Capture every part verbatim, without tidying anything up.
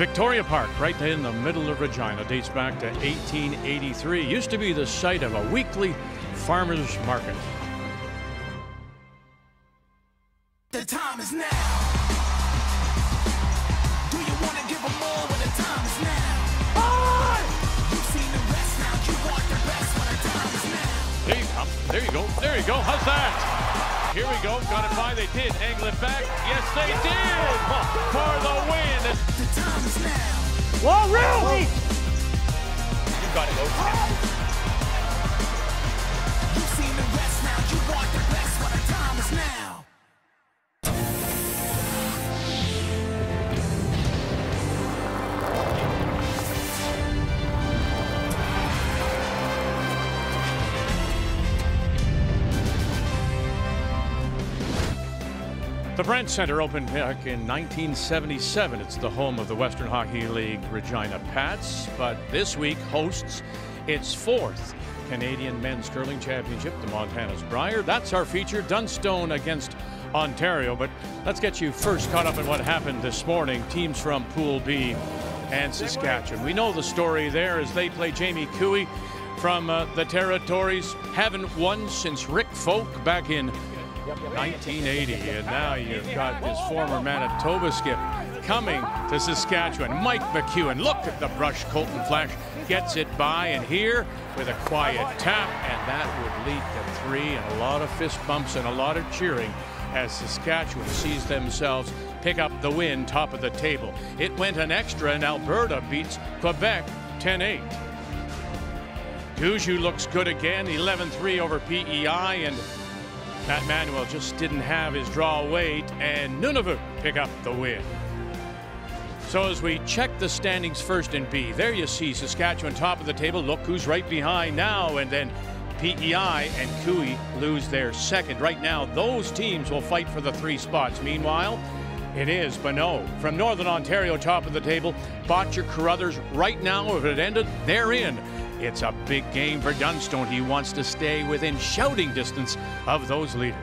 Victoria Park, right in the middle of Regina, dates back to eighteen eighty-three. Used to be the site of a weekly farmers market. The time is now. There you go, there you go, how's that? Here we go, got it by, they did angle it back. Yes, they did, for the win. The time is now. Whoa, really? You got it, Oakley. You've seen the rest now, you want the best, but the time is now. The Brandt Centre opened back in nineteen seventy-seven. It's the home of the Western Hockey League Regina Pats, but this week hosts its fourth Canadian Men's Curling Championship, the Montana's Brier. That's our feature, Dunstone against Ontario. But let's get you first caught up in what happened this morning. Teams from Pool B and Saskatchewan. We know the story there as they play Jamie Cooey from uh, the territories. Haven't won since Rick Folk back in nineteen eighty, and now you've got this former Manitoba skip coming to Saskatchewan. Mike McEwen, look at the brush. Colton Flash gets it by, and here with a quiet tap, and that would lead to three, and a lot of fist bumps and a lot of cheering as Saskatchewan sees themselves pick up the win, top of the table. It went an extra, and Alberta beats Quebec ten eight. Duju looks good again, eleven three over P E I, and Matt Manuel just didn't have his draw weight, and Nunavut pick up the win. So as we check the standings first in B, there you see Saskatchewan top of the table. Look who's right behind now, and then P E I and Cooey lose their second. Right now, those teams will fight for the three spots. Meanwhile, it is Bonneau from Northern Ontario top of the table. Bottcher, Carruthers right now, if it ended, they're in. It's a big game for Dunstone. He wants to stay within shouting distance of those leaders.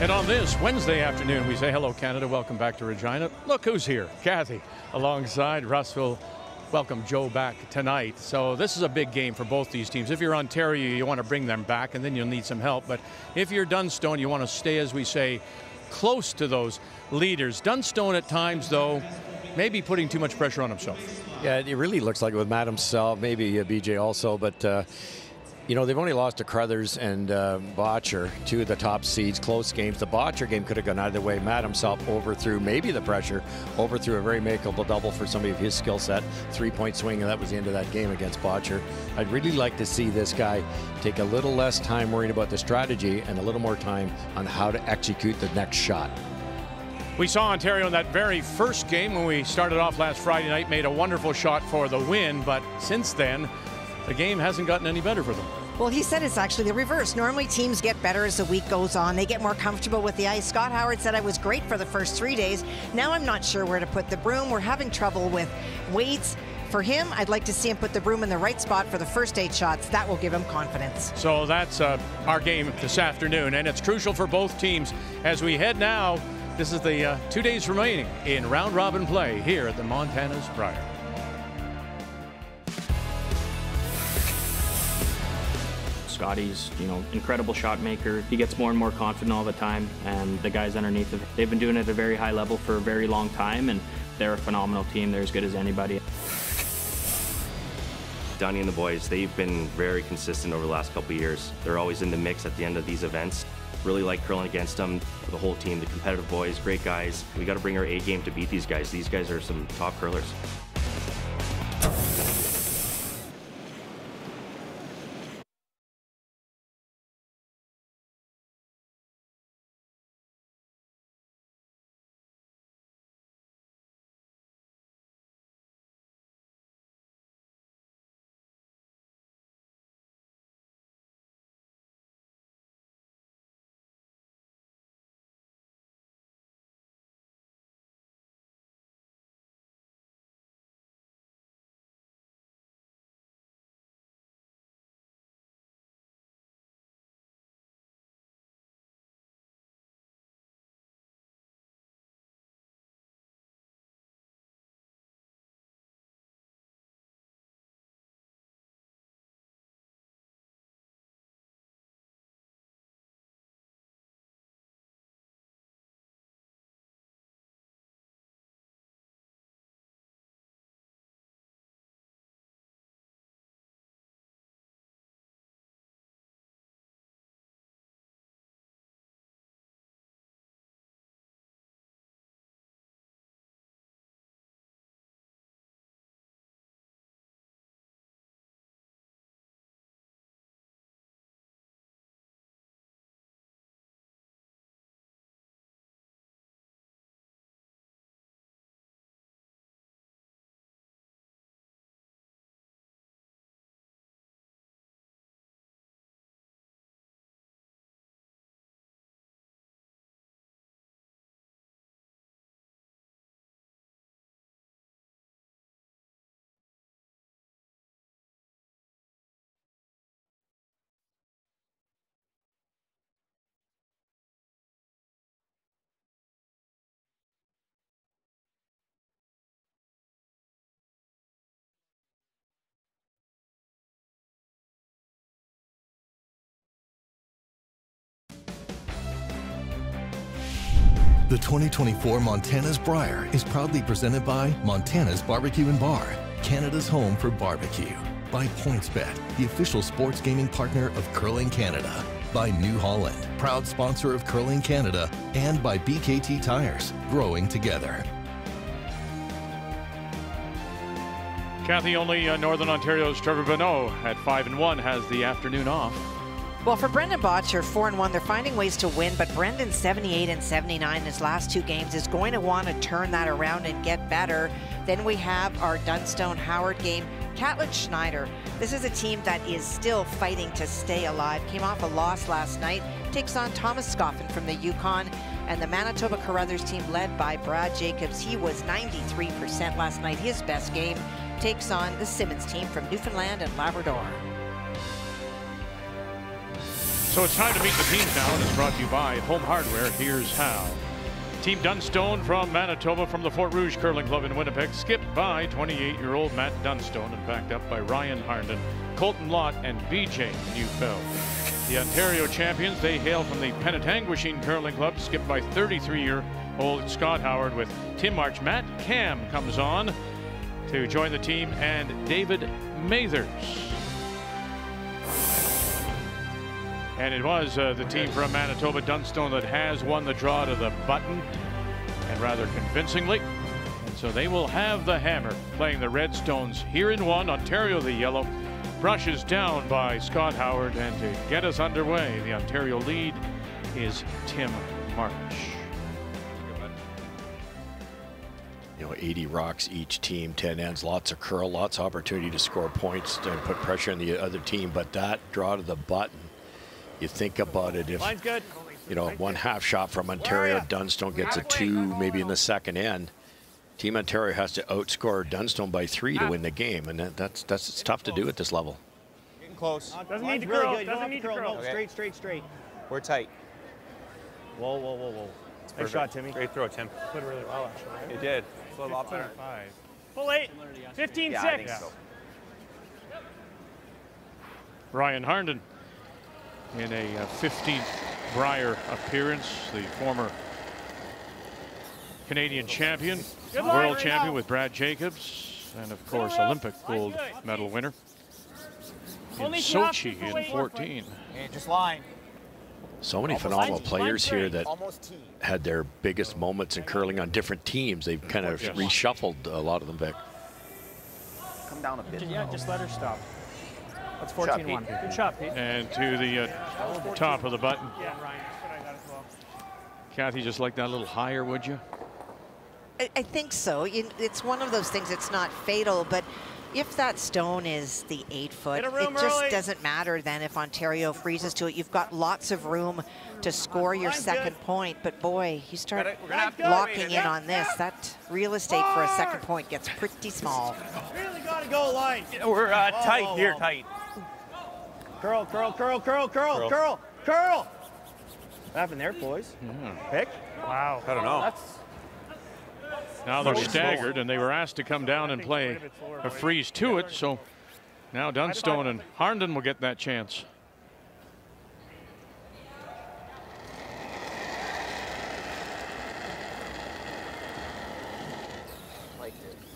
And on this Wednesday afternoon, we say hello, Canada. Welcome back to Regina. Look who's here. Kathy alongside Russell. Welcome Joe back tonight. So this is a big game for both these teams. If you're Ontario, you want to bring them back, and then you'll need some help. But if you're Dunstone, you want to stay, as we say, close to those leaders. Dunstone at times, though, maybe putting too much pressure on himself. Yeah, it really looks like it with Matt himself, maybe uh, B J also, but uh, you know, they've only lost to Crothers and uh, Bottcher, two of the top seeds, close games. The Bottcher game could have gone either way. Matt himself overthrew maybe the pressure, overthrew a very makeable double for somebody of his skill set, three-point swing, and that was the end of that game against Bottcher. I'd really like to see this guy take a little less time worrying about the strategy and a little more time on how to execute the next shot. We saw Ontario in that very first game when we started off last Friday night, made a wonderful shot for the win, but since then, the game hasn't gotten any better for them. Well, he said it's actually the reverse. Normally teams get better as the week goes on. They get more comfortable with the ice. Scott Howard said, I was great for the first three days. Now I'm not sure where to put the broom. We're having trouble with weights. For him, I'd like to see him put the broom in the right spot for the first eight shots. That will give him confidence. So that's uh, our game this afternoon, and it's crucial for both teams as we head now. This is the uh, two days remaining in round robin play here at the Montana's Brier. Scotties, you know, incredible shot maker. He gets more and more confident all the time, and the guys underneath him, they've been doing it at a very high level for a very long time, and they're a phenomenal team. They're as good as anybody. Donnie and the boys, they've been very consistent over the last couple of years. They're always in the mix at the end of these events. Really like curling against them, the whole team, the competitive boys, great guys. We got to bring our A game to beat these guys. These guys are some top curlers. The twenty twenty-four Montana's Brier is proudly presented by Montana's Barbecue and Bar, Canada's home for barbecue. By PointsBet, the official sports gaming partner of Curling Canada. By New Holland, proud sponsor of Curling Canada. And by B K T Tires, growing together. Kathy, only uh, Northern Ontario's Trevor Bonneau at five and one has the afternoon off. Well, for Brendan Bottcher, four and one, they're finding ways to win, but Brendan, seventy-eight and seventy-nine in his last two games, is going to want to turn that around and get better. Then we have our Dunstone-Howard game. Caitlin Schneider, this is a team that is still fighting to stay alive. Came off a loss last night, takes on Thomas Scoffin from the Yukon, and the Manitoba Carruthers team led by Brad Jacobs. He was ninety-three percent last night, his best game. Takes on the Simmons team from Newfoundland and Labrador. So it's time to meet the teams now, and it's brought to you by Home Hardware. Here's how. Team Dunstone from Manitoba, from the Fort Rouge Curling Club in Winnipeg, skipped by twenty-eight-year-old Matt Dunstone and backed up by Ryan Harnden, Colton Lott, and B J Neufeld. The Ontario champions, they hail from the Penetanguishene Curling Club, skipped by thirty-three-year-old Scott Howard with Tim March. Matt Cam comes on to join the team, and David Mathers. And it was uh, the team from Manitoba, Dunstone, that has won the draw to the button, and rather convincingly. And so they will have the hammer, playing the Redstones here in one. Ontario, the yellow, brushes down by Scott Howard. And to get us underway, the Ontario lead is Tim March. You know, eighty rocks each team, ten ends, lots of curl, lots of opportunity to score points and put pressure on the other team. But that draw to the button, you think about it, if, you know, one half shot from Ontario, Dunstone gets a two, maybe in the second end. Team Ontario has to outscore Dunstone by three to win the game, and that, that's that's it's tough to do at this level. Getting close. Doesn't need to curl. Doesn't need to curl. No, straight, straight, straight. We're tight. Whoa, whoa, whoa, whoa. Nice shot, Timmy. Great throw, Tim. Put it really well, actually. It did. Full eight, fifteen, yeah, six. So. Yep. Ryan Harnden in a uh, fifteenth Brier appearance, the former Canadian champion, good world line, right champion now. With Brad Jacobs, and of course Olympic gold medal winner in Only Sochi in fourteen. And just line. So many Almost phenomenal players here that had their biggest moments in curling on different teams. They've kind of yes. reshuffled a lot of them, Vic. Come down a bit. Yeah, just let her stop. That's fourteen one. Good shot, Pete. And to the uh, top of the button. Yeah, Ryan, that's what I got as well. Kathy, just like that, a little higher, would you? I, I think so. You, it's one of those things. It's not fatal, but if that stone is the eight foot, it just early. doesn't matter then if Ontario freezes to it. You've got lots of room to score your Mine's second good. point, but boy, you start we're gonna, we're gonna locking in on this. That real estate Far. for a second point gets pretty small. Really gotta go line. We're uh, whoa, tight whoa, whoa. here, tight. Curl, curl, curl, curl, curl, curl, curl. curl. What happened there, boys? Yeah. Pick? Wow. I don't know. That's Now they're staggered, and they were asked to come down and play a freeze to it, so now Dunstone and Harnden will get that chance.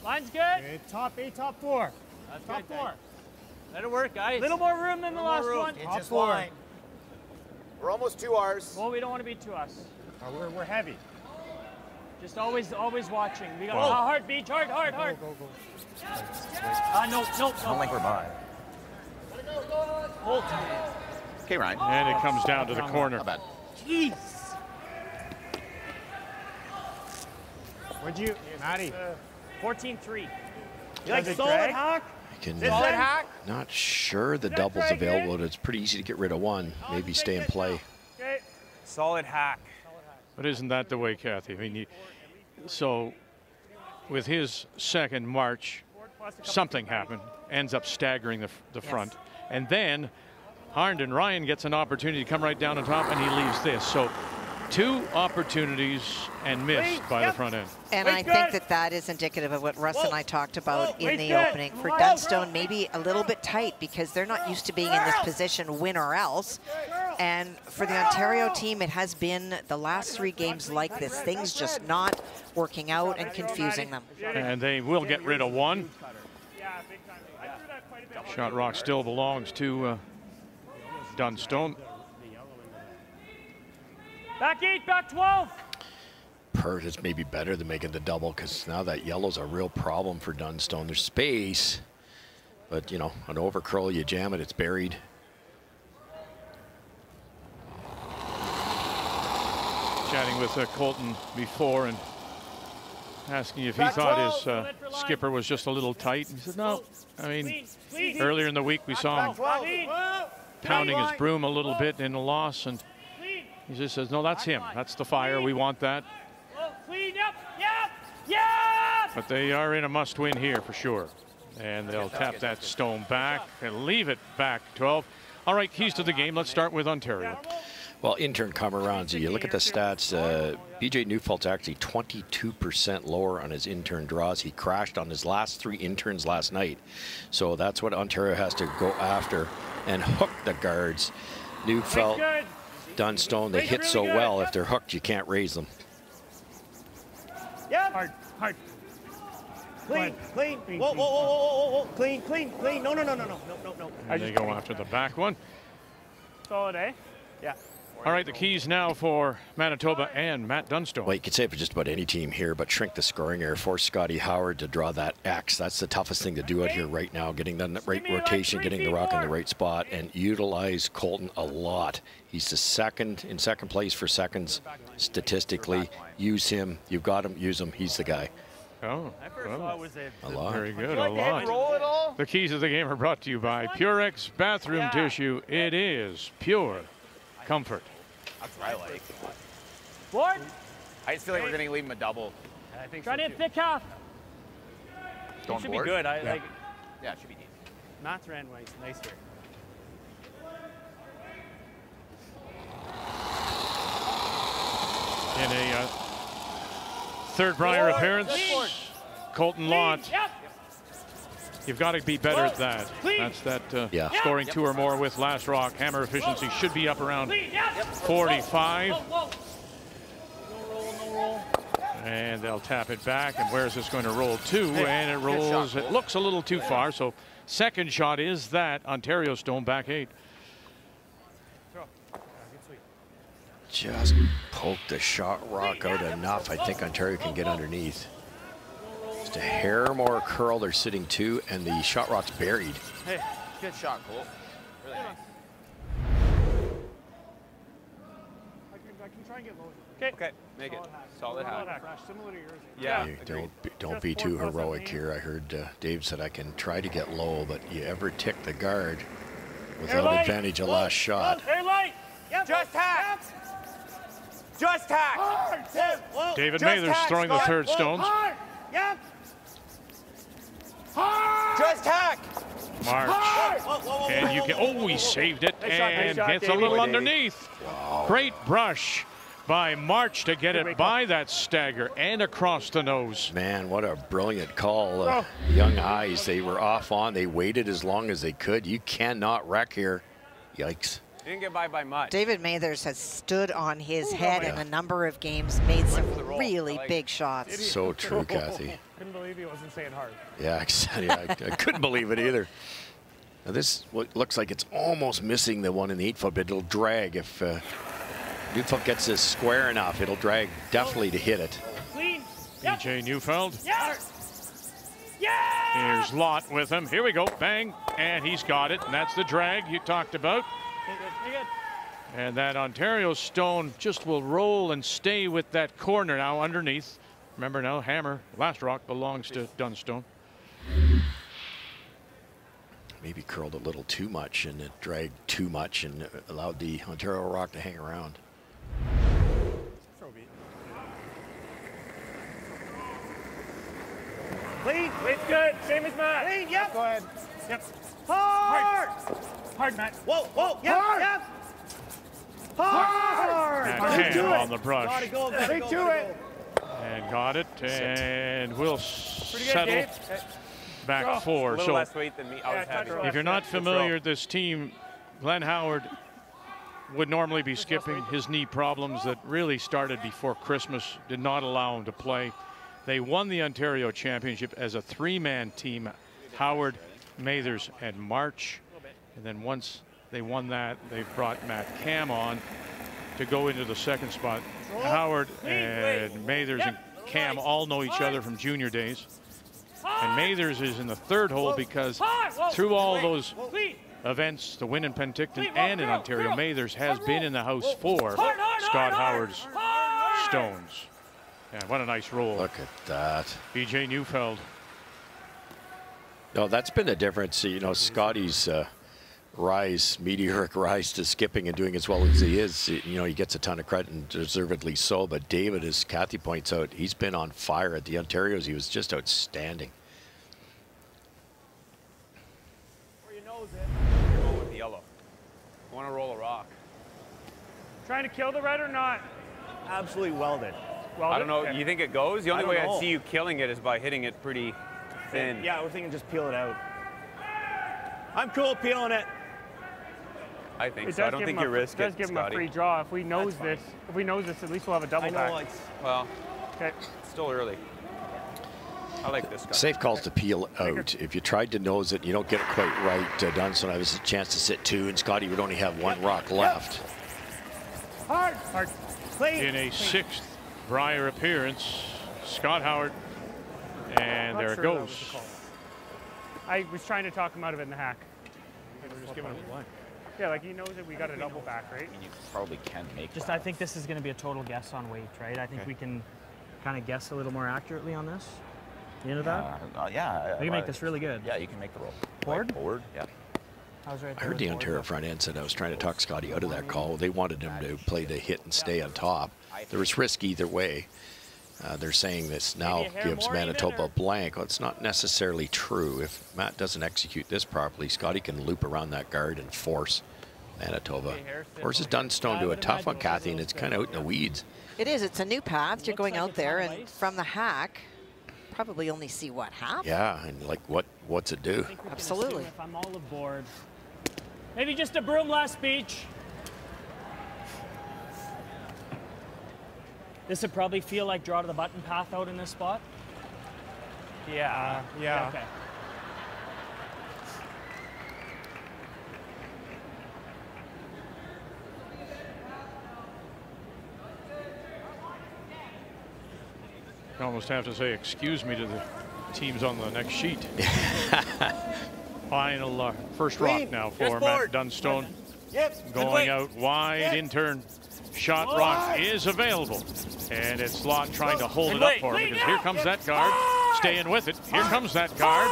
Line's good. good. Top eight, top four. That's top good, four. Guys. Let it work, guys. Little more room than Little the last room. one. Top four. Line. We're almost two R's. Well, we don't want to be two R's. Oh, we're, we're heavy. Just always, always watching. We got a wow. hard beach, hard, hard, hard. Go, go, go. Ah, no, no, no. I don't think we're by. Hold. Okay, Ryan. And it comes down to the corner. Not bad. Jeez. What'd you, Matty? fourteen three. You like solid hack? Can, solid hack? Not sure the double's available, but it's pretty easy to get rid of one. Maybe stay and play. Okay. Solid hack. But isn't that the way, Kathy? I mean, you, so with his second March, something happened, ends up staggering the, the yes. front. And then Harnden, Ryan gets an opportunity to come right down on top, and he leaves this. So two opportunities and missed by the front end. And I think that that is indicative of what Russ and I talked about in the opening. For Dunstone, maybe a little bit tight because they're not used to being in this position, win or else. And for the Ontario team, it has been the last three games like this. Things just not working out and confusing them. And they will get rid of one. Shot rock still belongs to uh, Dunstone. Back eight, back twelve. Pert is maybe better than making the double, because now that yellow's a real problem for Dunstone. There's space, but you know, an overcurl, you jam it, it's buried. Chatting with uh, Colton before and asking if he thought his uh, skipper was just a little tight. He said, no, I mean, earlier in the week we saw him pounding his broom a little bit in the loss, and he just says, no, that's him. That's the fire. We want that. But they are in a must win here for sure. And they'll tap that stone back and leave it back twelve. All right, keys to the game. Let's start with Ontario. Well, intern Cameranzi, you look at the stats, uh, B J Neufeld's actually twenty-two percent lower on his intern draws. He crashed on his last three interns last night. So that's what Ontario has to go after and hook the guards. Neufeld, Dunstone, they hit so well, if they're hooked, you can't raise them. Yeah. Hard, hard. Clean, clean. Whoa, whoa, whoa, whoa, whoa, whoa. Clean, clean, clean. No, no, no, no, no, no, no. And they go after the back one. Solid, eh? Yeah. All right, the keys now for Manitoba and Matt Dunstone. Well, you could say it for just about any team here, but shrink the scoring error. Force Scotty Howard to draw that X. That's the toughest thing to do out here right now, getting the right rotation, getting the rock in the right spot, and utilize Colton a lot. He's the second in second place for seconds statistically. Use him. You've got him. Use him. He's the guy. Oh, well, a lot. Very good, a lot. The keys of the game are brought to you by Purex Bathroom Tissue. It is pure comfort. That's what I like. Lord? I just feel like we're going to leave him a double. I think try so to hit thick half. It should board. Be good. I, yeah. Like, yeah, it should be decent. Matt's ran way nicer. In a uh, third Brier Lord, appearance, Colton Lott. Yep. You've got to be better at that. That's that uh, yeah. scoring two or more with last rock. Hammer efficiency should be up around forty-five. And they'll tap it back. And where is this going to roll to? And it rolls. It looks a little too far. So second shot is that Ontario stone back eight. Just poke the shot rock out enough. I think Ontario can get underneath. Just a hair more curl, they're sitting two, and the shot rock's buried. Hey, good shot, Cole. Really nice. I can, I can try and get low. Okay. Okay, make solid it. Hack. Solid hack. hack. Similar to yours. Yeah, yeah. Don't, be, don't be too heroic here. I heard uh, Dave said I can try to get low, but you ever tick the guard without advantage of last shot. Air light. Yep. Just hack. Just hack. Hard. Hard. David Just Mathers hack. Throwing Hard. The third stone. Hard. Yep. Hard. Just hack. March. Hard. Whoa, whoa, whoa, and you can. Oh, he saved it nice and shot, nice gets shot, a little David. Underneath. Wow. Great brush by March to get Here it by that stagger and across the nose. Man, what a brilliant call. Uh, oh. Young eyes. They were off on. They waited as long as they could. You cannot wreck here. Yikes. Didn't get by by much. David Mathers has stood on his Ooh, head yeah. in a number of games, made some really like big shots. So true, Kathy. Couldn't believe he wasn't saying hard. Yeah, exactly. I, I couldn't believe it either. Now this looks like it's almost missing the one in the eight foot, but it'll drag if uh, Neufeld gets this square enough. It'll drag definitely to hit it. B J Neufeld. Yes. Yeah. Here's Lott with him. Here we go, bang, and he's got it, and that's the drag you talked about. You're good. You're good. And that Ontario stone just will roll and stay with that corner now underneath. Remember now, hammer, last rock belongs to Dunstone. Maybe curled a little too much and it dragged too much and allowed the Ontario rock to hang around. Clean, it's good, same as Matt. Clean, yep. Go ahead. Yep. Hard! Hard, Matt. Whoa, whoa, yep, hard. Yep. Hard! And Matt Cam on the brush. Gotta go, gotta Take go, to it. Go. And got it, and we'll settle good, back oh, four. A little so less weight than me. I was yeah, if you're not familiar with this team, Glenn Howard would normally be skipping. His knee problems that really started before Christmas did not allow him to play. They won the Ontario Championship as a three-man team, Howard, Mathers, and March. And then once they won that, they brought Matt Cam on to go into the second spot. Howard and Mathers and Cam all know each other from junior days. And Mathers is in the third hole because through all those events, the win in Penticton and in Ontario, Mathers has been in the house for Scott Howard's stones. And what a nice roll. Look at that. B J. Neufeld. No, that's been a difference. You know, Scotty's uh, rise, meteoric rise to skipping and doing as well as he is, you know, he gets a ton of credit and deservedly so. But David, as Kathy points out, he's been on fire at the Ontarios. He was just outstanding. Where you nose it. Roll with the yellow. I want to roll a rock. Trying to kill the red or not? Absolutely welded. Welded? I don't know. You think it goes? The only way know. I'd see you killing it is by hitting it pretty thin. Yeah, we're thinking just peel it out. I'm cool peeling it. I think it so. I don't think you risk it. It does give Scotty. Him a free draw. If we nose this, if we nose this, at least we'll have a double I know back. It's, well, okay. It's still early. I like this guy. Safe calls to peel out. If you tried to nose it, you don't get it quite right. Uh, Dunstone, I was a chance to sit two, and Scotty would only have one yep. rock yep. left. Hard, hard, clean. In a sixth Brier appearance, Scott Howard, and there it goes. I was trying to talk him out of it in the hack. We're just giving him a blank. Yeah, like he knows that we got a double back, right? I mean, you probably can't make. Just, I think this is going to be a total guess on weight, right? I think we can kind of guess a little more accurately on this. You into that? Uh, yeah. We can make this really good. Yeah, you can make the roll. Board? Board, yeah. I, was right I heard the Ontario front end said I was trying to talk Scotty out of that call. They wanted him to play the hit and stay on top. There was risk either way. Uh, they're saying this now gives Manitoba a blank. Well, it's not necessarily true. If Matt doesn't execute this properly, Scotty can loop around that guard and force Manitoba. Forces Dunstone to a tough one, Kathy, and it's kind of out in the weeds. It is. It's a new path. You're going out there, and from the hack, probably only see what happens. Yeah, and like, what? what's it do? Absolutely. If I'm all aboard. Maybe just a broom last speech. This would probably feel like draw to the button path out in this spot. Yeah, yeah. yeah okay. I almost have to say excuse me to the teams on the next sheet. Final uh, first rock now for Matt Dunstone. Yep. Going out wide yep. in turn. Shot oh, rock right. is available. And it's Lott trying to hold it up for him because here comes that guard. Staying with it. Here comes that guard.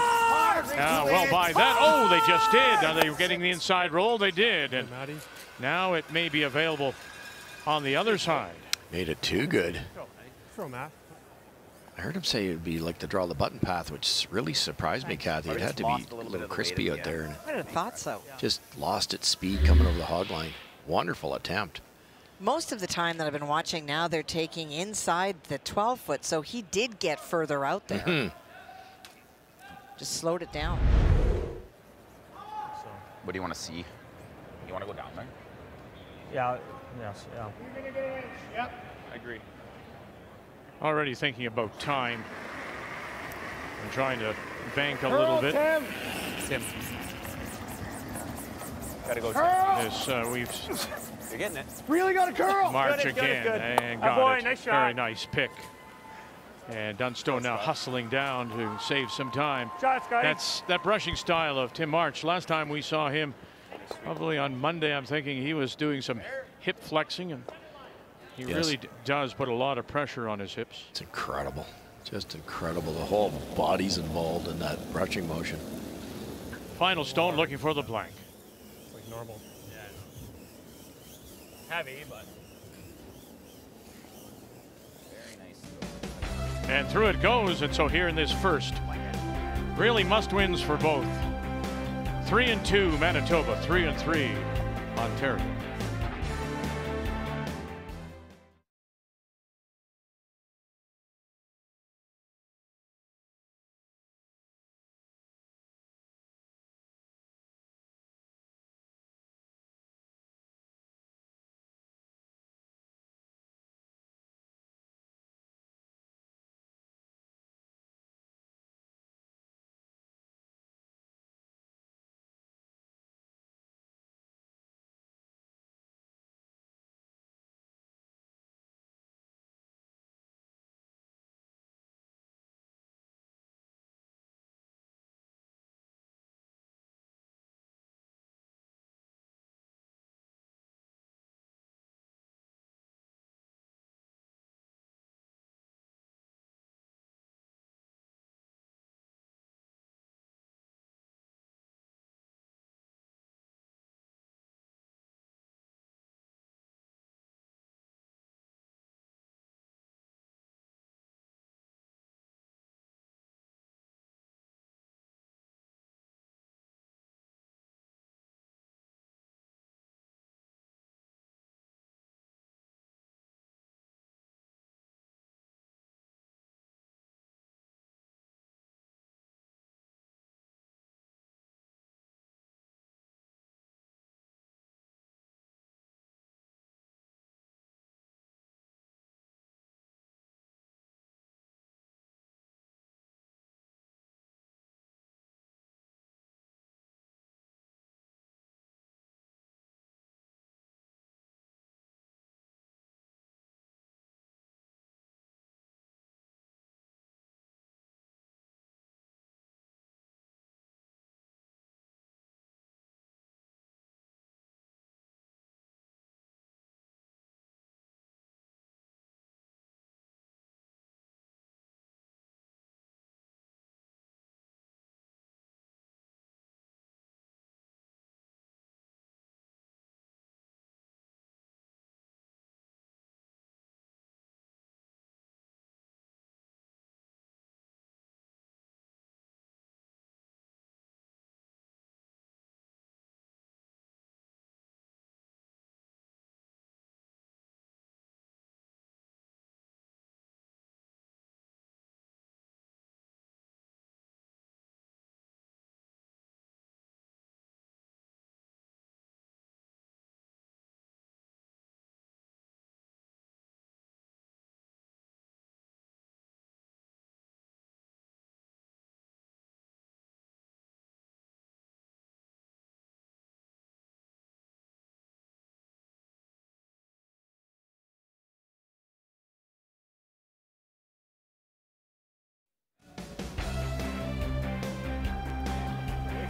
Uh, well, by that. Oh, they just did. Now they were getting the inside roll. They did. And now it may be available on the other side. Made it too good. I heard him say it would be like the draw the button path, which really surprised me, Kathy. It had to be a little crispy out there. I would have thought so. Just lost its speed coming over the hog line. Wonderful attempt. Most of the time that I've been watching now, they're taking inside the twelve foot, so he did get further out there. Mm-hmm. Just slowed it down. So, what do you want to see? You want to go down there? Yeah, yes, yeah. You're going to go yep, I agree. Already thinking about time. I'm trying to bank a Curl, little bit. Tim. Tim. Gotta go, Tim. This, uh, we've... You're getting it. Really got a curl. March good, again good, good. and got oh boy, it. Nice shot. Very nice pick. And Dunstone now hustling down to save some time. Shot, That's that brushing style of Tim March. Last time we saw him, probably on Monday, I'm thinking he was doing some hip flexing, and he yes. really d does put a lot of pressure on his hips. It's incredible, just incredible. The whole body's involved in that brushing motion. Final stone looking for the blank. It's like normal. Heavy, but very nice. And through it goes, and so here in this first, really must-wins for both. Three and two, Manitoba. Three and three, Ontario.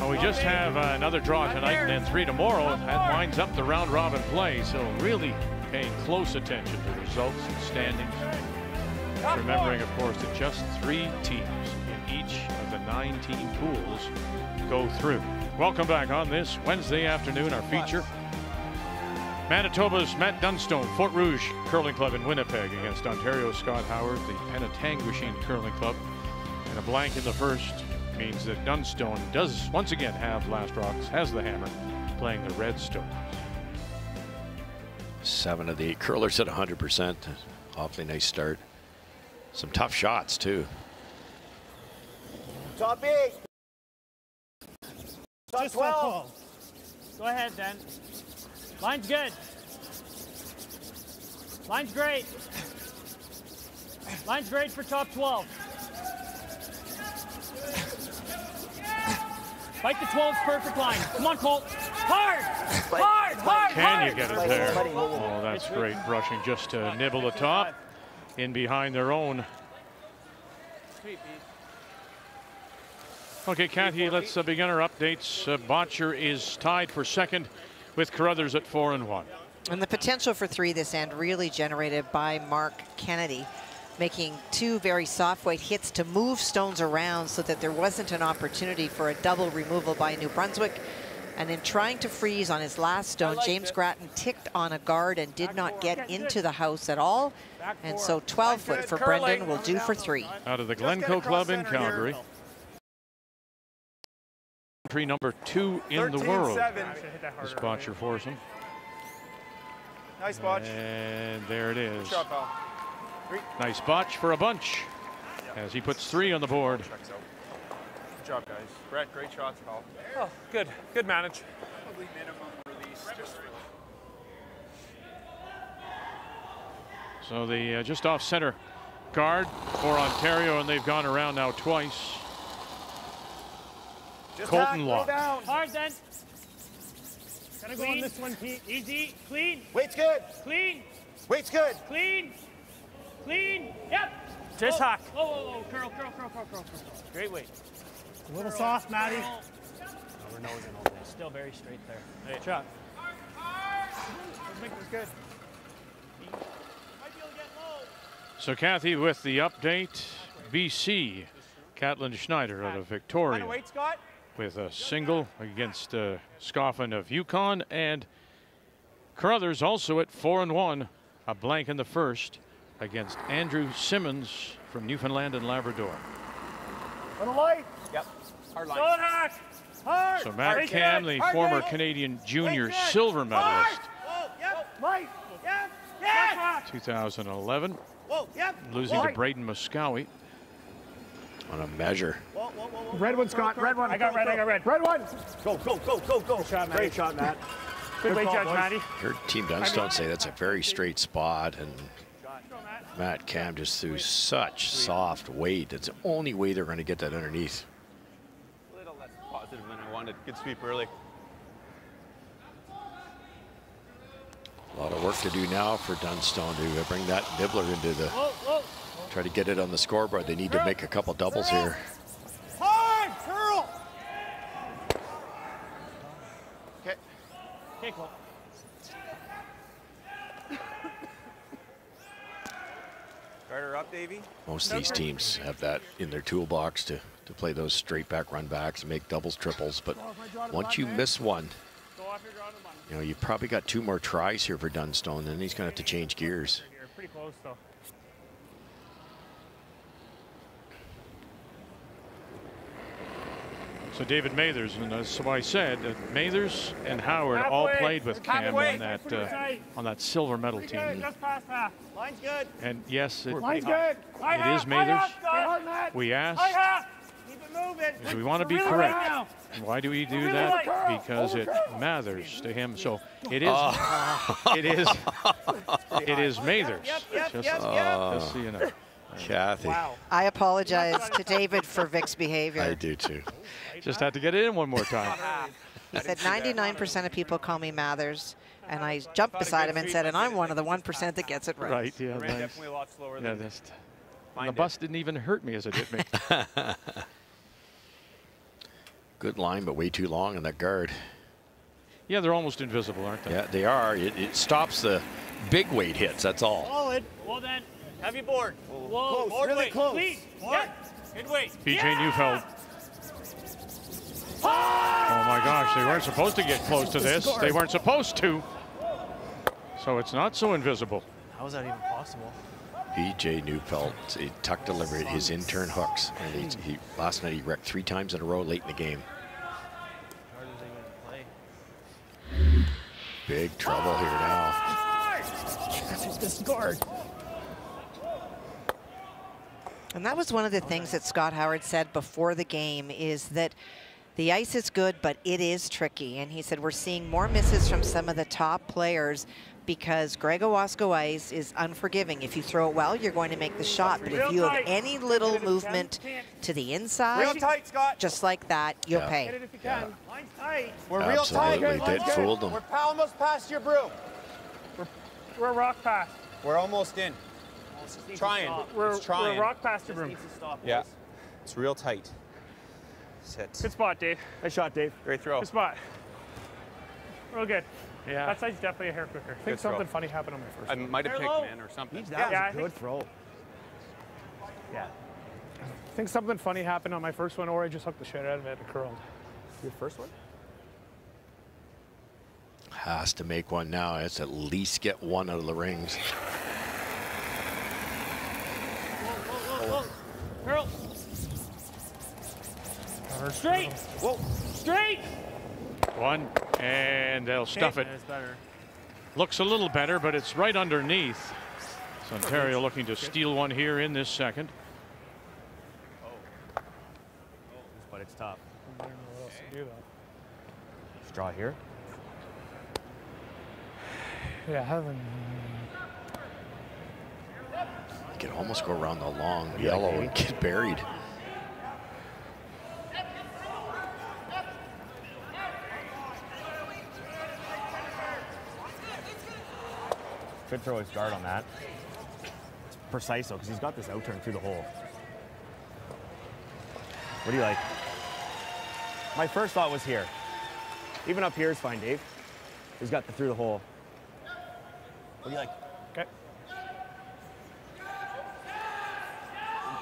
Well, we just have uh, another draw tonight and then three tomorrow. That winds up the round robin play. So really paying close attention to results and standings. Remembering, of course, that just three teams in each of the nine team pools go through. Welcome back on this Wednesday afternoon. Our feature, Manitoba's Matt Dunstone, Fort Rouge Curling Club in Winnipeg against Ontario's Scott Howard, the Penetanguishene Curling Club. And a blank in the first means that Dunstone does once again have last rocks, has the hammer, playing the Red Stones. Seven of the eight curlers at one hundred percent. Awfully nice start. Some tough shots, too. Top eight. Top Just twelve. Call. Go ahead, then. Line's good. Line's great. Line's great for top twelve. Bike the twelve's perfect line. Come on, Colt. Hard! Hard! Hard! Can you get it there? Oh, that's great. Brushing just to nibble the top. In behind their own. Okay, Kathy, let's uh, begin our updates. Uh, Bottcher is tied for second with Carruthers at four and one. And the potential for three this end really generated by Mark Kennedy, making two very soft weight hits to move stones around so that there wasn't an opportunity for a double removal by New Brunswick. And in trying to freeze on his last stone, like James it. Grattan ticked on a guard and did Back not forward. get into the house at all. Back and so twelve foot for Curling. Brendan will do for three. Out of the Glencoe Club in Calgary. Here. Country number two in the world. This Bottcher foursome. Nice botch. And there it is. Nice botch for a bunch as he puts three on the board. Good job, guys. Brett, great shots, Paul. Oh, good. Good manage. Probably minimum release. Just so the uh, just off center guard for Ontario, and they've gone around now twice. Just Colton Lott. Hard then. Gonna go on this one, Pete. Easy, clean. Weight's good. Clean. Weight's good. Clean. Clean. Yep. Just hack. Oh, oh, oh, curl, curl, curl, curl, curl, curl. Great weight. A little curl. Soft, Matty. No, we're nosing all day. Still very straight there. Hey, Chuck. This is good. So Kathy with the update. B C, Caitlin Schneider out of Victoria. Wait, Scott. With a single against uh, Scoffin of Yukon, and Carruthers also at four and one, a blank in the first against Andrew Simmons from Newfoundland and Labrador. On the light. Yep. Hard line. Hard. Hard. So Matt Cam, the former Canadian junior silver medalist, two thousand eleven, losing to Braden Muscowie. On a measure. Whoa, whoa, whoa, whoa. Red one, Scott. Red one. I got red. I got red. Red one. Go, go, go, go, go. Good shot, Matt. Great shot, Matt. Good, Good way, Judge Matty. Heard Team Dunstone say that's a very straight spot, and Matt Cam just threw such soft weight. It's the only way they're going to get that underneath. A little less positive than I wanted. Good sweep early. A lot of work to do now for Dunstone to bring that nibbler into the. Whoa, whoa. Try to get it on the scoreboard. They need to make a couple doubles here. Hard curl. Okay. Okay, Cole. Start her up, Davey. Most of these teams have that in their toolbox to to play those straight back run backs and make doubles, triples. But once you miss one, you know you probably got two more tries here for Dunstone, and he's going to have to change gears. Pretty close though. So David Mathers, and as so I said, uh, Mathers and Howard halfway, all played with Cam on that uh, on that silver medal team. Good, just past half. Line's good. And yes, it, Line's good. it is Mathers. Half, we asked. Keep it moving. We want to be really correct. Now. Why do we do really that? Curl, because it matters to him. So it is. Uh, it is. It is Mathers. Yep, yep, just, yep, uh, just so you know. Kathy. Wow. I apologize to David for Vic's behavior. I do too. Just had to get it in one more time. He said ninety-nine percent of people call me Mathers, and I jumped beside him and said, and I'm one of the one percent that gets it right. Right, yeah. Nice. Definitely a lot slower yeah, than the bus didn't even hurt me as it hit me. Good line, but way too long on that guard. Yeah, they're almost invisible, aren't they? Yeah, they are. It, it stops the big weight hits, that's all. Solid. Well then, heavy board. Whoa, close, really weight. Close. Please. Board. Yeah. Good weight. B J Yeah. Neufeld. Oh! Oh my gosh, they weren't supposed to get close to this. They weren't supposed to. So it's not so invisible. How is that even possible? B J Neufeld, he tuck delivered his intern hooks. And he, he, last night he wrecked three times in a row late in the game. Big trouble here now. That's this guard. And that was one of the things that Scott Howard said before the game, is that the ice is good, but it is tricky. And he said, we're seeing more misses from some of the top players because Greg Owasco ice is unforgiving. If you throw it well, you're going to make the shot. But if you have any little movement to the inside, real tight, Scott. Just like that, you'll yeah. pay. Get it if you can. Yeah. Line's tight. We're absolutely real tight. Did fooled them. We're almost past your brew. We're, we're rock past. We're almost in. We're trying. We're, it's trying. We're rock past your brew. Yeah, it's real tight. Set. Good spot, Dave. Nice shot, Dave. Great throw. Good spot. Real good. Yeah. That side's definitely a hair quicker. I think good something throw. funny happened on my first. I one. might have picked man or something. That yeah, was a I good throw. Yeah. I think something funny happened on my first one, or I just hooked the shit out of it and it curled. Your first one? Has to make one now. It's at least get one out of the rings. Whoa, whoa, whoa, whoa. Curl. Straight. Whoa. Straight. One, and they'll stuff it. Looks a little better, but it's right underneath. It's Ontario looking to steal one here in this second. Oh. But it's tough. Straw here. Yeah, having. You can almost go around the long yellow and get buried. Could throw his guard on that. It's precise though, because he's got this out turn through the hole. What do you like? My first thought was here. Even up here is fine, Dave. He's got the through the hole. What do you like? Okay.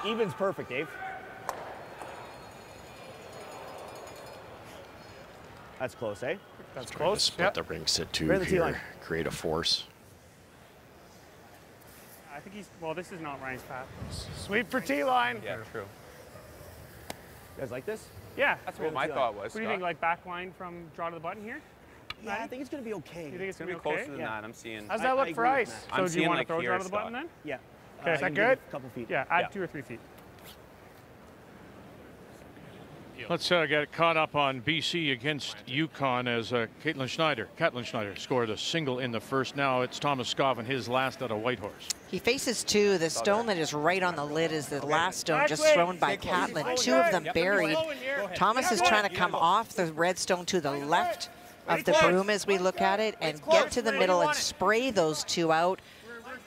Even's perfect, Dave. That's close, eh? That's close. To split yep. the ring set two right here. Create a force. I think he's, well, this is not Ryan's path. Sweep for T-line. Yeah, true. You guys like this? Yeah. That's what my thought was. What do you think, like back line from draw to the button here? Yeah, I think it's going to be okay. You think it's going to be closer than that? I'm seeing. How's that look for ice? So do you want to throw draw to the button then? Yeah. Okay, is that good? A couple feet. Yeah, add two or three feet. Let's uh, get caught up on B C against Yukon as uh, Caitlin Schneider. Caitlin Schneider scored a single in the first. Now it's Thomas Scoffin, his last at a Whitehorse. He faces two. The stone that is right on the lid is the last stone just thrown by Caitlin. Two of them buried. Thomas is trying to come off the red stone to the left of the broom as we look at it and get to the middle and spray those two out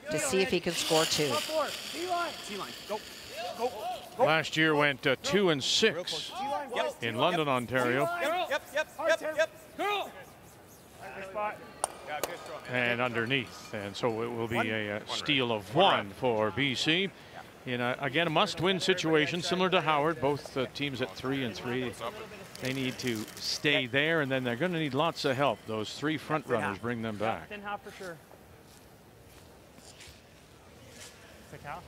to see if he can score two. Go. Go. Last year went uh, two and six in London, Ontario. And underneath, and so it will be a, a steal of one for B C. In a, again, a must-win situation, similar to Howard. Both uh, teams at three and three. They need to stay there, and then they're going to need lots of help. Those three front runners bring them back. Thin half for sure. Thick half.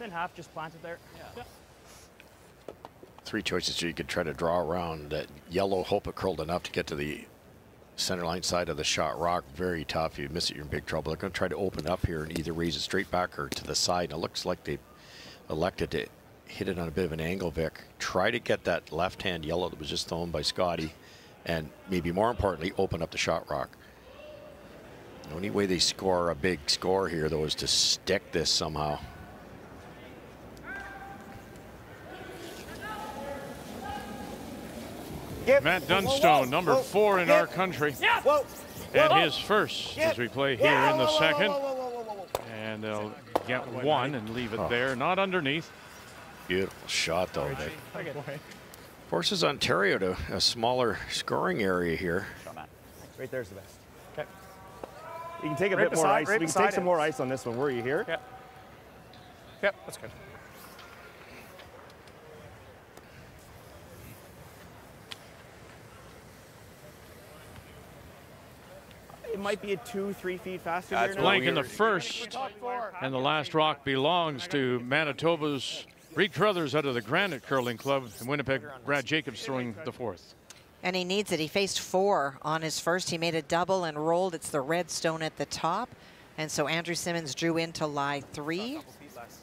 Then half just planted there. Yeah. Yep. Three choices, so you could try to draw around that yellow, hope it curled enough to get to the center line side of the shot rock. Very tough. You miss it, you're in big trouble. They're going to try to open up here and either raise it straight back or to the side. And it looks like they elected to hit it on a bit of an angle, Vic. Try to get that left-hand yellow that was just thrown by Scotty, and maybe more importantly, open up the shot rock. The only way they score a big score here, though, is to stick this somehow. Matt Dunstone, number four in our country, and his first as we play here in the second. And they'll get one and leave it there, not underneath. Beautiful shot, though, Nick. Forces Ontario to a smaller scoring area here. Right there's the best. Okay. You can take a right bit beside, more ice. Right we can take it. some more ice on this one. Were you here? Yep. Yep, that's good. It might be a two, three feet faster. That's blank in the first, and the last rock belongs to Manitoba's Reed Carruthers out of the Granite Curling Club, and Winnipeg Brad Jacobs throwing the fourth. And he needs it. He faced four on his first. He made a double and rolled. It's the red stone at the top, and so Andrew Simmons drew into lie three.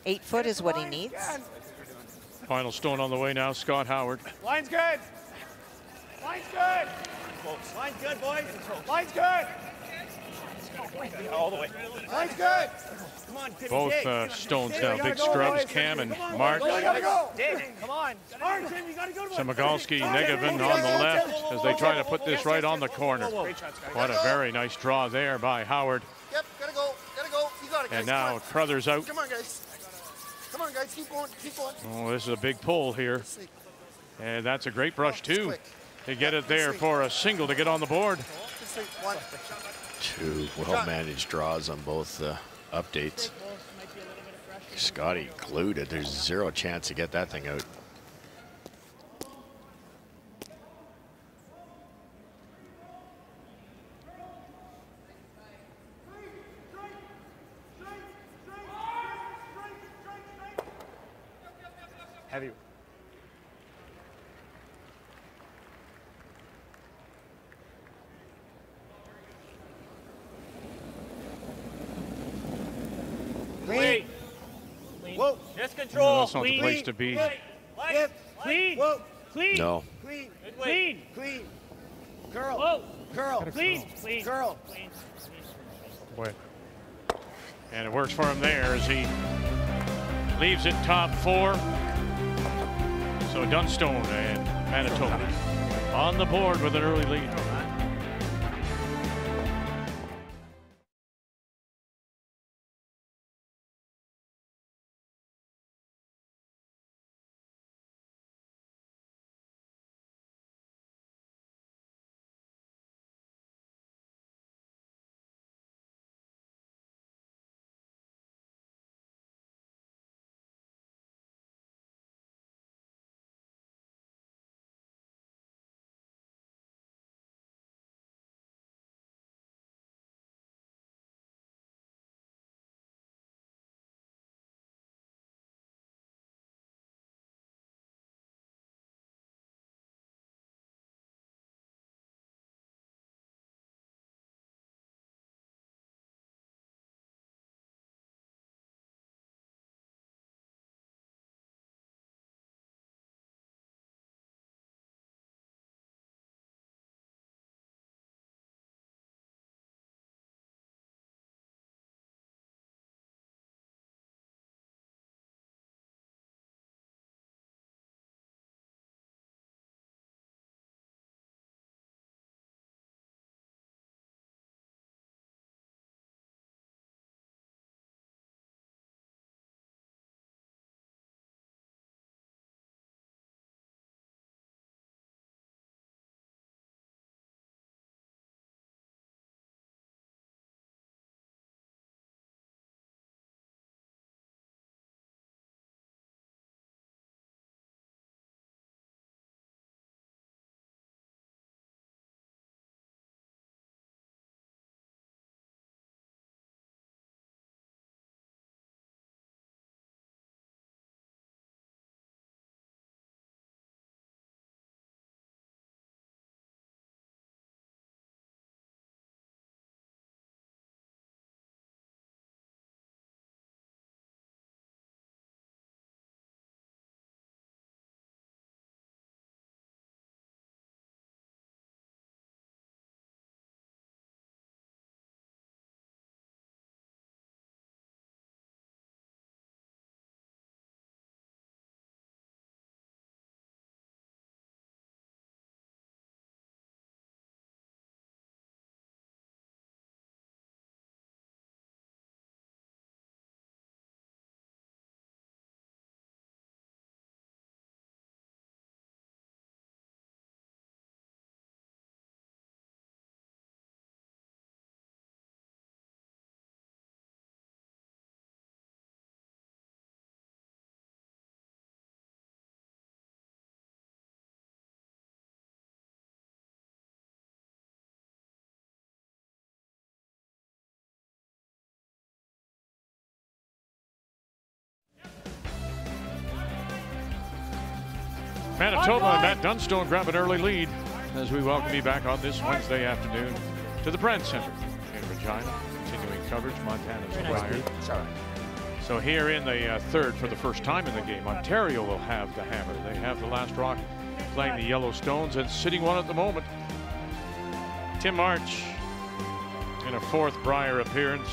Eight foot is what he needs. Final stone on the way now. Scott Howard. Line's good. Line's good. Line's good, boys. Line's good. All the way. Line's good. Come on, both uh, stones now. Big go, scrubs, boys. Cam and on, March. Go. Come on. March, Tim, you gotta go to Semigalski, Negevin on the left as they try to put this right on the corner. What a very nice draw there by Howard. Yep, gotta go, gotta go. You got it, guys. And now Crothers out. Come on, guys. Come on, guys. Keep going, keep going. Oh, this is a big pull here. And that's a great brush, too, to get it there for a single to get on the board. Two well-managed draws on both uh, updates. Scotty glued it. There's zero chance to get that thing out. Heavy. Clean. Clean. Whoa. Just control. No, that's not Clean. the place to be. Clean. Clean. Clean. Whoa. Clean. No. Clean. Clean. Clean. Curl. Whoa. Curl. Clean. Clean. Curl. Clean. Boy. And it works for him there as he leaves it top four. So Dunstone and Manitoba on the board with an early lead. Manitoba and Matt Dunstone grab an early lead as we welcome you back on this Wednesday afternoon to the Brandt Centre in Regina. Continuing coverage, Montana's Brier. So here in the uh, third, for the first time in the game, Ontario will have the hammer. They have the last rock playing the Yellowstones and sitting one at the moment. Tim March in a fourth Brier appearance,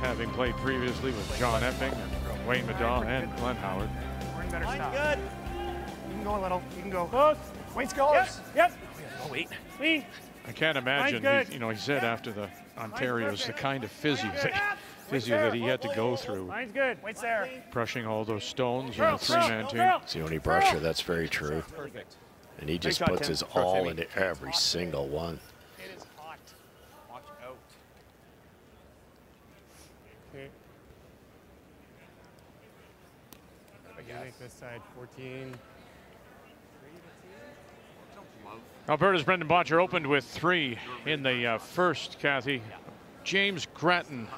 having played previously with John Epping, Wayne Maddow, and Glenn Howard. We're in better stop. Good. You can go a little. You can go. Close. Wayne's goes. Yep. Oh wait. Please. I can't imagine. He, you know, he said after the Ontario's the kind of physio that, physio that he had to go through. Mine's good. Wait's there. Brushing all those stones on a three-man team. It's the only brusher. That's very true. Perfect. And he just puts his all into every single one. It is hot. Watch out. Okay. This side, fourteen. Alberta's Brendan Bottcher opened with three in the uh, first, Kathy. James Grattan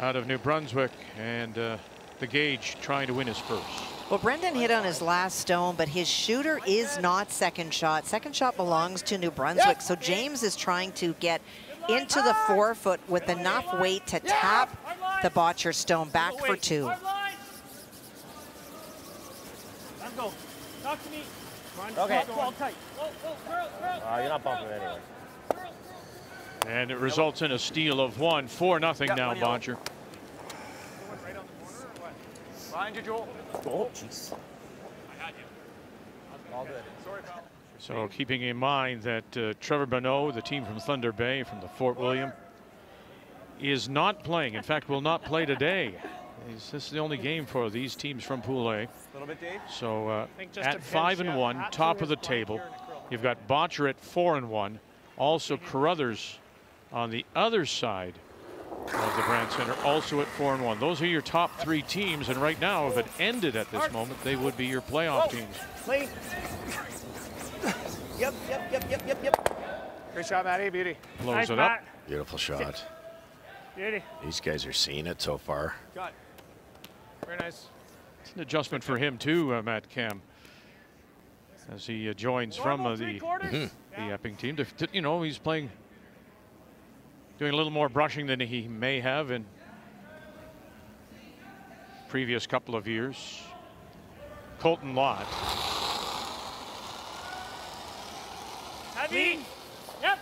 out of New Brunswick, and uh, the Gage trying to win his first. Well, Brendan hit on his last stone, but his shooter is not second shot. Second shot belongs to New Brunswick, so James is trying to get into the forefoot with enough weight to tap the Bottcher stone back for two. Go. Talk to me. Run. Okay. Well, tight. Whoa, whoa, girl, girl, uh, you're not bumping girl, anyway. Girl, girl. And it results in a steal of one. Four nothing now, Bottcher. Right on the corner or what? Behind you, Joel. Oh, jeez. I had you. All good. Sorry, pal. So keeping in mind that uh, Trevor Bonneau, the team from Thunder Bay, from the Fort William, is not playing. In fact, will not play today. This is the only game for these teams from Pool A. So uh, at five and one, top of the table, you've got Bottcher at four and one. Also Carruthers on the other side of the Brandt Centre, also at four and one. Those are your top three teams, and right now, if it ended at this moment, they would be your playoff teams. Yep, yep, yep, yep, yep, yep. Great shot, Matty. Beauty. Blows it up. Beautiful shot. Beauty. These guys are seeing it so far. Got. Very nice. It's an adjustment for him too, uh, Matt Cam, as he uh, joins from uh, the the Epping team. To, to, you know, he's playing, doing a little more brushing than he may have in previous couple of years. Colton Lott. Heavy. Yep.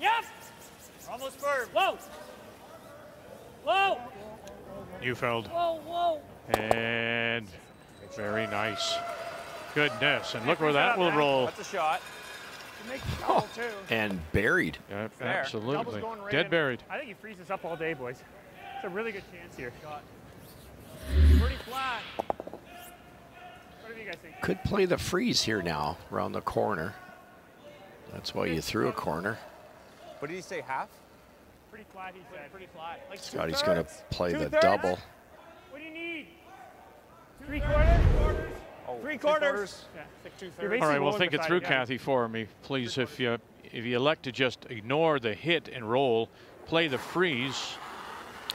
Yep. Almost firm. Whoa. Whoa. Neufeld. Whoa, whoa. And very nice. Goodness. And look where that will roll. That's a shot. Oh, and buried. Yep, absolutely. Right dead in. Buried. I think he frees us up all day, boys. It's a really good chance here. Pretty flat. What do you guys think? Could play the freeze here now around the corner. That's why you threw a corner. What did he say, half? Pretty flat, he said. Pretty flat. Like Scottie's going to play the double. What do you need? Three quarters? Oh, three quarters. Yeah, two thirds. All right, we'll think it through, Kathy, for me, please. If you, if you elect to just ignore the hit and roll, play the freeze,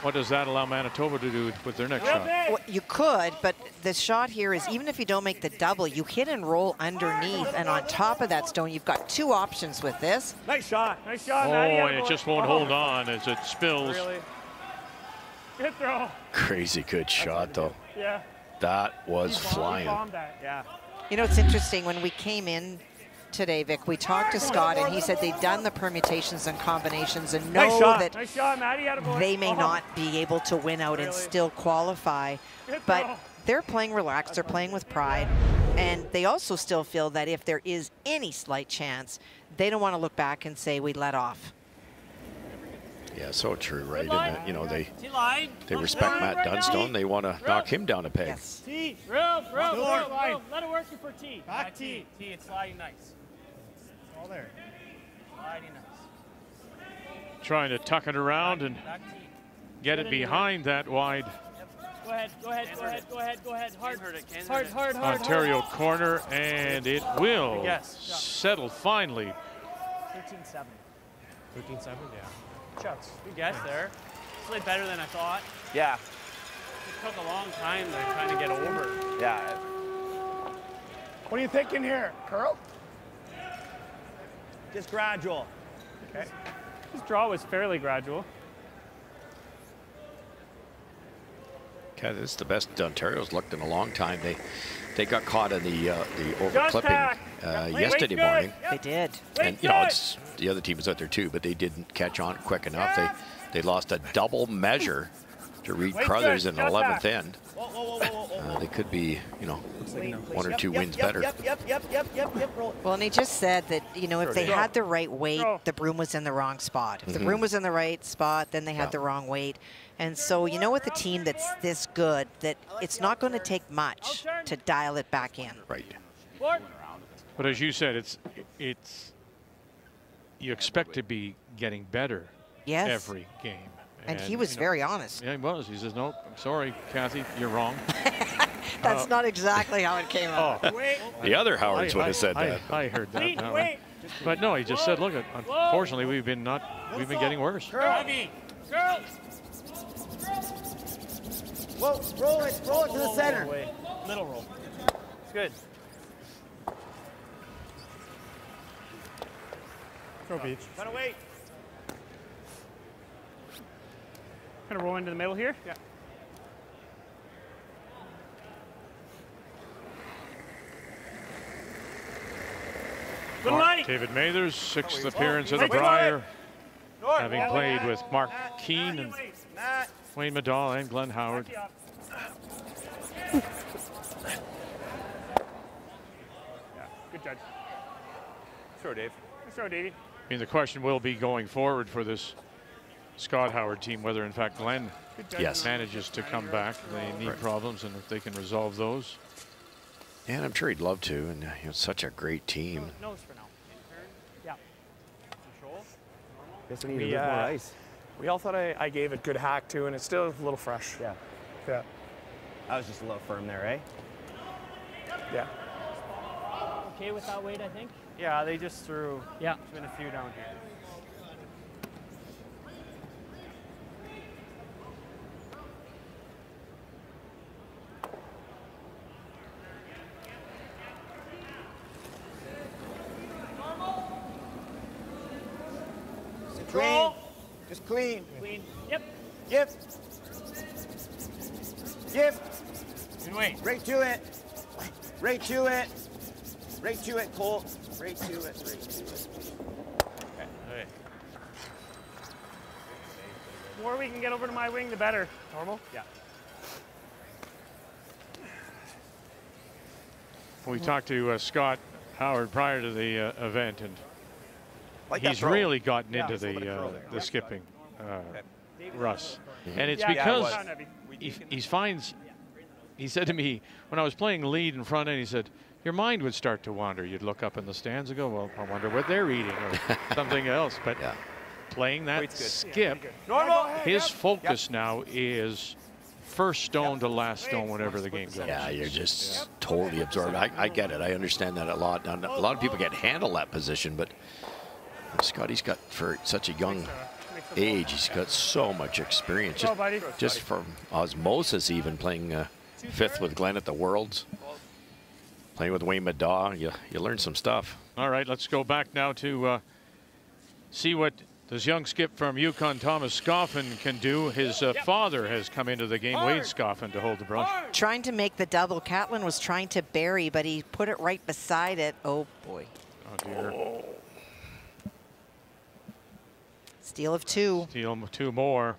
what does that allow Manitoba to do with their next shot? Well, you could, but the shot here is, even if you don't make the double, you hit and roll underneath, and on top of that stone, you've got two options with this. Nice shot. Nice shot, Matty. Oh, and it just won't hold on as it spills. Really? Good throw. Crazy good shot, though. Yeah. That was flying. Yeah. You know, it's interesting, when we came in today, Vic, we talked to Scott, and he said they've done the permutations and combinations and know that they may not be able to win out and still qualify, but they're playing relaxed, they're playing with pride, and they also still feel that if there is any slight chance, they don't want to look back and say we let off. Yeah, so true, right? And, uh, you know, they they respect Matt Dunstone. They want to knock him down a peg. Yes. T, roll, roll, roll, roll. Let it work for T. Back T. T, it's sliding nice. All there. Trying to tuck it around and get it behind that wide. Go ahead, go ahead, go ahead, go ahead, go ahead. Hard, hard, hard, hard. Ontario corner, and it will settle finally. thirteen seven. thirteen seven, yeah. Chucks. Good guess there. Played better than I thought. Yeah. took a long time to kind of get over. Yeah. What are you thinking here, Curl? Just gradual. Okay. His draw was fairly gradual. Okay, this is the best Ontario's looked in a long time. They they got caught in the uh, the overclipping uh, yesterday morning. They did. And you know, it's the other team was out there too, but they didn't catch on quick enough. They they lost a double measure to read Crothers in the eleventh end. Whoa, whoa, whoa, whoa, whoa. Uh, they could be, you know, Wait, one or yep, two yep, wins yep, better. Yep, yep, yep, yep, yep, yep. Well, and he just said that, you know, if they had the right weight, the broom was in the wrong spot. If mm-hmm. the broom was in the right spot, then they had yeah. the wrong weight. And so, you know, with a team that's this good, that it's not going to take much to dial it back in. Right. But as you said, it's it's you expect to be getting better yes. every game. And, and he was you know, very honest. Yeah, he was. He says, nope, I'm sorry, Kathy, you're wrong. That's uh, not exactly how it came out. Oh. The other Howards I, would have said I, that. I, I heard that. Wait, no. wait. But no, he just said, look, unfortunately, we've been not, we've been getting worse. Girl, girl. Whoa, roll it, roll it to the center. Middle roll. It's good. Throw beach. Run away. Gonna roll into the middle here. Yeah. Good night. David Mathers, sixth appearance of the Brier, having played with Mark Keane and Wayne Madall and Glenn Howard. Yeah, good judge. Sure, Dave. Sure, Davey. I mean, the question will be going forward for this Scott Howard team, whether in fact Glenn yes. manages to come back. They need right. problems, and if they can resolve those. And I'm sure he'd love to, and you know, such a great team. Nose for now. Yeah. Control. Guess we need we, a bit uh, more ice. We all thought I, I gave it good hack too, and it's still a little fresh. Yeah. Yeah. I was just a little firm there, eh? Yeah. Okay with that weight, I think? Yeah, they just threw yeah. a few down here. Clean. Just clean. Clean. Yep. Yep. Yep. Good way. Right to it. Right to it. Right to it, Cole. Right to it. Right to it. Okay. All right. The more we can get over to my wing, the better. Normal? Yeah. We talked to uh, Scott Howard prior to the uh, event, and like he's really gotten yeah, into the uh, the skipping, uh, Russ, mm-hmm. and it's yeah, because yeah, it he, he finds. He said to me when I was playing lead in front end, he said, "Your mind would start to wander. You'd look up in the stands and go, well, I wonder what they're eating or something else." But yeah. playing that skip, yeah, his focus yep. now is first stone yep. to last stone whenever the game goes. Yeah, you're just yep. totally absorbed. I, I get it. I understand that a lot. Now, a lot of people can't handle that position, but. Scottie's got, for such a young age, he's got so much experience. Just, just from osmosis, even playing uh, fifth with Glenn at the Worlds, playing with Wayne Madaw, you, you learn some stuff. All right, let's go back now to uh, see what this young skip from Yukon, Thomas Scoffin, can do. His uh, father has come into the game, Wade Scoffin, to hold the brush. Trying to make the double. Catlin was trying to bury, but he put it right beside it. Oh, boy. Oh, dear. Oh. Steal of two. Steal of two more.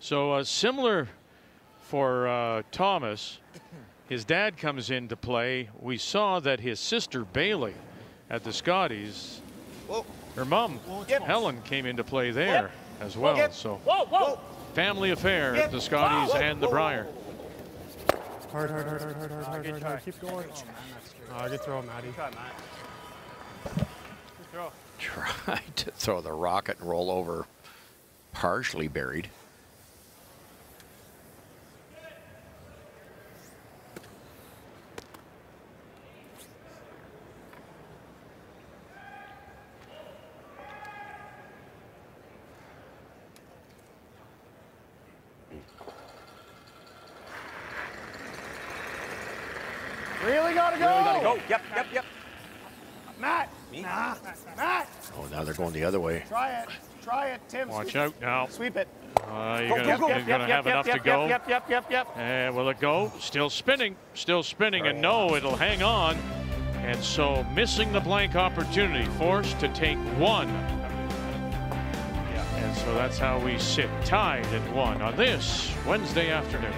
So uh, similar for uh, Thomas, his dad comes into play. We saw that his sister Bailey at the Scotties, whoa. her mom yep. Helen came into play there yep. as well. Yep. So whoa, whoa. family affair yep. at the Scotties whoa, whoa, and the Brier. Hard, hard, hard, hard, hard, hard, hard, hard, hard. Keep going. Oh, man, oh, good throw, Matty. Good try, Matt. Good throw. Tried to throw the rocket and roll over, partially buried. Really gotta go. Yep, yep, yep. Matt. Me? Nah. Matt. Oh, now they're going the other way. Try it. Try it, Tim. Watch out now. Sweep it. Uh, you're going to have enough to go. Yep, yep, yep, yep, yep. And will it go? Still spinning. Still spinning. And no, it'll hang on. And so missing the blank opportunity, forced to take one. And so that's how we sit tied at one on this Wednesday afternoon.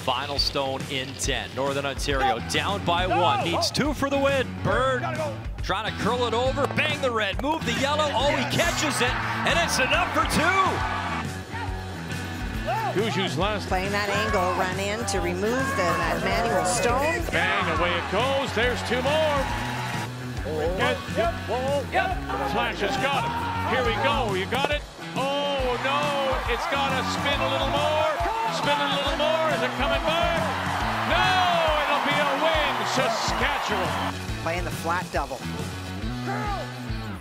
Final stone in ten. Northern Ontario no. down by no. one. Needs two for the win. Bird go. trying to curl it over. Bang the red. Move the yellow. Oh, he catches it. And it's enough for two. Guju's last. Playing that angle. Run in to remove the manual stone. Bang. Away it goes. There's two more. Oh. And, yep. Oh, yep. Flash has got it. Here we go. You got it? Oh, no. It's got to spin a little more. Spinning a little more, is it coming back? No, it'll be a win, Saskatchewan. Playing the flat double. Curl,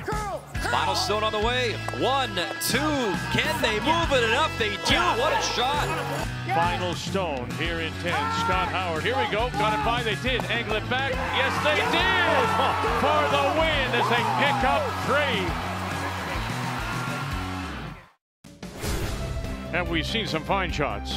curl, curl. Final stone on the way. One, two, can they move it enough? They do, what a shot. Final stone here in ten, Scott Howard. Here we go, got it by, they did. Angle it back, yes they did! For the win as they pick up three. And we've seen some fine shots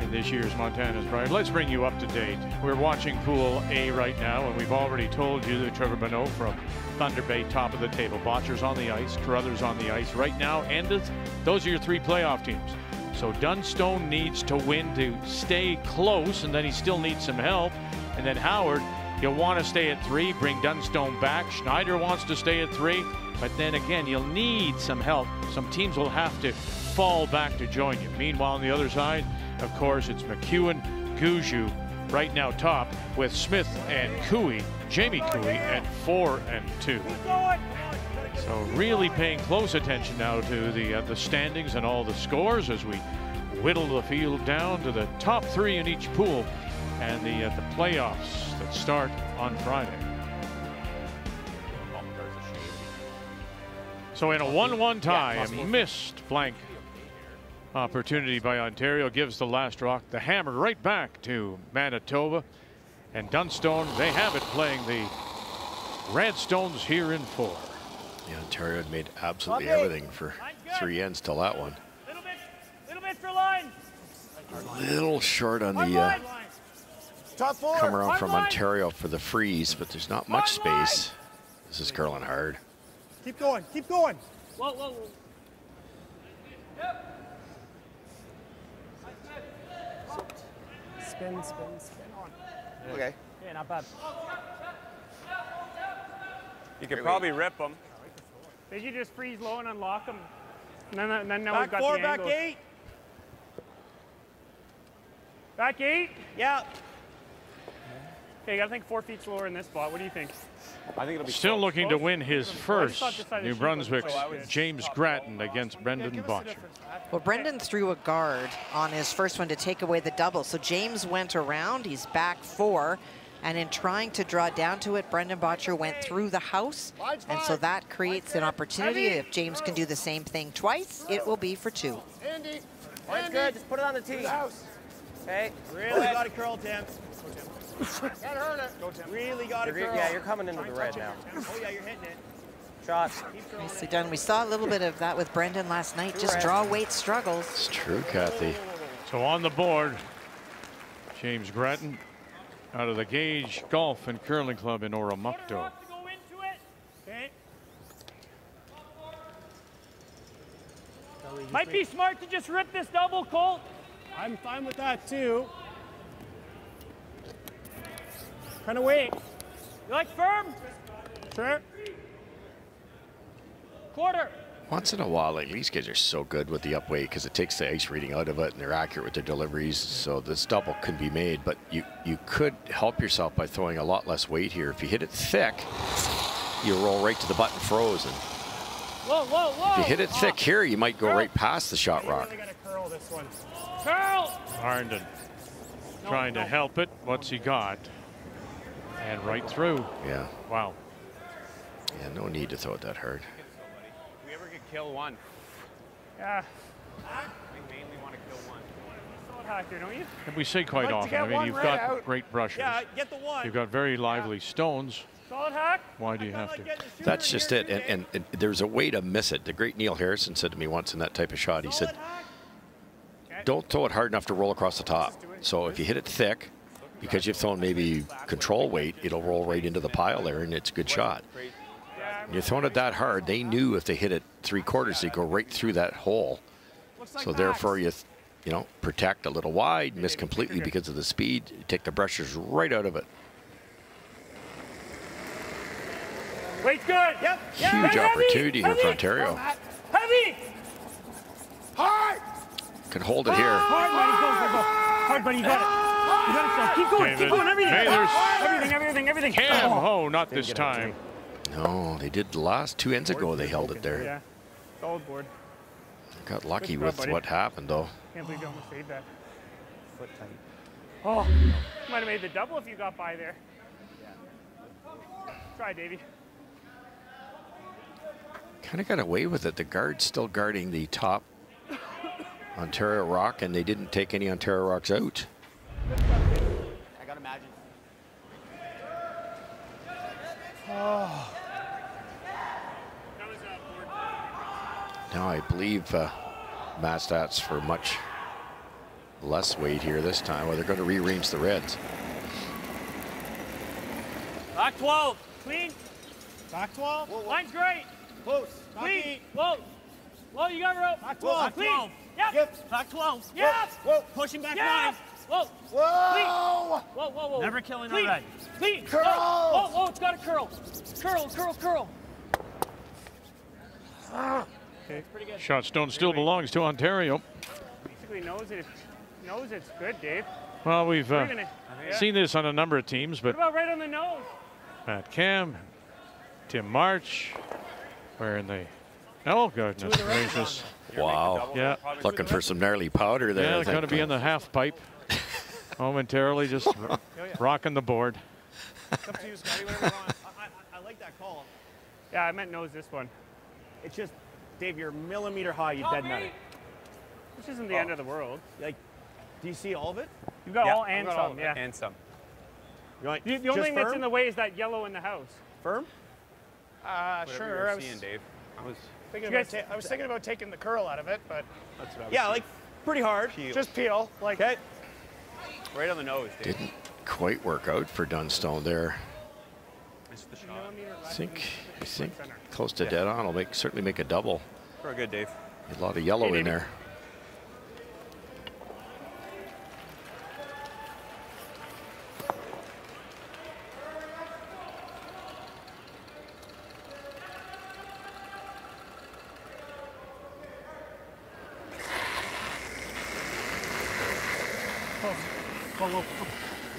in this year's Montana's Brier. Let's bring you up to date. We're watching Pool A right now, and we've already told you that Trevor Bonneau from Thunder Bay, top of the table. Bottcher's on the ice, Carruthers on the ice. Right now, Endeth, those are your three playoff teams. So Dunstone needs to win to stay close, and then he still needs some help. And then Howard, he'll want to stay at three, bring Dunstone back. Schneider wants to stay at three. But then again, you'll need some help. Some teams will have to fall back to join you. Meanwhile, on the other side, of course, it's McEwen, Gouju right now top, with Smith and Cooey, Jamie Cooey at four and two. So really paying close attention now to the, uh, the standings and all the scores as we whittle the field down to the top three in each pool and the, uh, the playoffs that start on Friday. So in a one one tie, a missed flank opportunity by Ontario gives the last rock. The hammer right back to Manitoba. And Dunstone, they have it, playing the Redstones here in four. Yeah, Ontario had made absolutely everything for three ends till that one. Little bit, little bit for line. A little short on the uh, top four. Come around from Ontario for the freeze, but there's not much space. This is curling hard. Keep going, keep going. Whoa, whoa, whoa. Yep. Spin, spin, spin on. Yeah. Okay. Yeah, not bad. You could probably rip them. Did you just freeze low and unlock them? And then, and then now we've got the angles. Back four, back eight. Back eight? Yeah. Okay, you gotta think four feet slower in this spot. What do you think? I think it'll be still close. Looking to win his first. New Brunswick's so James Gratton against Brendan Bottcher. Well, Brendan threw a guard on his first one to take away the double. So James went around. He's back four. And in trying to draw down to it, Brendan Bottcher went through the house. And so that creates an opportunity. If James can do the same thing twice, it will be for two. Andy, that's good. Just put it on the tee. Okay. Really got to curl, Tim. Can't hurt it. Go, Tim. Really got it. Yeah, you're coming into the red now. Oh yeah, you're hitting it. Shot. Nicely done. We saw a little bit of that with Brendan last night. Just draw weight struggles. It's true, Kathy. So on the board, James Gratton, out of the Gage Golf and Curling Club in Oromocto. Okay. Might be smart to just rip this double, Colt. I'm fine with that too. Kind of wait. You like firm? Sure. Quarter. Once in a while, like, these guys are so good with the up weight because it takes the ice reading out of it, and they're accurate with their deliveries. So this double can be made, but you you could help yourself by throwing a lot less weight here. If you hit it thick, you roll right to the button frozen. Whoa, whoa, whoa! If you hit it ah. thick here, you might go curl. right past the shot rock. Really gotta curl this one. Curl. Harnden no, trying no. to help it. What's he got? And right through. Yeah. Wow. Yeah, no need to throw it that hard. Kill one. Yeah. We mainly want to kill one. And we say quite often, I mean, you've got great brushes. Yeah, get the one. You've got very lively yeah. stones. Solid hack. Why do you have to? That's just it. And, and, and there's a way to miss it. The great Neil Harrison said to me once in that type of shot, he said, don't throw it hard enough to roll across the top. So if you hit it thick, because you've thrown maybe control weight, it'll roll right into the pile there, and it's a good shot. You're throwing it that hard. They knew if they hit it three quarters, they go right through that hole. So therefore, you, you know, protect a little wide, miss completely because of the speed. You take the brushes right out of it. Wait, good. Yep. Huge Heavy. opportunity Heavy. here for Ontario. Heavy. Hard. Can hold it here. Hard, buddy. Go, go, go. Hard, buddy. You got it. You got it. Keep going. David Keep going. Everything. Mathers. Everything. Everything. Everything. Cam. Oh, not this time. No, they did the last two ends ago. They held it there. Yeah, solid board. Got lucky with what happened, though. Can't believe you almost saved that. Foot tight. Oh, might have made the double if you got by there. Try, Davey. Kind of got away with it. The guard's still guarding the top Ontario rock, and they didn't take any Ontario rocks out. I gotta imagine. Oh. Now I believe uh, Matt Stats for much less weight here this time. Well, they're going to rearrange the reds. Back twelve, clean. Back twelve. Whoa, whoa. Line's great. Close. Clean. Low. Low. You got rope. Back twelve. Back twelve. Yep. Yep. Back twelve. Yep. Whoa. Pushing back nine. Whoa. Whoa. Whoa. Whoa. Whoa. Never killing a red. Please. Curl! Oh, oh, oh, it's got a curl. Curl, curl, curl. Okay. Pretty good. Shot stone still really belongs to Ontario. Basically knows it. Knows it's good, Dave. Well, we've uh, gonna, yeah. seen this on a number of teams, but. What about right on the nose? Matt Cam, Tim March, where in the. Oh, goodness gracious. Wow. Yeah. Looking for some gnarly powder there. Yeah, it's going to be in the half pipe momentarily, just oh, yeah. rocking the board. Come to you, Scotty, whatever you want. I, I, I like that call. Yeah, I meant nose this one. It's just, Dave, you're millimeter high, you dead nut it. Which isn't the oh. end of the world. Like, do you see all of it? You've got yeah, all and got some, all yeah. And some. You want, you, the only thing firm? That's in the way is that yellow in the house. Firm? Uh, whatever sure. I was seeing, Dave. I was. Guys, I was thinking about taking the curl out of it, but that's what I was yeah, saying. Like pretty hard. Peel. Just peel, like okay. Right on the nose. Dude. Didn't quite work out for Dunstone there. Missed the shot. I think, I think close to yeah. dead on. Will make certainly make a double. Very good, Dave. A lot of yellow hey, in there.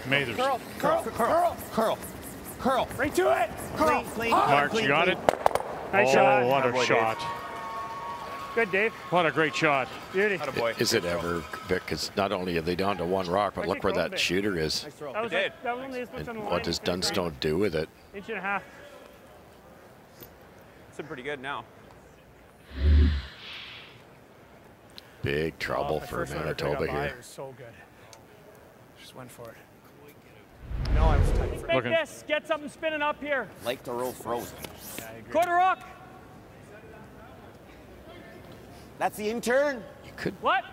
Mathers. Curl, curl, curl, curl, curl. Right to it. Curl. Clean, clean, March clean, got clean. It. Nice oh, shot. What a boy, shot. Dave. Good, Dave. What a great shot. Beauty. Boy. Is it ever, Vic? Because not only are they down to one rock, but Where'd look where that bit? Shooter is. Nice throw. That was like, that was nice. And what does Dunstone do with it? Inch and a half. It's been pretty good now. Big trouble oh, for Manitoba here. So good. Just went for it. No, I was tight for it. This. Get something spinning up here. Like the roll frozen. Yeah, I agree. Quarter rock. That's the intern. You could. What?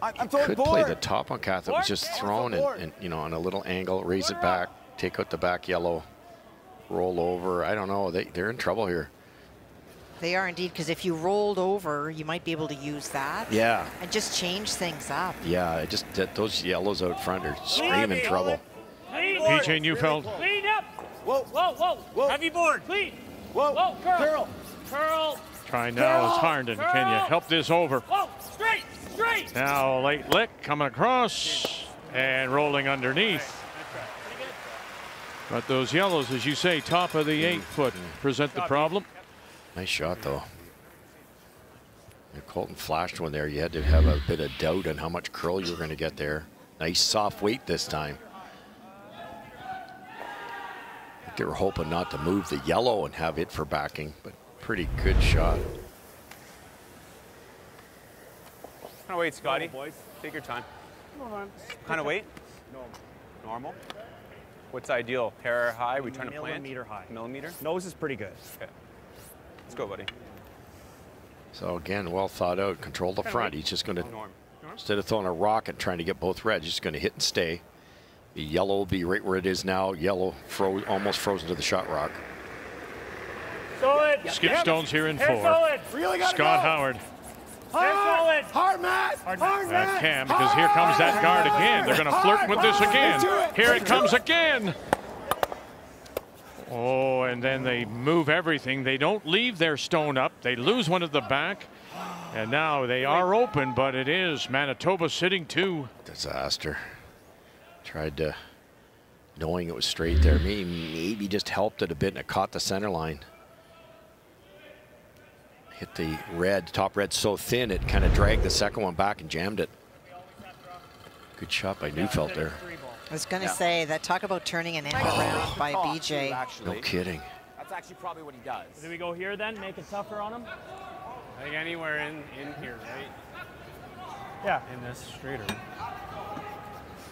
I'm you throwing could board. Play the top on Kathy. It was just thrown and, and you know on a little angle, raise quarter it back, rock. Take out the back yellow, roll over. I don't know. They they're in trouble here. They are indeed, because if you rolled over, you might be able to use that. Yeah. And just change things up. Yeah. It just that, those yellows out front are screaming oh, trouble. B J. Neufeld. Clean up. Whoa, whoa, whoa, whoa. Heavy board. Clean. Whoa, whoa. Curl. Curl. Trying now is Harnden. Curl. Can you help this over? Whoa, straight, straight. Now late lick coming across and rolling underneath. But those yellows, as you say, top of the eight foot present the problem. Nice shot though. If Colton flashed one there, you had to have a bit of doubt on how much curl you were going to get there. Nice soft weight this time. They were hoping not to move the yellow and have it for backing, but pretty good shot. Kind of wait, Scotty. Boys. Take your time. Come on. Kind of wait. Normal. Normal. What's ideal? Pair high. We turn a plant. Millimeter high. Millimeter. Nose is pretty good. Okay. Let's go, buddy. So again, well thought out. Control the front. He's just going to, instead of throwing a rock and trying to get both reds, he's just going to hit and stay. The yellow will be right where it is now. Yellow froze, almost frozen to the shot rock. Solid. Skip yep. Stones here in four. Solid. Really Scott go. Howard. Hard, hard, Matt. Hard, Matt. Matt Cam, because hard. Here comes that guard again. They're going to flirt with hard. This again. It. Here it comes again. Oh, and then they move everything. They don't leave their stone up. They lose one at the back. And now they are open, but it is Manitoba sitting two. Disaster. Tried to, knowing it was straight there, maybe, maybe just helped it a bit and it caught the center line. Hit the red, top red so thin it kind of dragged the second one back and jammed it. Good shot by Neufeld there. I was going to yeah. say that talk about turning an end oh. around by B J. No kidding. That's actually probably what he does. Do we go here then, make it tougher on him? I think anywhere in, in here, right? Yeah. In this straighter.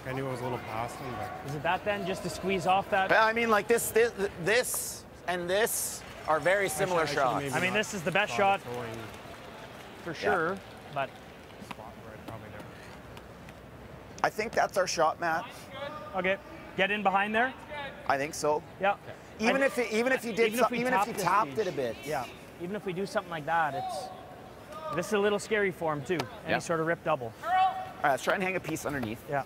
I knew it was a little past him, but. Is it that then, just to squeeze off that? I mean, like this, this, this and this are very similar I should, I should shots. I mean, this is the best shot for sure, yeah. but. I think that's our shot, Matt. Okay, get in behind there. I think so. Yeah. Okay. Even I, if it, even if you did, even if, even if you tapped it a bit, yeah. Even if we do something like that, it's this is a little scary for him too. Any yeah. sort of rip double. All right, let's try and hang a piece underneath. Yeah.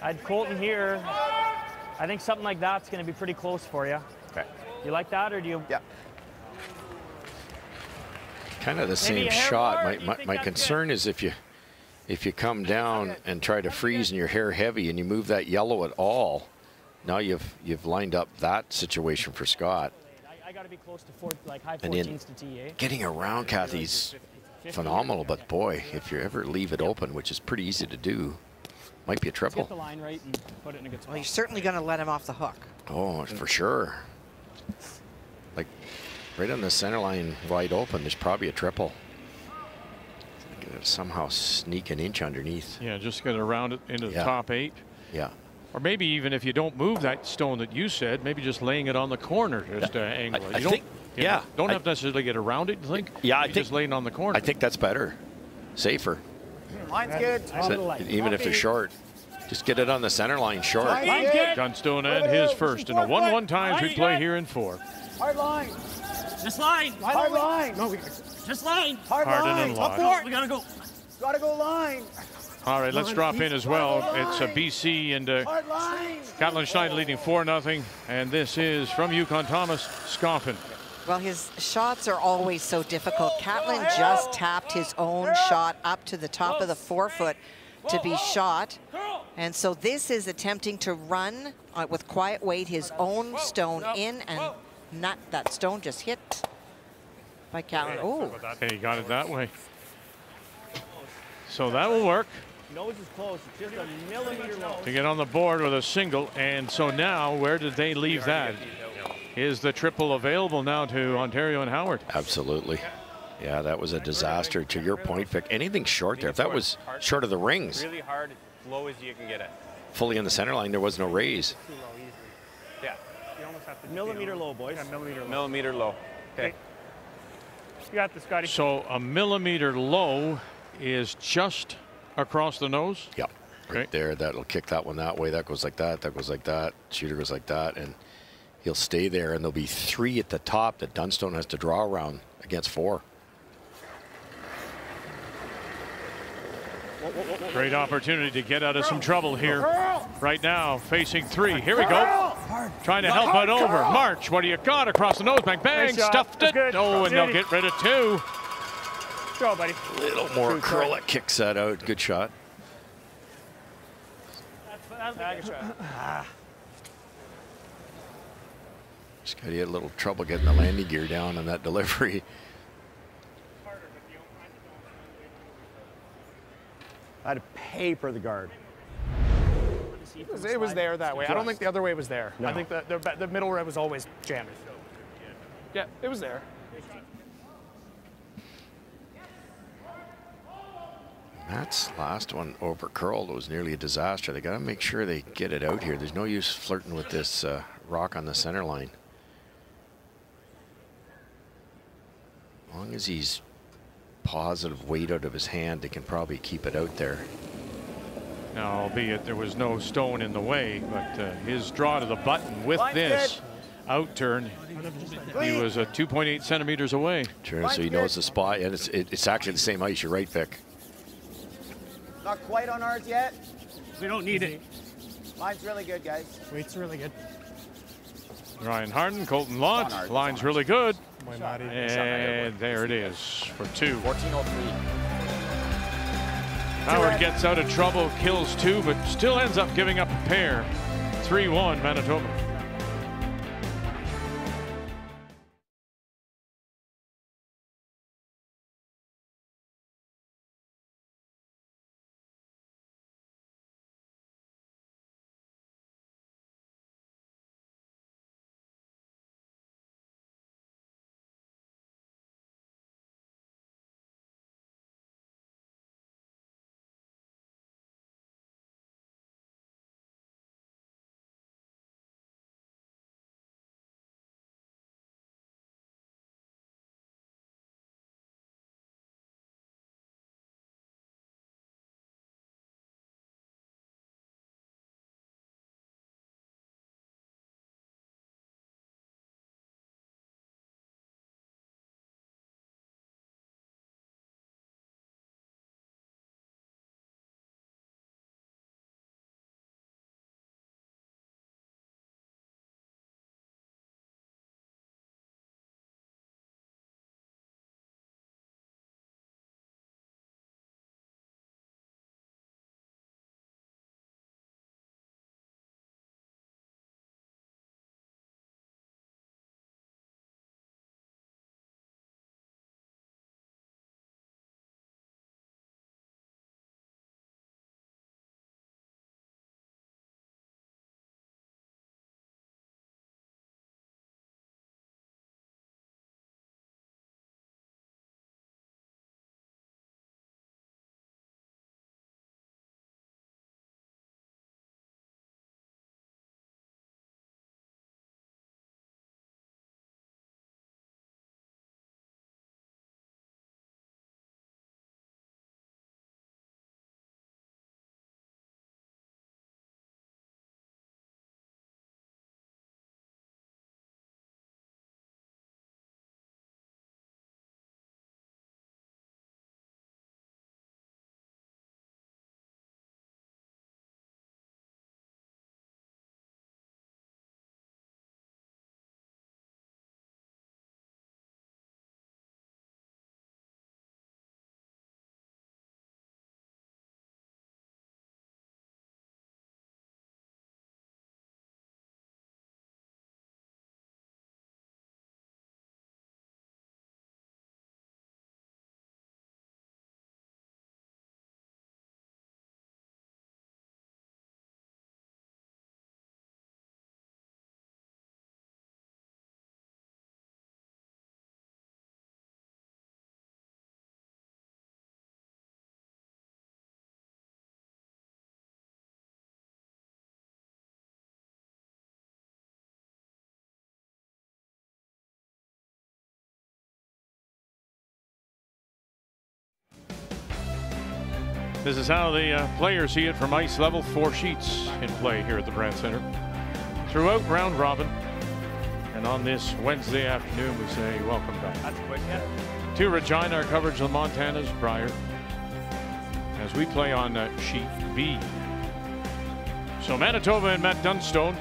I'd Colton here. I think something like that's going to be pretty close for you. Okay. You like that, or do you? Yeah. kind of the same shot. My, my, my concern is if you if you come down and try to freeze and your hair heavy and you move that yellow at all, now you've you've lined up that situation for Scott. I got to be close to four, like high fourteens to T A. Getting around Kathy's phenomenal, but boy, if you ever leave it open, which is pretty easy to do, might be a triple. Get the line right and put it in a good spot. Well, you're certainly going to let him off the hook. Oh, for sure. Like right on the center line, wide open. There's probably a triple. Somehow sneak an inch underneath. Yeah, just going to round it into the yeah. top eight. Yeah. Or maybe even if you don't move that stone that you said, maybe just laying it on the corner just to angle it. You I don't, think, you yeah. know, don't I, have to necessarily get around it, you think? Yeah, I think, just laying on the corner. I think that's better, safer. Line's good. That, even if they're short, just get it on the center line short. Dunstone and his first in a one-one times we play here in four. Hard line. Just line. Hard line. No, we just line. Hard line. And Up court. We gotta go. Gotta go line. All right, let's drop in as well. It's a B C and uh, Caitlin Schneider leading four nothing. And this is from Yukon, Thomas Scoffin. Well, his shots are always so difficult. Caitlin just tapped his own shot up to the top of the forefoot to be shot. And so this is attempting to run uh, with quiet weight his own stone in and nut that stone just hit by Caitlin. Oh, okay, he got it that way. So that will work. Nose is close, it's just a millimeter low. To get on the board with a single, and so now where did they leave that? Is the triple available now to Ontario and Howard? Absolutely. Yeah, that was a disaster to your point, Vic. Anything short there, if that was short of the rings. Really hard, low as you can get it. Fully in the center line, there was no raise. Yeah. You almost have to millimeter low, boys. Yeah, millimeter low. Millimeter low. Okay. You got the Scotty. So a millimeter low is just across the nose? Yeah. Right okay. there, that'll kick that one that way. That goes like that, that goes like that. Shooter goes like that, and he'll stay there, and there'll be three at the top that Dunstone has to draw around against four. Great opportunity to get out of some trouble here. Right now, facing three. Here we go. Trying to help it over. March, what do you got? Across the nose, bang, bang, stuffed it. Oh, and they'll get rid of two. Go, buddy. A little more curl. It kicks that out. Good shot. Just got a little trouble getting the landing gear down on that delivery. I had to paper the guard. It was, it was there that way. I don't think the other way was there. No. I think the, the, the middle red was always jammed. Yeah, it was there. Matt's last one over curled was nearly a disaster. They got to make sure they get it out here. There's no use flirting with this uh, rock on the center line. As long as he's positive weight out of his hand, they can probably keep it out there. Now, albeit there was no stone in the way, but uh, his draw to the button with Line this hit. outturn, he was uh, two point eight centimeters away. Sure, so he knows the spot, and it's, it, it's actually the same ice. You're right, Vic. Not quite on ours yet. We don't need it. Line's really good, guys. Weight's really good. Ryan Harden, Colton Lott. Line's really good. And there it is for two. Howard gets out of trouble, kills two, but still ends up giving up a pair. three one, Manitoba. This is how the uh, players see it from ice level. Four sheets in play here at the Brandt Centre throughout round robin. And on this Wednesday afternoon, we say welcome back. That's quick, yeah. To Regina, our coverage of Montana's Brier, as we play on uh, sheet B. So Manitoba and Matt Dunstone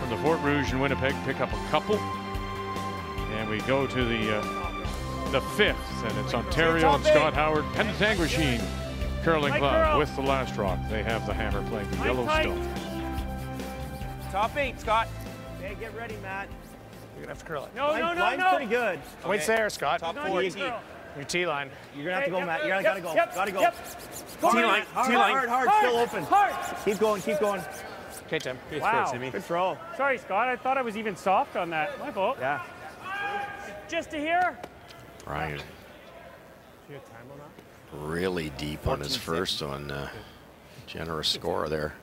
from the Fort Rouge and Winnipeg pick up a couple. And we go to the uh, the fifth, and it's Ontario and Scott Howard. Pentanguishene Curling Club with the last rock. They have the hammer playing the Yellowstone. Top eight, Scott. Hey, get ready, Matt. You're going to have to curl it. No, line, no, no, line's no. Line's pretty good. Okay. Wait there, Scott. Top four, T. Your T line. You're going to have to go, hey, Matt. You're going to go. Got to go. Yep. T line. Hard, T line. Hard, hard, hard. Still open. Hard. Keep going, keep going. Okay, Tim. Good wow. throw, Timmy. Good throw. Sorry, Scott. I thought I was even soft on that. My fault. Yeah. Just to here. Ryan. Really deep on his first one. Uh, generous score there.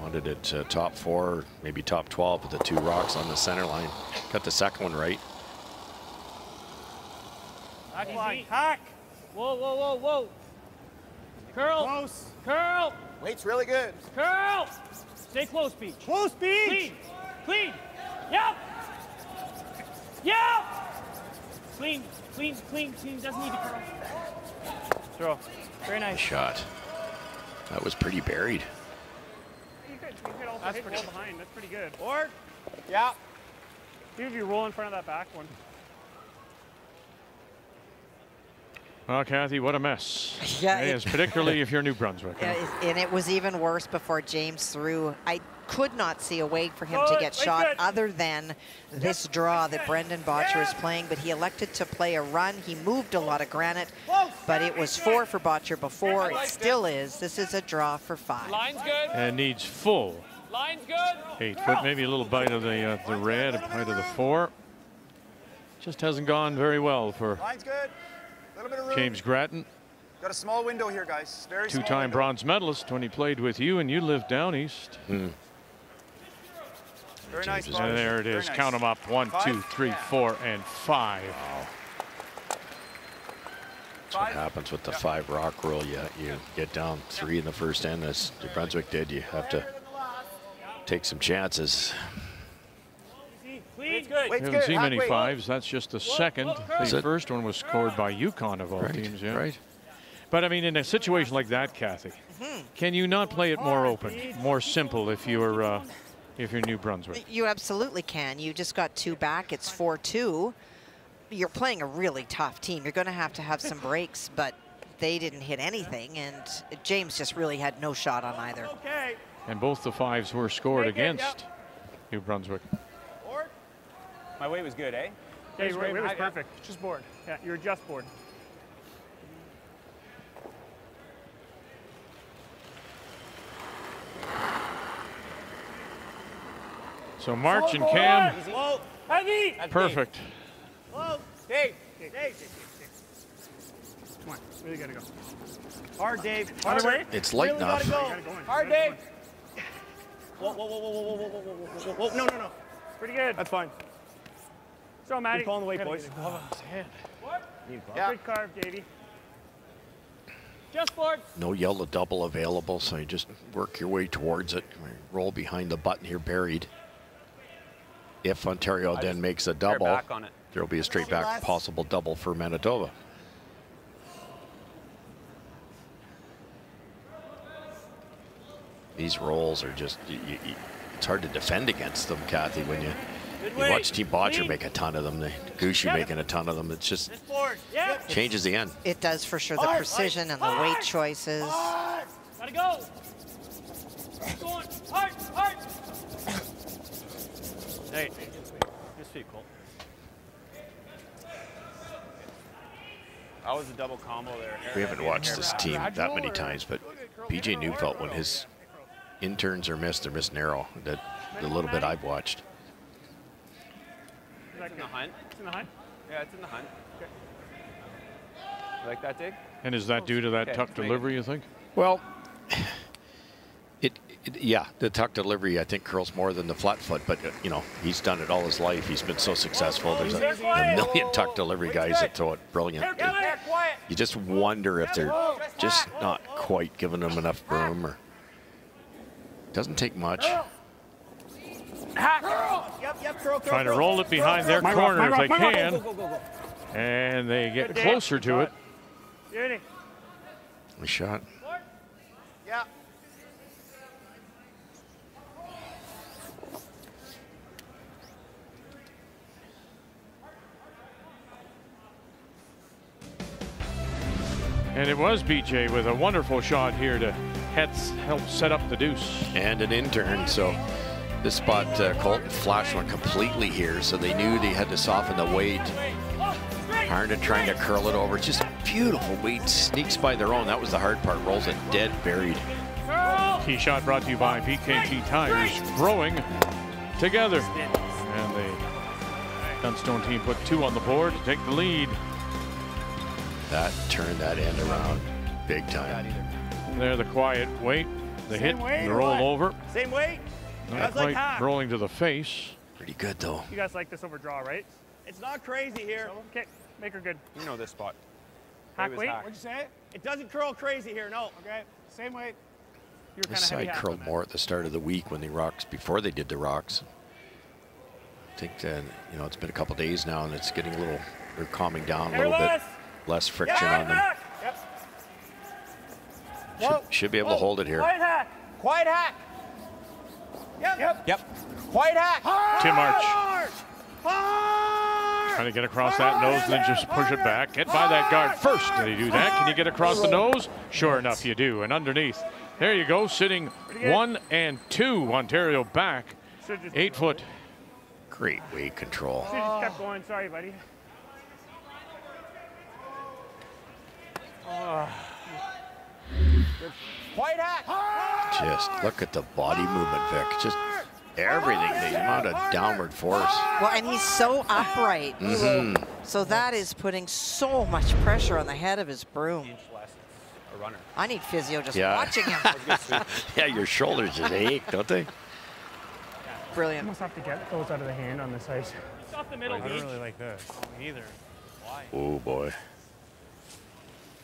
Wanted it uh, top four, maybe top twelve, with the two rocks on the center line. Got the second one right. Back line, hack. Whoa, whoa, whoa, whoa. Curl. Close. Curl. Weight's really good. Curl. Stay close, Beach. Close, Beach. Clean. Clean. Yep. Yep. Clean, clean, clean, clean. Doesn't need to curl. Throw. Very nice. Shot. That was pretty buried. That's pretty well behind. That's pretty good. Or, yeah. Dude, you roll in front of that back one. Well, Kathy, what a mess. Yeah, it, it is, particularly if you're New Brunswick. Yeah, it, and it was even worse before James threw. I could not see a way for him oh, to get shot good. other than this draw that Brendan Bottcher is yeah. playing, but he elected to play a run. He moved a lot of granite, Close. but it was four for Bottcher before. It still is. This is a draw for five. Line's good. And needs full. Line's good. Eight foot, maybe a little bite of the, uh, the red, a bite of the four. Just hasn't gone very well for Line's good. James Grattan. Got a small window here, guys. Very Two-time bronze medalist when he played with you, and you lived down east. Mm. Very nice. And there it is. Nice. Count them up. One, five? two, three, yeah. four, and five. Wow. That's five? What happens with the yeah. five rock rule. You, you get down three in the first end, as New Brunswick did. You have to take some chances. It's good. We haven't good. seen many fives. That's just the second. The first one was scored by Yukon of all right. teams. Yeah. Right. But I mean, in a situation like that, Kathy, mm-hmm. can you not play it more open, more simple if you're uh, if you're New Brunswick? You absolutely can. You just got two back. It's four two. You're playing a really tough team. You're going to have to have some breaks, but they didn't hit anything, and James just really had no shot on either. Okay. And both the fives were scored against New Brunswick. My weight was good, eh? Yeah, your weight was perfect. Yeah. Just bored. Yeah, you're just bored. So March slow and Cam. Slow. Heavy. Perfect. Slow. Dave. Dave. Dave. Come on. Really gotta go. Hard, Dave. Hard, Dave. It's light really enough. Gotta go. Hard, Dave. Whoa, whoa, whoa, whoa, whoa, whoa, whoa, whoa, whoa. No, no, no. Pretty good. That's fine. So, Matty. Keep calling the weight, boys. Oh, his hand. What? Yeah. Good carve, Davey. Just board. No yellow double available, so you just work your way towards it. Roll behind the button here, buried. If Ontario I then makes a double, back on it. there'll be a straight back possible double for Manitoba. These rolls are just, you, you, it's hard to defend against them, Kathy, when you You watch Team Bottcher make a ton of them. The Gushu making a ton of them. It's just yep. changes the end. It does for sure. The hard, precision hard, and the hard, weight choices. Hard. Gotta go. Keep going. Hard, hard. Hey, this feet, Colt. That was a double combo there. We haven't watched this team that many times, but B J Neufeld, when his interns are missed, they're missed narrow. That the little bit I've watched. It's in the hunt. It's in the hunt? Yeah, it's in the hunt. Okay. You like that, Dig? And is that due to that okay, tuck delivery, it. you think? Well, it Yeah, the tuck delivery, I think, curls more than the flat foot, but, you know, he's done it all his life. He's been so successful. There's a, a million tuck delivery guys that throw it brilliant. It, you just wonder if they're just not quite giving them enough room. Or doesn't take much. Trying to roll it behind their corner if they can, and they get closer to it. Nice shot. Yeah. And it was B J with a wonderful shot here to help set up the deuce. And an intern, so this spot, uh, Colton flashed one completely here, so they knew they had to soften the weight. Harnden trying to curl it over. Just a beautiful weight, sneaks by their own. That was the hard part, rolls it dead, buried. Key shot brought to you by B K T Tires, growing together. And the Dunstone team put two on the board to take the lead. That turned that end around big time. They're the quiet weight, the hit, the roll over. Same weight. Not quite rolling to the face. Pretty good though. You guys like this over draw, right? It's not crazy here. Okay, make her good. You know this spot. Hack weight. What'd you say? It doesn't curl crazy here, no. Okay, same weight. This side curled more at the start of the week when the rocks, before they did the rocks. I think that, you know, it's been a couple days now and it's getting a little, they're calming down a little bit. Less friction yeah, on them. Yep. Should, whoa, should be able whoa. to hold it here. Quiet hack. Quiet hack. Yep. Yep. Yep. Quiet hack. Hard, Tim March. Hard, hard, trying to get across hard, that nose and then just push it back. Get hard, by that guard first. Can you do that? Can you get across the nose? Sure enough, you do. And underneath. There you go. Sitting one and two. Ontario back. Eight foot. Great weight control. Should have just kept going. Sorry, buddy. Uh, White hat. Just look at the body movement, Vic. Just everything, the amount of downward force. Well, and he's so upright. Mm-hmm. So that is putting so much pressure on the head of his broom. I need physio just yeah. watching him. Yeah, your shoulders just ache, don't they? Brilliant. You almost have to get those out of the hand on this ice. It's off the middle. I don't really like this. Neither. Why? Oh, boy.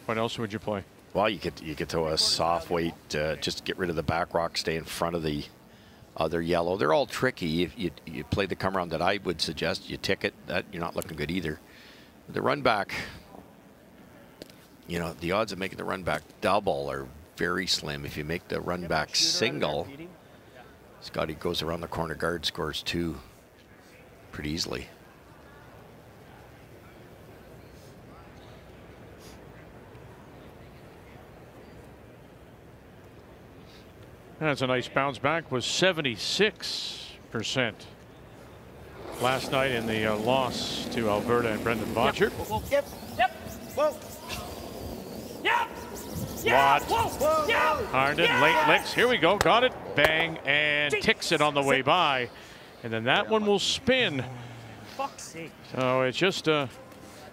What else would you play? Well, you could you could throw a soft weight, uh, just get rid of the back rock, stay in front of the other yellow. They're all tricky. If you, you play the come around that I would suggest, you tick it. That you're not looking good either. The run back, you know, the odds of making the run back double are very slim. If you make the run back single, Scotty goes around the corner guard, scores two pretty easily. That's a nice bounce back, was seventy-six percent last night in the uh, loss to Alberta and Brendan Bottcher. Yep, yep, whoa. Yep, yep, whoa, yep. Harnden, yep. late licks, here we go, got it, bang, and ticks it on the way by. And then that one will spin. Fuck's sake. So it's just a... Uh,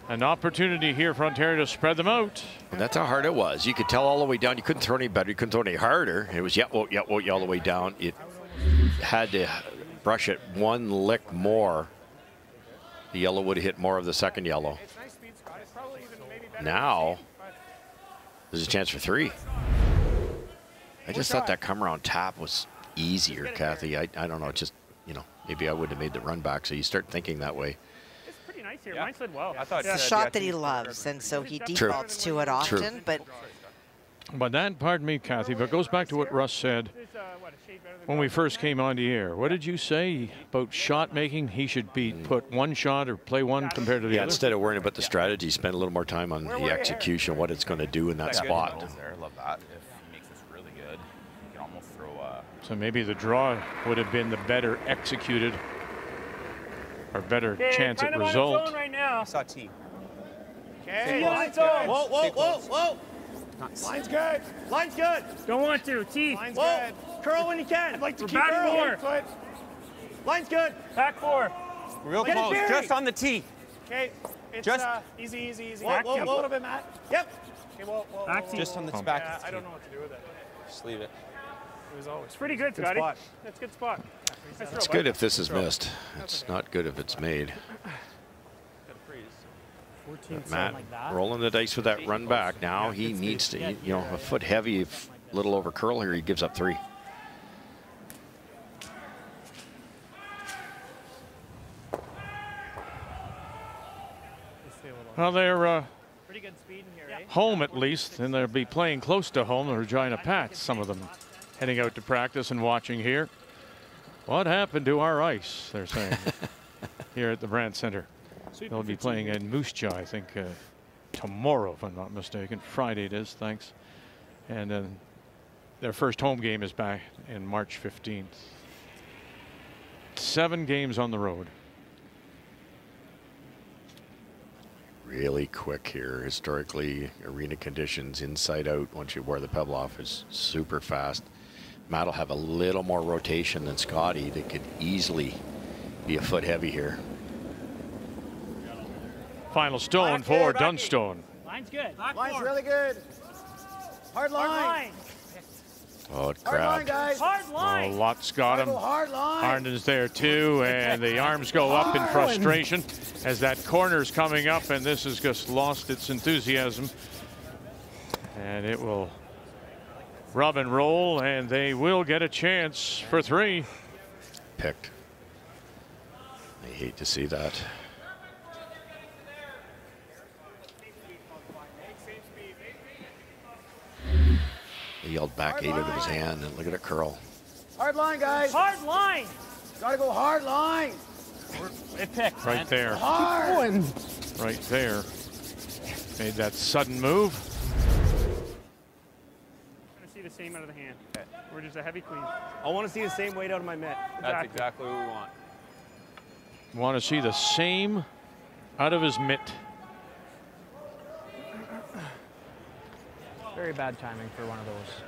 an opportunity here for Ontario to spread them out. And that's how hard it was. You could tell all the way down. You couldn't throw any better. You couldn't throw any harder. It was, yeah, oh, yeah, oh, yeah, all the way down. It had to brush it one lick more. The yellow would hit more of the second yellow. Now, there's a chance for three. I just thought that come around tap was easier, Kathy. I, I don't know. Just, you know, maybe I wouldn't have made the run back. So you start thinking that way. Nice here. Yeah. Mine slid well. I thought it's a shot that he loves, and so he defaults True. to it often. True. But but that, pardon me, Kathy, but it goes back to what Russ said when we first came on the air. What did you say about shot making? He should be put one shot or play one compared to the yeah, other. Instead of worrying about the strategy, spend a little more time on the execution, what it's going to do in that spot. Love that. If he makes this really good, you can almost throw a. So maybe the draw would have been the better executed. Our better okay, chance at result. Right now. I saw T. Okay. Line's on. Whoa, whoa, whoa, whoa. Nice. Line's good. Line's good. Don't want to. T. Line's whoa. good. Curl when you can. I'd like to We're keep back four. Line's good. Back four. Real Get close. Just on the T. Okay. It's Just uh, easy, easy, easy. Whoa, back whoa, whoa. A little bit, Matt. Yep. Okay, whoa, whoa, back whoa, whoa. Just on the back. Yeah, I don't know what to do with it. Just leave it. It was always pretty good, good Scotty. Spot. That's a good spot. Yeah, nice it's good if this is missed. It's okay. Not good if it's made. But Matt like that. Rolling the dice with that run back. Now yeah, he needs to, yeah, you know, yeah, a foot heavy, a little over curl here. He gives up three. Well, they're uh, pretty good speed in here, eh? Home at least, and they'll be playing close to home. The Regina Pats, some of them heading out to practice and watching here. What happened to our ice, they're saying, here at the Brandt Centre. They'll be playing in Moose Jaw, I think, uh, tomorrow, if I'm not mistaken. Friday it is, thanks. And then their first home game is back in March fifteenth. Seven games on the road. Really quick here. Historically, arena conditions inside out once you wear the pebble off is super fast. Matt will have a little more rotation than Scotty that could easily be a foot heavy here. Final stone for Dunstone. Line's good. Line's really good. Hard line. Oh, it grabbed. Hard line. Oh, Lott's got him. Harden's there too, and the arms go up in frustration as that corner's coming up, and this has just lost its enthusiasm. And it will rub and roll, and they will get a chance for three. Picked. I hate to see that. He yelled back eight out of his hand, and look at it curl. Hard line, guys. Hard line. Gotta go hard line. It picked. Right there. Hard. Right there. Made that sudden move. I want to see the same out of the hand. Okay. We're just a heavy queen. I want to see the same weight out of my mitt. Exactly. That's exactly what we want. We want to see the same out of his mitt. Very bad timing for one of those.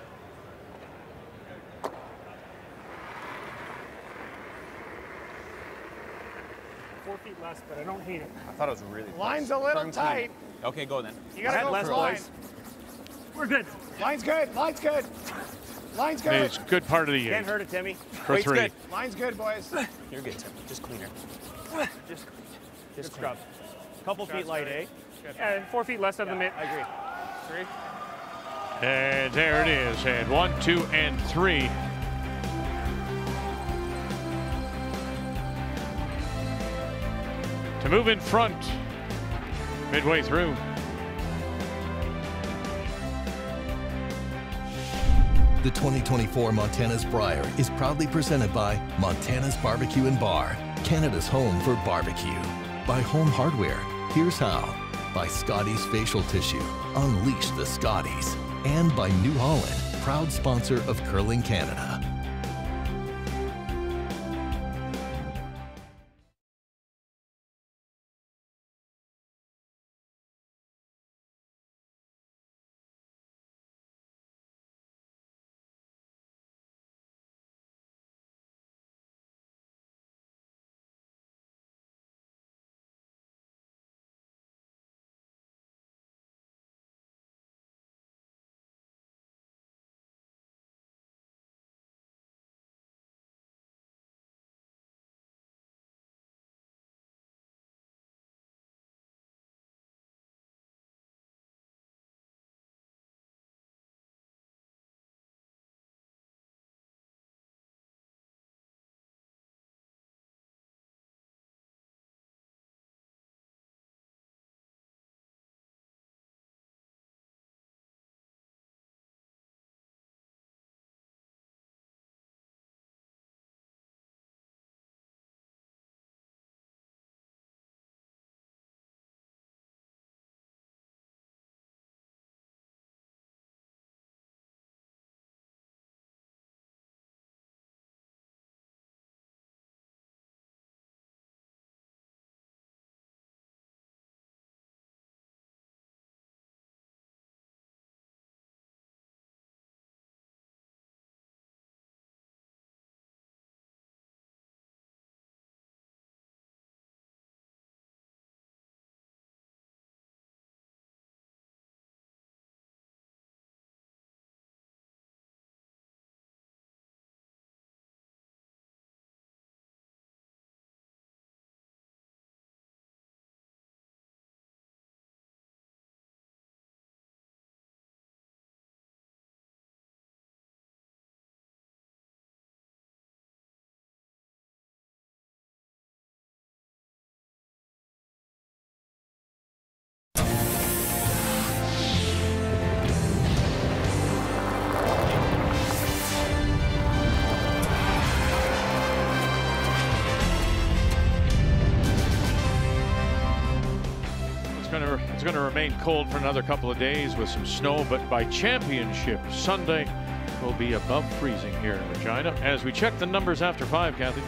Four feet less, but I don't hate it. I thought it was really close. Line's a little tight. Okay, go then. You gotta go less, boys. We're good. Line's good. Line's good. Line's good. It's good part of the year. Can't hurt it, Timmy. For Wait's three. Good. Line's good, boys. You're good, Timmy. Just cleaner. Just, just scrub. Couple Scrubs feet light, eh? Yeah, four feet less of yeah, the mitt. I agree. Three. And there it is, and one, two, and three. To move in front, midway through. The twenty twenty-four Montana's Brier is proudly presented by Montana's Barbecue and Bar, Canada's home for barbecue. By Home Hardware, here's how. By Scotties Facial Tissue, unleash the Scotties. And by New Holland, proud sponsor of Curling Canada. going to it's going to remain cold for another couple of days with some snow, but by championship Sunday will be above freezing here in Regina. As we check the numbers after five, Kathy.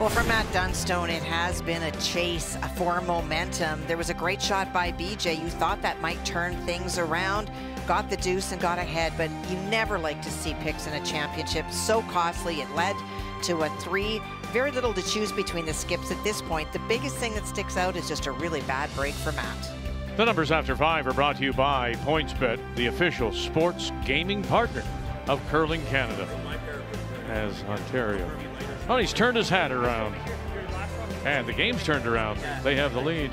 Well, for Matt Dunstone, it has been a chase for momentum. There was a great shot by B J. You thought that might turn things around. Got the deuce and got ahead, but you never like to see picks in a championship. So costly. It led to a three. Very little to choose between the skips at this point. The biggest thing that sticks out is just a really bad break for Matt. The numbers after five are brought to you by PointsBet, the official sports gaming partner of Curling Canada. As Ontario. Oh, he's turned his hat around. And the game's turned around. They have the lead.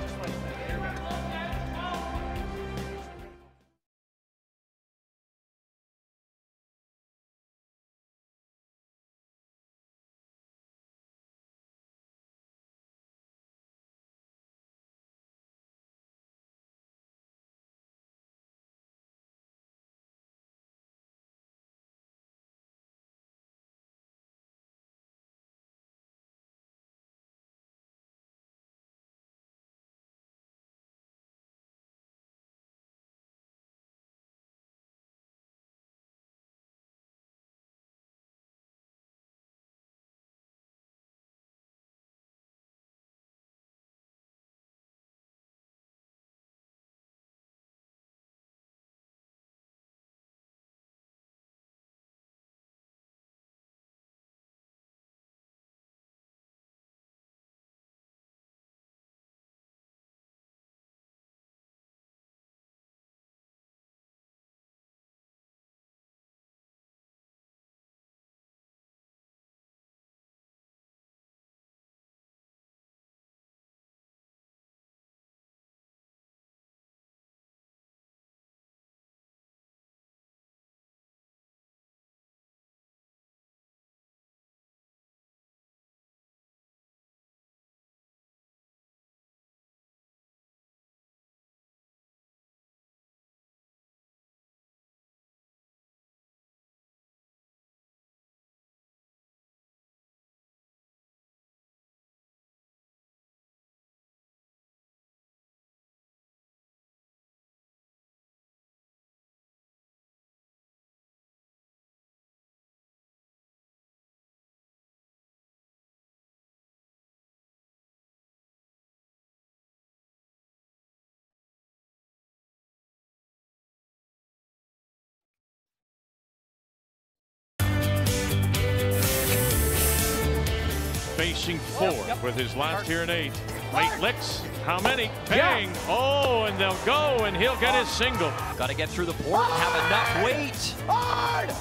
Facing four yep, yep. with his last here in eight. Late licks. How many? Bang. Yeah. Oh, and they'll go, and he'll get his single. Got to get through the port and have enough weight. Hard.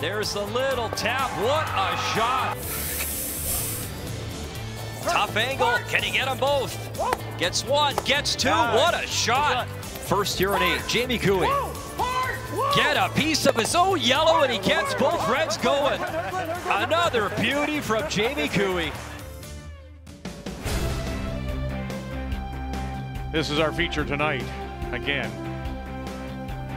There's the little tap. What a shot. Tough angle. Can he get them both? Gets one. Gets two. Nice. What a shot. First here in eight. Jamie Cooey. Get a piece of his own yellow, and he gets both reds going. Another beauty from Jamie Cooey. This is our feature tonight. Again,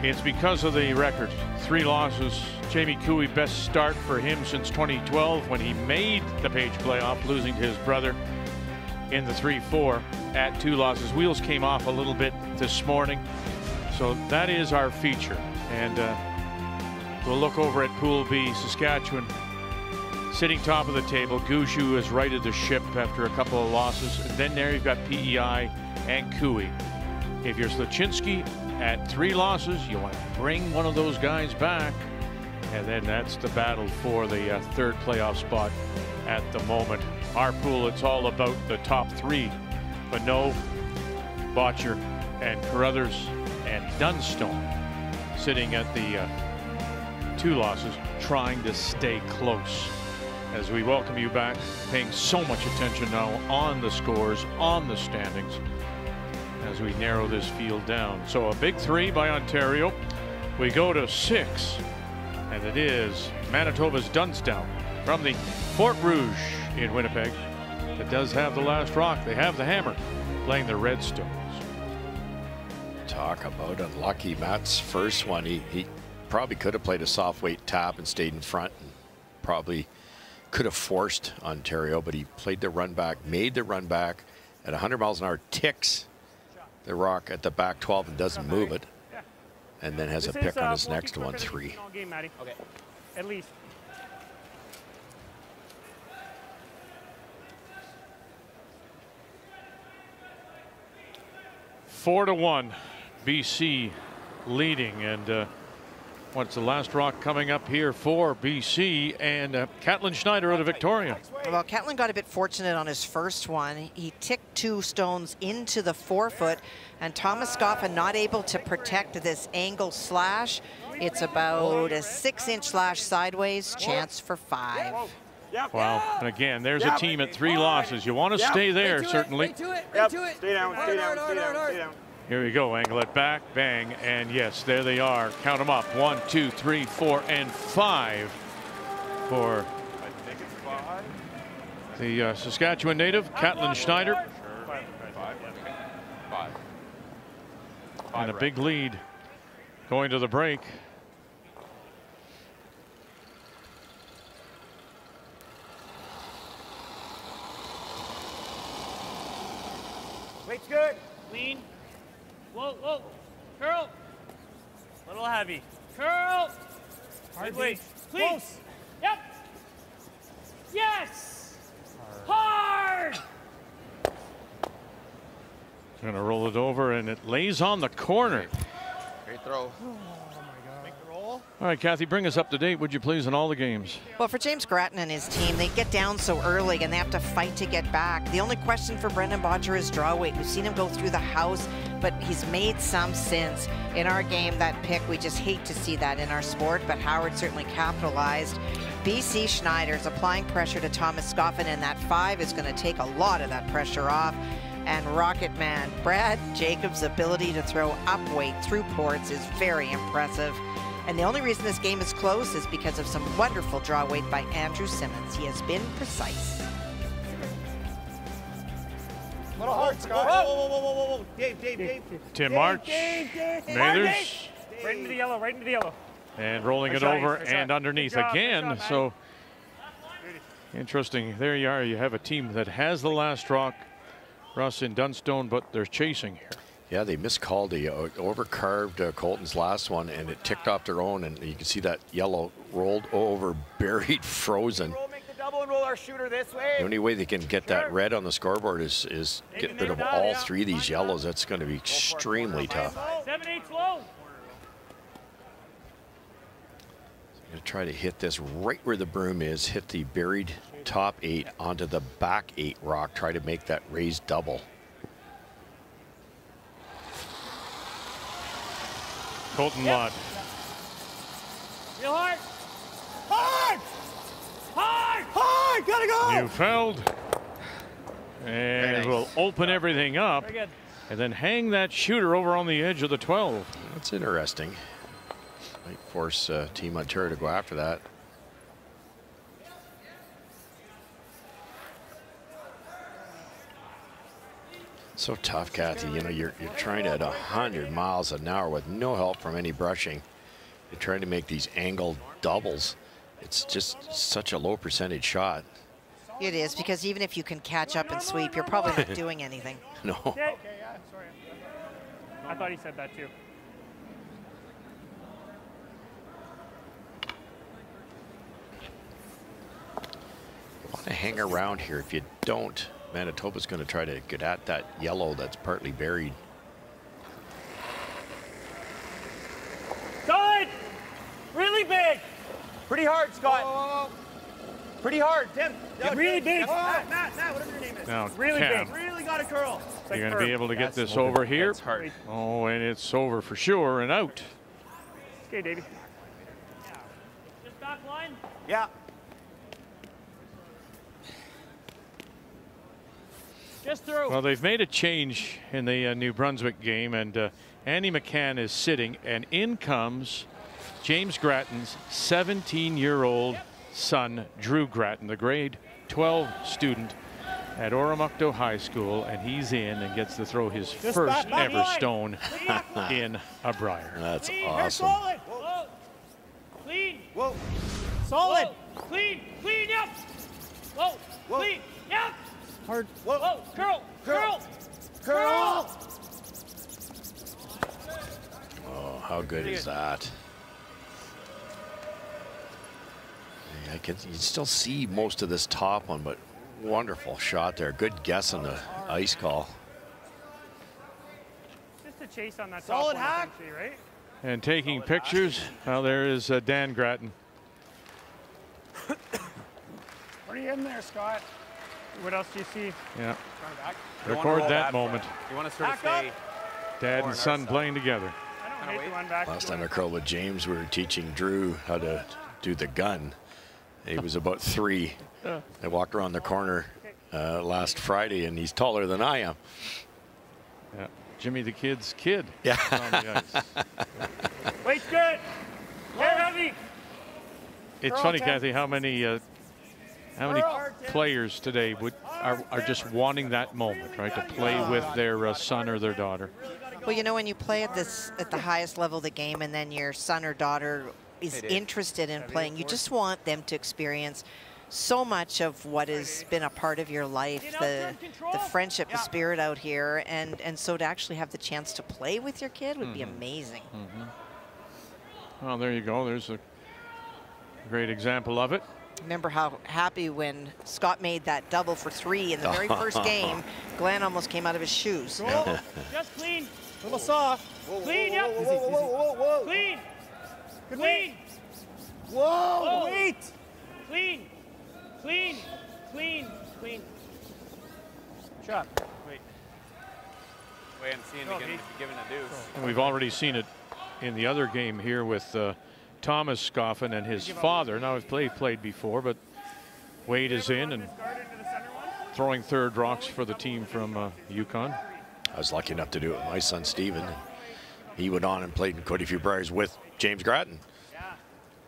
it's because of the record. Three losses. Jamie Cooey, best start for him since twenty twelve when he made the Page playoff, losing to his brother in the three four at two losses. Wheels came off a little bit this morning. So that is our feature. And uh, we'll look over at Pool B. Saskatchewan sitting top of the table. Gushu has righted the ship after a couple of losses. And then there you've got P E I and Cooey. If you're Slachinski at three losses, you want to bring one of those guys back. And then that's the battle for the uh, third playoff spot at the moment. Our pool, it's all about the top three. But no, Bottcher and Carruthers and Dunstone sitting at the uh, two losses, trying to stay close. As we welcome you back, paying so much attention now on the scores, on the standings, as we narrow this field down. So a big three by Ontario. We go to six, and it is Manitoba's Dunstone from the Fort Rouge in Winnipeg that does have the last rock. They have the hammer, playing the Redstone. Talk about unlucky. Matt's first one, he, he probably could have played a soft weight tap and stayed in front and probably could have forced Ontario, but he played the run back, made the run back at one hundred miles an hour, ticks the rock at the back twelve and doesn't move it, and then has this a pick is, uh, on his next one, three. Game, okay. At least. Four to one, B C leading, and uh, what's the last rock coming up here for B C, and uh, Caitlin Schneider out of Victoria. Well, Caitlin got a bit fortunate on his first one. He ticked two stones into the forefoot, and Thomas Scoffin not able to protect this angle slash. It's about a six-inch slash sideways, chance for five. Wow, and again, there's a team at three losses. You want to stay there, certainly. Stay down, stay down, stay down. Here we go, angle it back, bang, and yes, there they are. Count them up, one, two, three, four, and five for the uh, Saskatchewan native, Caitlin Schneider. Five, five, five. And a big lead going to the break. Weight's good. Lean. Whoa, whoa. Curl. A little heavy. Curl. Hard weight. Please. Close. Yep. Yes. Hard. Hard. Going to roll it over, and it lays on the corner. Great throw. All right, Kathy, bring us up to date, would you please, in all the games. Well, for James Gratton and his team, they get down so early and they have to fight to get back. The only question for Brendan Bottcher is draw weight. We've seen him go through the house, but he's made some since. In our game, that pick, we just hate to see that in our sport, but Howard certainly capitalized. B C Schneider's applying pressure to Thomas Scoffin, and that five is going to take a lot of that pressure off. And Rocket Man, Brad Jacobs' ability to throw up weight through ports is very impressive. And the only reason this game is close is because of some wonderful draw weight by Andrew Simmons. He has been precise. A little hard, Scott. Whoa, whoa, whoa, whoa, whoa, whoa. Dave, Dave, Dave. Tim March. Dave, Dave, Dave. Mathers. Right into the yellow, right into the yellow. And rolling it over and underneath again. So interesting. There you are. You have a team that has the last rock, Russ and Dunstone, but they're chasing here. Yeah, they miscalled the uh, overcarved uh, Colton's last one, and it ticked off their own, and you can see that yellow rolled over, buried, frozen. Roll, make the double and roll our shooter this way. The only way they can get that red on the scoreboard is is get rid of all three of these yellows. That's going to be extremely tough. Seven, eight, slow. I'm going to try to hit this right where the broom is, hit the buried top eight onto the back eight rock, try to make that raised double. Colton Lott. Yep. Real hard. Hard! Hard! Hard! Gotta go! Neufeld. And nice. We'll open everything up and then hang that shooter over on the edge of the twelve. That's interesting. Might force uh, Team Ontario to go after that. So tough, Kathy. You know, you're, you're trying at one hundred miles an hour with no help from any brushing. You're trying to make these angled doubles. It's just such a low percentage shot. It is, because even if you can catch up and sweep, you're probably not doing anything. No. Okay, yeah, sorry. I thought he said that too. You want to hang around here. If you don't, Manitoba's going to try to get at that yellow that's partly buried. Good! Really big! Pretty hard, Scott. Oh. Pretty hard, Tim. No, really big. Oh. Matt, Matt, Matt, whatever your name is. Now, really Cam. Big. Really got a curl. You're going to be able to get that's this over here. Hard. Oh, and it's over for sure and out. Okay, Davey. Just back line? Yeah. Well, they've made a change in the uh, New Brunswick game, and uh, Andy McCann is sitting, and in comes James Gratton's seventeen-year-old son, Drew Gratton, the grade twelve student at Oromocto High School, and he's in and gets to throw his Just first ever line. Stone in a Brier. That's clean, awesome. Solid. Whoa. Clean. Whoa. Solid. Whoa. Clean. Clean. Yep. Whoa. Whoa. Clean. Yep. Hard. Whoa, whoa, curl, curl, curl, curl. How good is that? I can, you still see most of this top one, but wonderful shot there. Good guess on the ice call. Just a chase on that top one, essentially, right? And taking pictures. Well, there is uh, Dan Grattan. Pretty in there, Scott. What else do you see? Yeah. Record that moment. You want to sort of stay. Dad and son playing together. I don't hate the one back. Last time I curled with James, we were teaching Drew how to do the gun. He was about three. I walked around the corner uh, last Friday, and he's taller than I am. Yeah. Jimmy the Kid's kid. Yeah. On the ice. Weight's good. Heavy. It's Girl funny, ten. Kathy, how many uh, how many Girl players today would are, are just wanting that moment, right, to play with their uh, son or their daughter. Well, you know, when you play at this at the highest level of the game, and then your son or daughter is interested in playing, you just want them to experience so much of what has been a part of your life, the the friendship, the spirit out here, and and so to actually have the chance to play with your kid would mm-hmm. be amazing. Mm-hmm. Well, there you go. There's a great example of it. Remember how happy when Scott made that double for three in the very first game. Glenn almost came out of his shoes. Cool. Just clean. A little soft. Whoa, clean, whoa, whoa, whoa, whoa, whoa, whoa. Clean. Good clean. Whoa, whoa, wait. Clean. Clean. Clean. Clean. Shot. Wait. Wait, I'm seeing it again, giving a deuce. And we've already seen it in the other game here with uh, Thomas Scoffin and his father. Now, he's played, played before, but Wade is in and throwing third rocks for the team from uh, Yukon. I was lucky enough to do it with my son, Steven. He went on and played in quite a few Briers with James Grattan.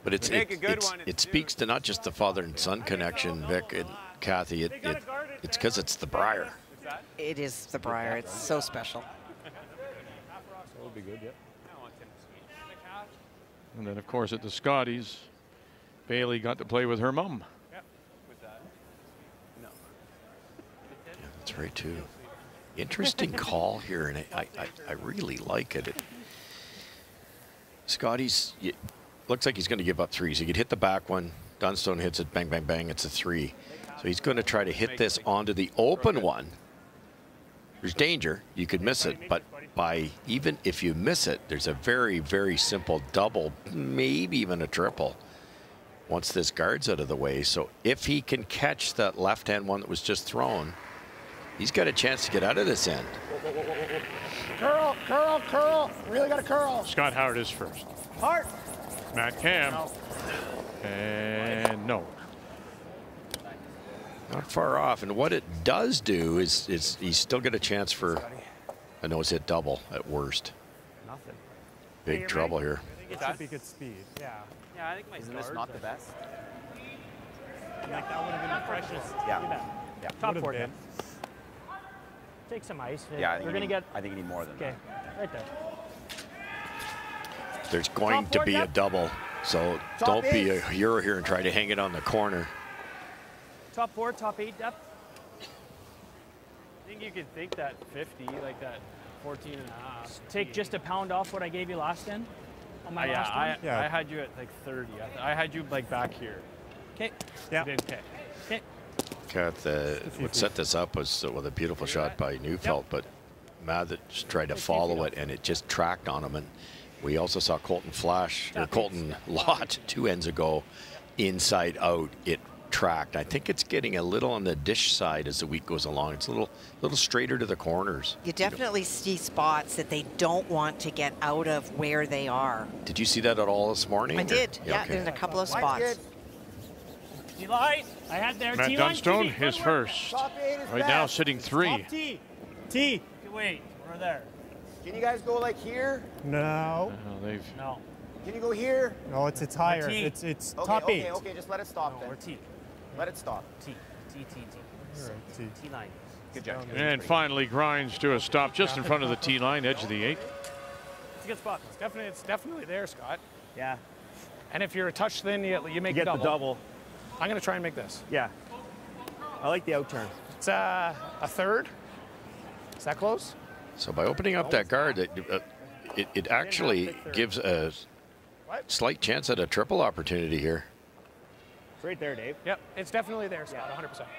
But it's, it, it's, it speaks to not just the father and son connection, Vic and Kathy. It, it, it's because it's the Brier. It is the Brier. It's so special. That'll be good, yeah. And then, of course, at the Scotties, Bailey got to play with her mum. Yep. With that. No. Yeah, that's right, too. Interesting call here, and I, I, I really like it. it Scotties, it looks like he's going to give up threes. He could hit the back one. Dunstone hits it. Bang, bang, bang. It's a three. So he's going to try to hit this onto the open one. There's danger. You could miss it, but by even if you miss it, there's a very, very simple double, maybe even a triple, once this guard's out of the way. So if he can catch that left-hand one that was just thrown, he's got a chance to get out of this end. Curl, curl, curl. Really got to curl. Scott Howard is first. Hart. Matt Cam. No. And no. Not far off, and what it does do is, is he's still got a chance for a nose hit double at worst. Nothing. Big hey, trouble right here. I think it should be good speed. Yeah. Yeah, I think my isn't this not the best? Yeah. Like that would have been precious. Yeah. Yeah. Yeah. Top four. Take some ice. Yeah, I think we're gonna need, get. I think you need more than okay. that. Okay. Right there. There's going top to be depth. a double, so top don't eight. be a hero here and try to hang it on the corner. Top four, top eight depth. I think you could think that fifty, like that fourteen and a half. Take just a pound off what I gave you last end on my uh, last yeah, one? I, yeah, I had you at like thirty. I, I had you like back here. Okay. Yeah. Okay. Cat, the, what set this up was uh, with a beautiful shot by Neufeld, yep. but Mathers tried to follow it, and it just tracked on him. And we also saw Colton Flash, or Colton Lott two ends ago, inside out. It tracked. I think it's getting a little on the dish side as the week goes along. It's a little little straighter to the corners. You definitely you know. see spots that they don't want to get out of where they are. Did you see that at all this morning? I did. Or? Yeah, yeah okay. There's a couple of spots. I had there. Matt Dunstone, his first. Right now sitting three. T. T. Wait, we're there. Can you guys go like here? No. No, they've. No. Can you go here? No, it's it's higher. It's it's top eight. Okay, okay, just let it stop then. Or T. Let it stop. T, T, T, T. T line. Good job. And finally grinds to a stop just in front of the T line, edge of the eight. It's a good spot. It's definitely, it's definitely there, Scott. Yeah. And if you're a touch thin, you, you make you get double. the double. I'm gonna try and make this. Yeah. I like the out turn. It's uh, a third. Is that close? So by opening up that guard, it, uh, it, it actually gives a slight chance at a triple opportunity here. It's right there, Dave. Yep, it's definitely there, Scott, yeah. one hundred percent.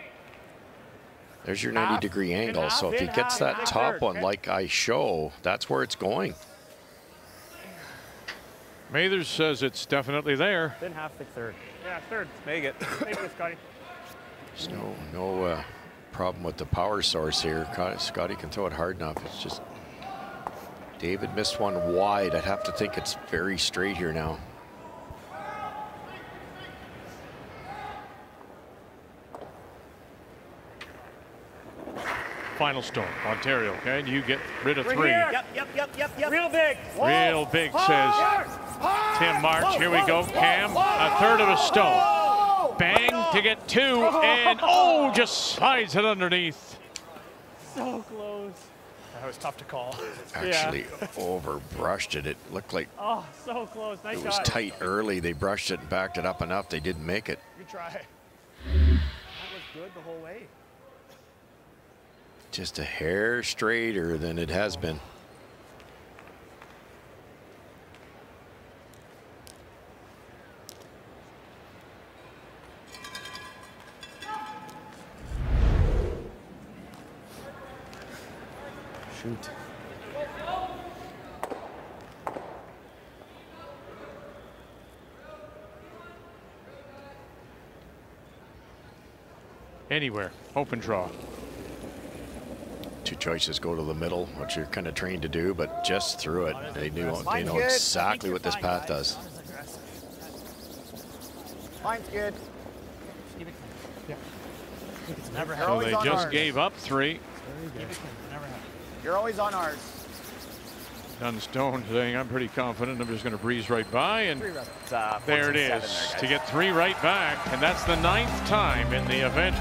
There's your ninety degree angle, half, so if he gets half, that top third. one like I show, that's where it's going. Mathers says it's definitely there. Then half, thick third. Yeah, third. Make it. Make it, Scotty. There's no, no uh, problem with the power source here. Scotty can throw it hard enough. It's just David missed one wide. I'd have to think it's very straight here now. Final stone, Ontario. Can you get rid of three? Yep, yep, yep, yep, yep. Real big. Real big, says Tim March. Here we go, Cam. A third of a stone. Bang to get two, and oh, just slides it underneath. So close. That was tough to call. Actually yeah. over brushed it. It looked like oh, so close. Nice it was shot. Tight early. They brushed it and backed it up enough. They didn't make it. Good try. That was good the whole way. Just a hair straighter than it has been. Shoot. Anywhere, open draw. Two choices, go to the middle, which you're kind of trained to do, but just through it. They knew they know exactly what this path does. Mine's good. Yeah. Never so they just gave up three. You're always on ours. Dunstone saying, I'm pretty confident I'm just going to breeze right by, and there it is to get three right back, and that's the ninth time in the event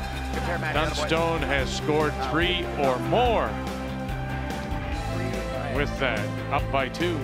Dunstone has scored three or more. With that, up by two.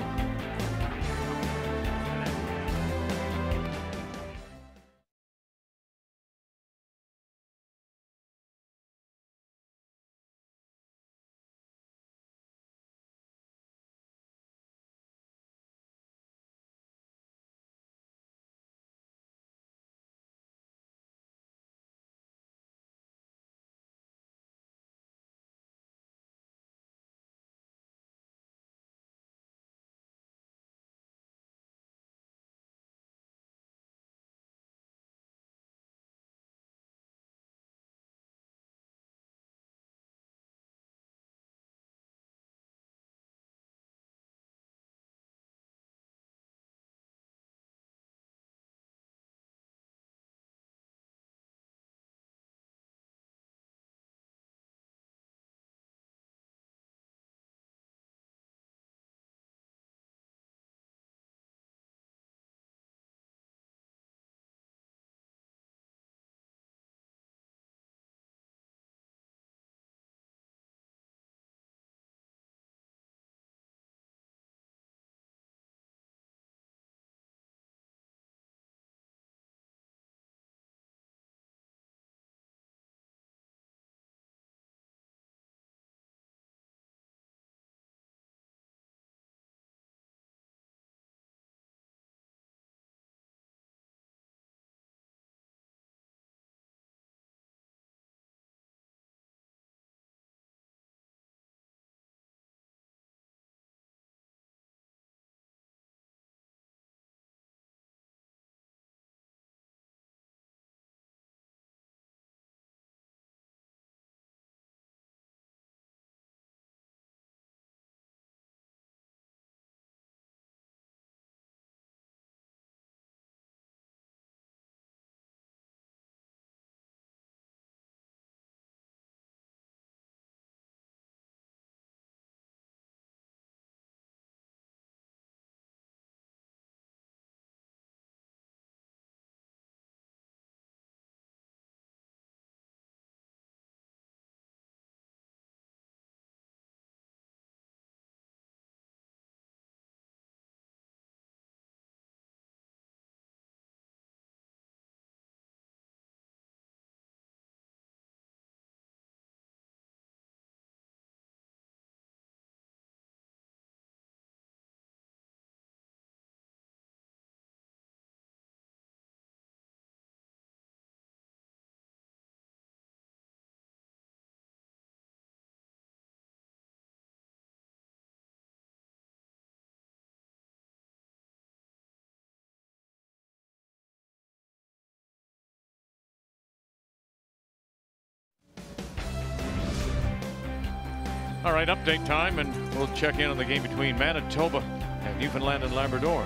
All right, update time, and we'll check in on the game between Manitoba and Newfoundland and Labrador.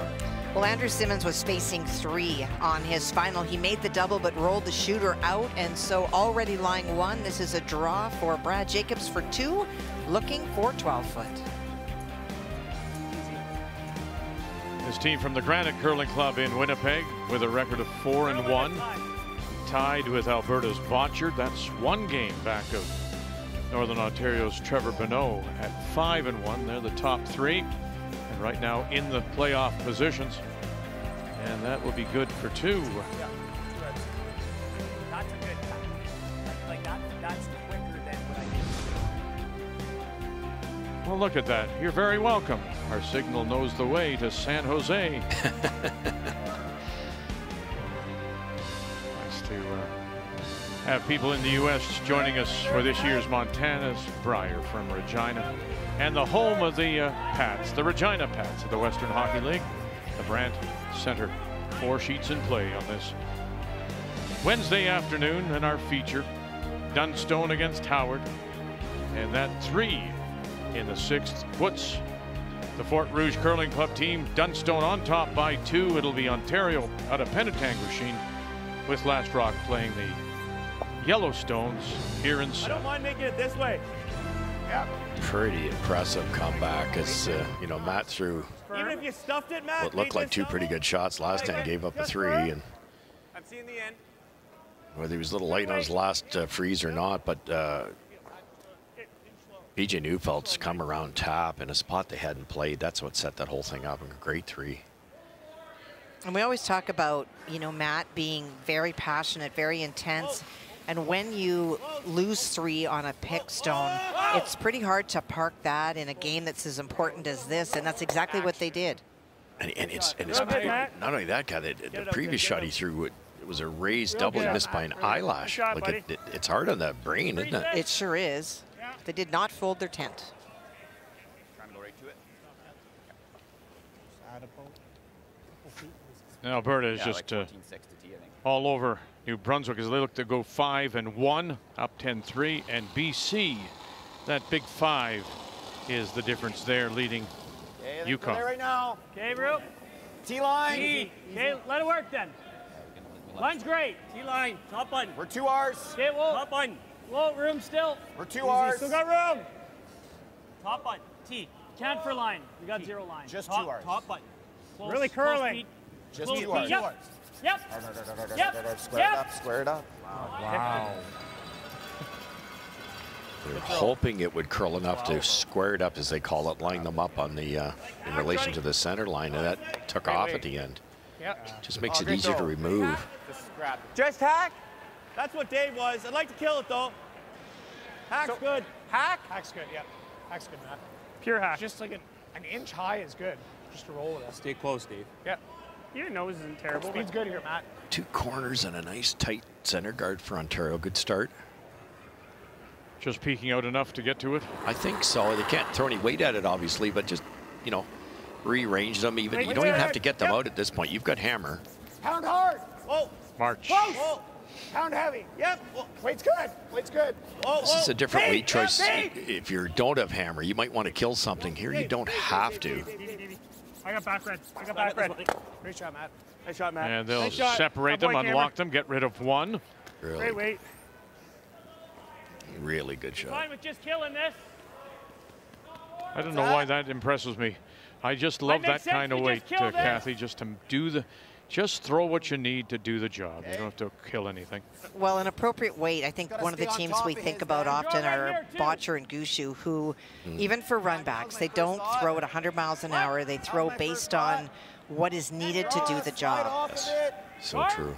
Well, Andrew Simmons was facing three on his final. He made the double but rolled the shooter out, and so already lying one. This is a draw for Brad Jacobs for two, looking for twelve foot. This team from the Granite Curling Club in Winnipeg with a record of four and one, tied with Alberta's Bottcher. That's one game back of Northern Ontario's Trevor Bonneau at five and one. They're the top three, and right now in the playoff positions, and that will be good for two. Well, look at that. You're very welcome. Our signal knows the way to San Jose. Nice to uh, have people in the U S joining us for this year's Montana's Brier from Regina and the home of the uh, Pats, the Regina Pats of the Western Hockey League, the Brandt Centre. Four sheets in play on this Wednesday afternoon, and our feature, Dunstone against Howard, and that three in the sixth puts the Fort Rouge Curling Club team, Dunstone, on top by two. It'll be Ontario out of Penetanguishene, with Last Rock playing the Yellowstones here in. I don't mind making it this way. Yeah. Pretty impressive comeback, as uh, you know, Matt threw Even if you stuffed it, Matt, what looked like two pretty good shots last time, gave up a three, and I'm seeing the end. Whether he was a little late on his last uh, freeze or not, but. Uh, B J Neufeld's come around tap in a spot they hadn't played. That's what set that whole thing up, in a great three. And we always talk about, you know, Matt being very passionate, very intense. And when you lose three on a pick stone, it's pretty hard to park that in a game that's as important as this. And that's exactly what they did. And, and it's, and it's not only that, guy, the, the previous shot he threw it, it was a raised double missed by an eyelash. Like it, it, it's hard on that brain, isn't it? It sure is. They did not fold their tent. And Alberta is yeah, just like uh, T, all over New Brunswick as they look to go five and one, up ten three, and B C, that big five is the difference there, leading okay, Yukon. Right now. Gabriel. T-line. Okay, let it work then. Line's great. T-line, top button. We're two R's. Okay, well, top button. Low room still. We're two Easy. R's. Still got room. Top button. T. Count for line. We got T. zero line. Just top, two R's. Top button. Close, really curling. Just close two R's. Yep. Yep. Yep. Square yep. it up. Square it up. Wow. wow. They're hoping it would curl enough to square it up, as they call it, line them up on the uh, in relation to the center line, and that took wait, off wait. at the end. Yep. Just makes oh, it easier though. to remove. Just hack. That's what Dave was. I'd like to kill it though. Hack's so, good. Hack? Hack's good, yeah. Hack's good, Matt. Pure hack. Just like an, an inch high is good. Just to roll with it. Stay close, Dave. Yeah. Your nose isn't terrible. Speed's good here, Matt. Two corners and a nice tight center guard for Ontario. Good start. Just peeking out enough to get to it? I think so. They can't throw any weight at it, obviously, but just, you know, rearrange them. Even You don't even have to get them yep. out at this point. You've got hammer. Pound hard. Whoa. March. Close. Whoa. Pound heavy. Yep. Weight's good. Weight's good. Whoa, this whoa. is a different hey, weight choice. Hey. If you don't have hammer, you might want to kill something here. You don't have to. I got back red. I got back red. Great shot, Matt. Nice shot, Matt. And they'll nice separate them, unlock them, get rid of one. Really Great weight. Really good shot. Fine with just killing this. I don't know why that impresses me. I just love that, that kind of weight, just uh, Kathy, just to do the. Just throw what you need to do the job. You don't have to kill anything. Well, an appropriate weight. I think one of the teams we think about often are Bottcher and Gushue, who, mm. even for runbacks, they don't throw at one hundred miles an hour. They throw based on what is needed to do the job. Yes. So true.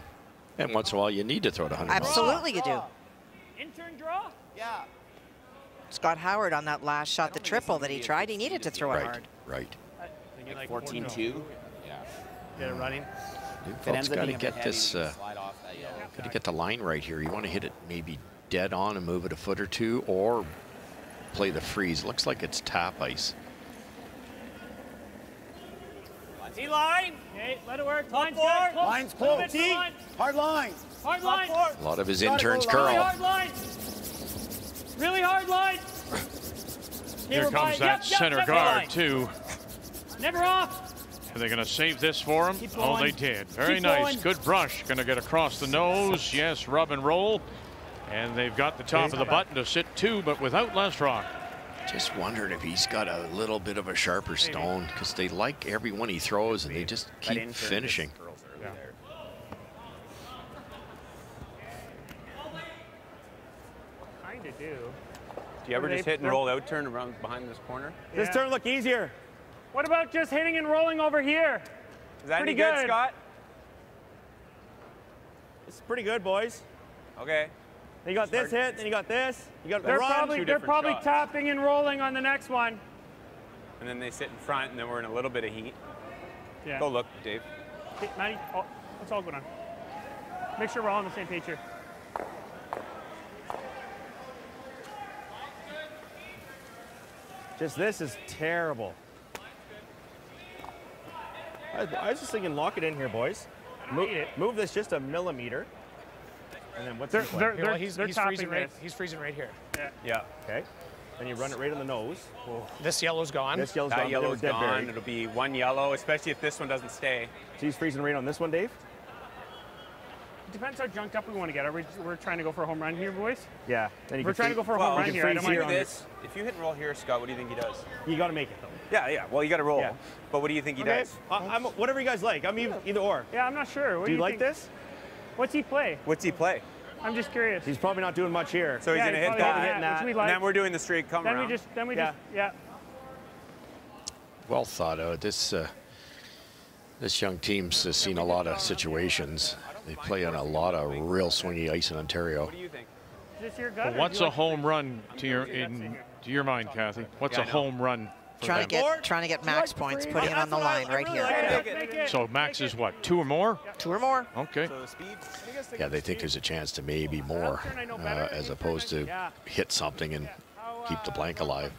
And once in a while, you need to throw at one hundred. Absolutely, you do. Intern draw? Yeah. Scott Howard on that last shot, the triple that he tried, he needed to throw it hard. Right. Right. fourteen two. Yeah. Get it running. Newfeld's got to get this, uh, got to get the line right here. You want to hit it maybe dead on and move it a foot or two, or play the freeze. Looks like it's tap ice. T-line. Okay, let it work. Line's close. Line's close. T. Hard line. Hard line. A lot of his interns curl. Really hard line. Really hard line. Here comes that center guard, too. Never off. Are they going to save this for him? Oh, they did. Very nice. Good brush. Going to get across the nose. Yes, rub and roll. And they've got the top of the button to sit two, but without Lesrock. Just wondered if he's got a little bit of a sharper stone, because they like every one he throws, and they just keep finishing. Yeah. Kind of do. Do you ever just hit and roll out, turn around behind this corner? Yeah. This turn look easier. What about just hitting and rolling over here? Is that pretty any good, good, Scott? This is pretty good, boys. Okay. Then you got this hit, then you got this. You got they're the run. Probably, they're probably shots. Topping and rolling on the next one. And then they sit in front, and then we're in a little bit of heat. Yeah. Go look, Dave. Hey, Matty, oh, what's all going on? Make sure we're all on the same page here. Just this is terrible. I, I was just thinking, lock it in here, boys. Mo it. Move this just a millimeter. And then what's they're, he they're, here, well, he's, he's freezing right. This. He's freezing right here. Yeah. Yeah. Okay. And you run it right on the nose. Whoa. This yellow's gone. This yellow's that gone. That yellow's gone. Buried. It'll be one yellow, especially if this one doesn't stay. So he's freezing right on this one, Dave. It depends how junked up we want to get. Are we, we're trying to go for a home run here, boys? Yeah. Then you we're trying to go for a well, home run here. I don't mind this. If you hit and roll here, Scott, what do you think he does? You got to make it though. Yeah, yeah. Well, you got to roll. Yeah. But what do you think he okay. does? Uh, I'm, whatever you guys like. I'm yeah. either or. Yeah, I'm not sure. What do, do you, you like think? This? What's he play? What's he play? I'm just curious. He's probably not doing much here. So he's yeah, gonna he's hit that, that, that. Like. And then we're doing the straight come then around. We just, then we yeah. just, yeah. Well thought out. This uh, this young team's has seen a lot of situations. They play on a lot of real swingy ice in Ontario. What do you think? Is this your gutter? Well, what's a like home run to your in to your mind, Kathy? What's yeah, a home run? Trying to get trying to get max points, putting it on the line right here. So max is what, two or more? Two or more. Okay. Yeah, they think there's a chance to maybe more, uh, as opposed to hit something and keep the blank alive.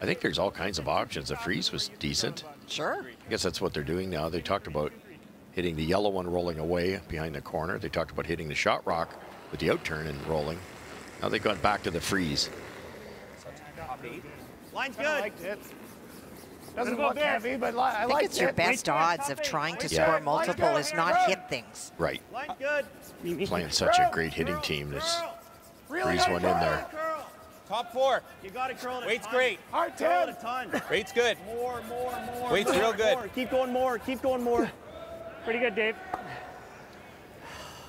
I think there's all kinds of options. The freeze was decent. Sure. I guess that's what they're doing now. They talked about hitting the yellow one rolling away behind the corner. They talked about hitting the shot rock with the outturn and rolling. Now they've gone back to the freeze. Line's good. Doesn't look heavy, but I, I think like it's it. Your best odds of trying to yeah. score multiple is not hit things. Right. Good. Playing such a great hitting team. This really freeze one curl. In there. Curl. Top four. You got it, curl. Weight's great. Hard ten. Weight's good. More, more, more. Weight's real good. More. Keep going more. Keep going more. Pretty good, Dave.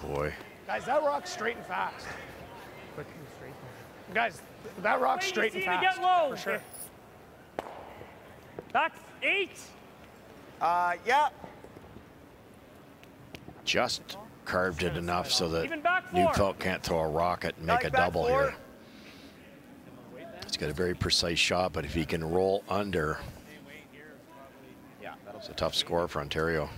Boy. Guys, that rock's straight and fast. Quick and straight. Guys, that rock's straight and fast. To get low. For sure. Okay. That's eight. Uh, yeah. Just carved it enough so that Neufeld can't throw a rocket and make a double here. He's got a very precise shot, but if he can roll under, it's a tough score for Ontario.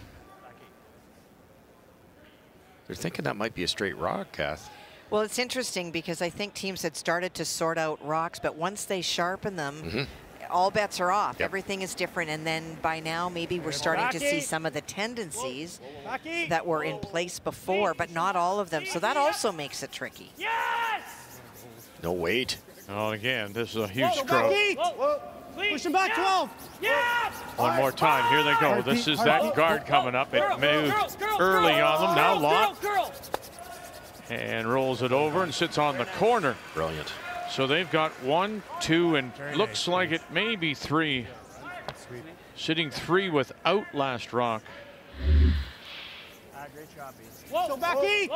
They're thinking that might be a straight rock, Kath. Well, it's interesting because I think teams had started to sort out rocks, but once they sharpen them, mm-hmm. all bets are off. Yep. Everything is different, and then by now maybe we're starting to see some of the tendencies that were in place before, but not all of them. So that also makes it tricky. Yes. No wait. Oh, again, this is a huge throw. Push him back twelve. Yes. One more time. Here they go. This is that guard coming up. It moved early on them. Now Lott and rolls it over and sits on the corner. Brilliant. So they've got one, two, and looks like it may be three. Sitting three without last rock. Great job, B C. So back eight.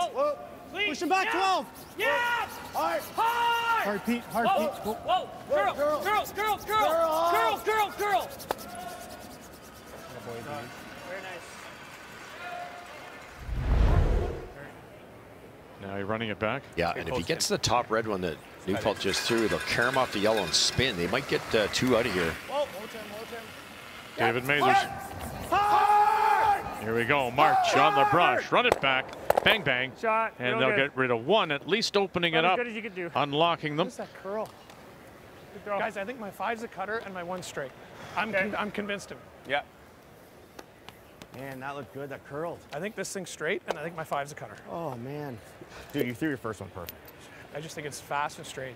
Push him back twelve. Yes! Hard. Hard, Pete. Hard, Pete. Whoa. Curl, curl, curl, curl, curl, curl. Very nice. Now you're running it back? Yeah, and if he gets the top red one that Neufeld just threw, they'll carry him off the yellow and spin. They might get uh, two out of here. Whoa, hold him, hold him. David Mathers. Here we go, March hard. On the brush. Run it back, bang, bang. Shot. And they'll good. Get rid of one, at least opening not it up, as good as you could do. Unlocking them. What is that curl? Guys, I think my five's a cutter and my one's straight. I'm, okay. con I'm convinced of it. Yeah. Man, that looked good, that curled. I think this thing's straight and I think my five's a cutter. Oh, man. Dude, you threw your first one perfect. I just think it's fast and straight.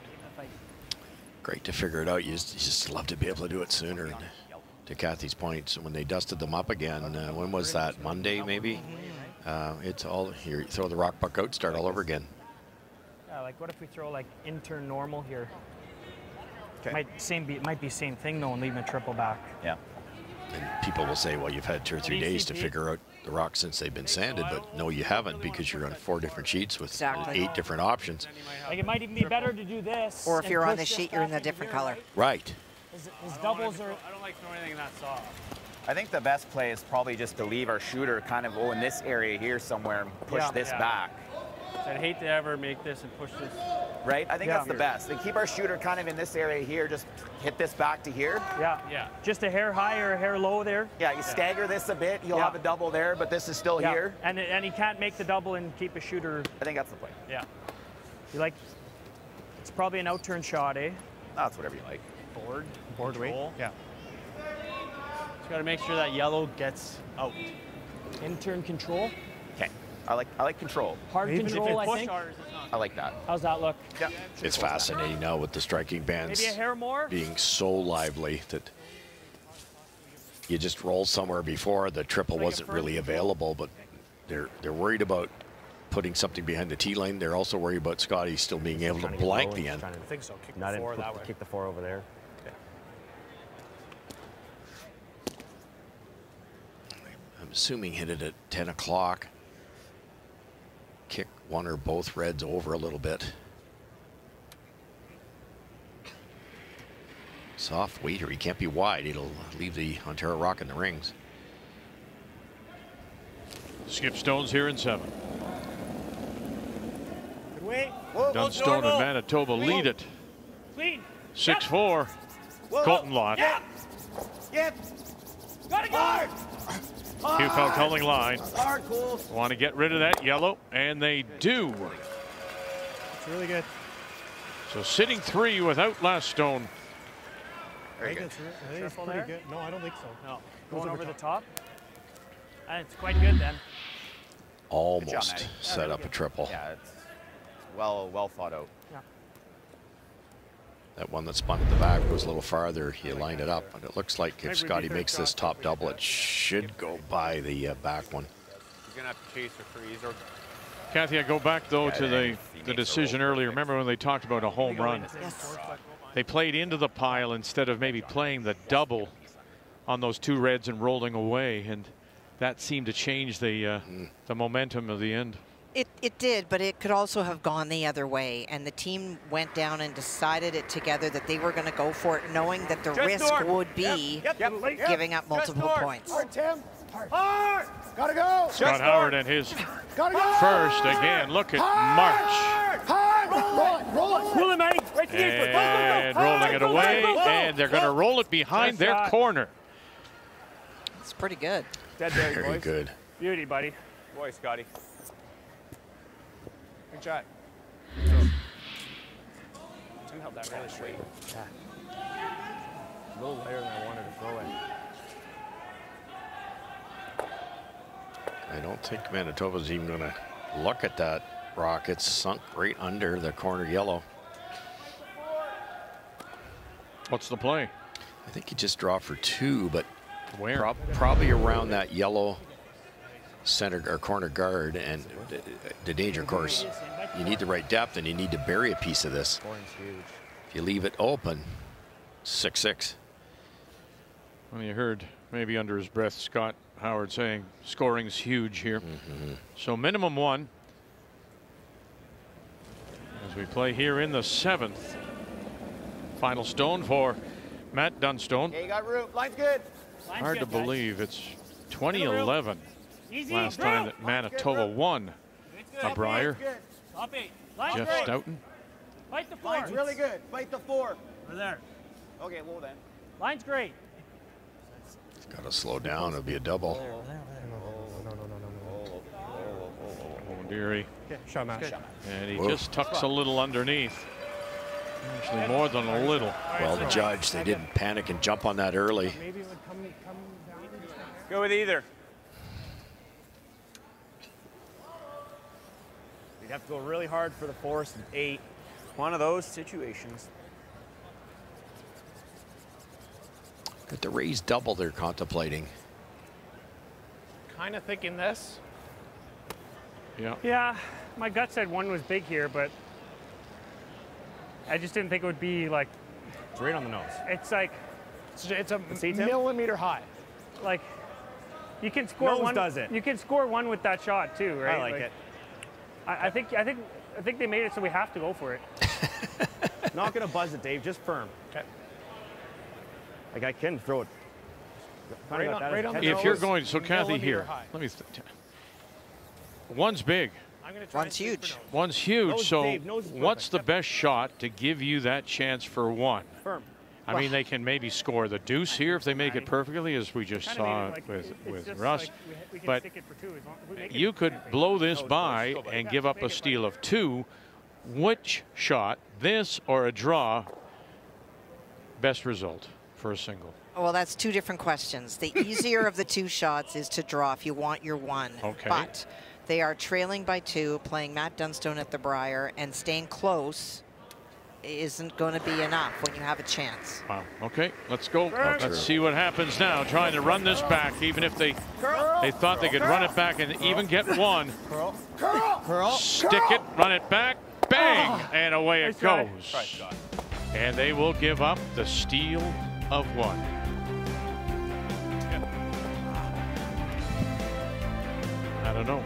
great to figure it out. You just, you just love to be able to do it sooner. And to Kathy's point, so when they dusted them up again, uh, when was that? Monday, maybe? Uh, it's all here. Throw the rock puck out, start all over again. Yeah, like what if we throw like intern normal here? Okay. Might same be, it might be same thing though, and leaving a triple back. Yeah. And people will say, well, you've had two or three days to figure out the rock since they've been sanded, but no, you haven't, because you're on four different sheets with exactly. eight different options. Like it might even be better to do this. Or if you're on the sheet, you're in a different color. Right. His, his doubles are. I don't like throwing anything that soft. I think the best play is probably just to leave our shooter kind of oh in this area here somewhere and push yeah. this yeah. back. I'd hate to ever make this and push this. Right? I think yeah. that's the best. They keep our shooter kind of in this area here, just hit this back to here. Yeah, yeah. Just a hair high or a hair low there. Yeah, you yeah. stagger this a bit, you'll yeah. have a double there, but this is still yeah. here. And and he can't make the double and keep a shooter. I think that's the play. Yeah. You like, it's probably an out-turn shot, eh? That's whatever you like. Board. Board weight. Yeah. Just gotta make sure that yellow gets out. In-turn control. Okay. I like I like control. Hard Even control, I think. Ours, I like that. How's that look? Yeah. It's fascinating now with the striking bands being so lively that you just roll somewhere before the triple wasn't really available, but they're they're worried about putting something behind the tee line. They're also worried about Scotty still being able to blank the end. I think so. Kick the four that way. Kick the four over there. I'm assuming hit it at ten o'clock. Kick one or both reds over a little bit. Soft weighter, he can't be wide. It'll leave the Ontario rock in the rings. Skip Stone's here in seven. Good weight. Dunstone and Manitoba Clean. lead it. six four. Yep. Colton Lott. Yep. Yep. Gotta go. Hard. Neufeld calling line. Hard, cool. Want to get rid of that yellow, and they do. It's really good. So sitting three without last stone. Very good. I think it's pretty there? good. No, I don't think so. No. Going over, over the top. top. And it's quite good then. Almost job, set yeah, up good. a triple. Yeah, it's well, well thought out. Yeah. That one that spun at the back was a little farther. He lined it up, and it looks like if Scotty makes this top double, it should go by the uh, back one. He's gonna have to chase or freeze. Or... Kathy, I go back though yeah, to the the decision earlier. Remember when they talked about a home run? Yes. They played into the pile instead of maybe playing the double on those two reds and rolling away, and that seemed to change the uh, mm. the momentum of the end. It, it did, but it could also have gone the other way, and the team went down and decided it together that they were going to go for it, knowing that the Just risk north. would be yep, yep, yep, giving up multiple points. Hard, Tim. Hard. Hard. Gotta go. Scott Just Howard north. and his Gotta go. first again. Look at March. Hard. Hard. Roll it. Roll it. Roll it, Matty. Right to the end. And rolling it away, and they're going to roll it behind Just their hot. corner. It's pretty good. Dead there, Very boys. good. Beauty, buddy. Boy, Scotty. Good shot. Tim held that really straight. Yeah. A little lighter than I wanted to throw it. I don't think Manitoba's even going to look at that rock. It's sunk right under the corner yellow. What's the play? I think you just draw for two, but Where? Prob probably around that yellow center or corner guard, and the danger course, you need the right depth and you need to bury a piece of this. If you leave it open, six six. Well, you heard maybe under his breath Scott Howard saying scoring's huge here. Mm-hmm. So minimum one as we play here in the seventh. Final stone for Matt Dunstone. Yeah, you got room. Line's good. Line's Hard good, to guys. believe it's twenty eleven. Easy, Last bro. time that Manitoba good, won good, a Brier. Jeff great. Stoughton. Fight the four. Line's really good. Fight the four. We're there. Okay, well then. Line's great. It's got to slow down. It'll be a double. Oh, no, no, no, no, no. Oh, dearie. Shot match. And he Whoa. just tucks a little underneath. Actually, more than a little. Well, the judge, they didn't panic and jump on that early. Maybe it would come down. Go with either. You have to go really hard for the forest and eight. One of those situations. But the raised double they're contemplating. Kind of thinking this. Yeah. Yeah, my gut said one was big here, but I just didn't think it would be like. It's right on the nose. It's like. It's, it's a millimeter high. Like, you can score nose one. Does it. You can score one with that shot too, right? I like, like it. I, I think. I think. I think they made it, so we have to go for it. Not gonna buzz it, Dave. Just firm. Okay. Like I can throw it. Right on, right on if you're going, so Kathy here. High. Let me. One's big. I'm gonna try One's huge. One's huge. Nose, so Dave, what's the best shot to give you that chance for one? Firm. I well, mean, they can maybe score the deuce here if they make it perfectly, as we just saw like, with, with Russ. Like we, we but two, you could blow this by and give up a steal of two. Which shot, this or a draw, best result for a single? Well, that's two different questions. The easier of the two shots is to draw if you want your one. Okay. But they are trailing by two, playing Matt Dunstone at the Brier, and staying close isn't going to be enough when you have a chance. Wow. Okay, let's go. Girl. Let's see what happens now. Trying to run this back, even if they Girl. they thought Girl. they could Girl. run it back and Girl. even get one. Girl. Girl. Stick Girl. it, run it back, bang, oh. and away nice it goes. Try. And they will give up the steal of one. Yeah. I don't know.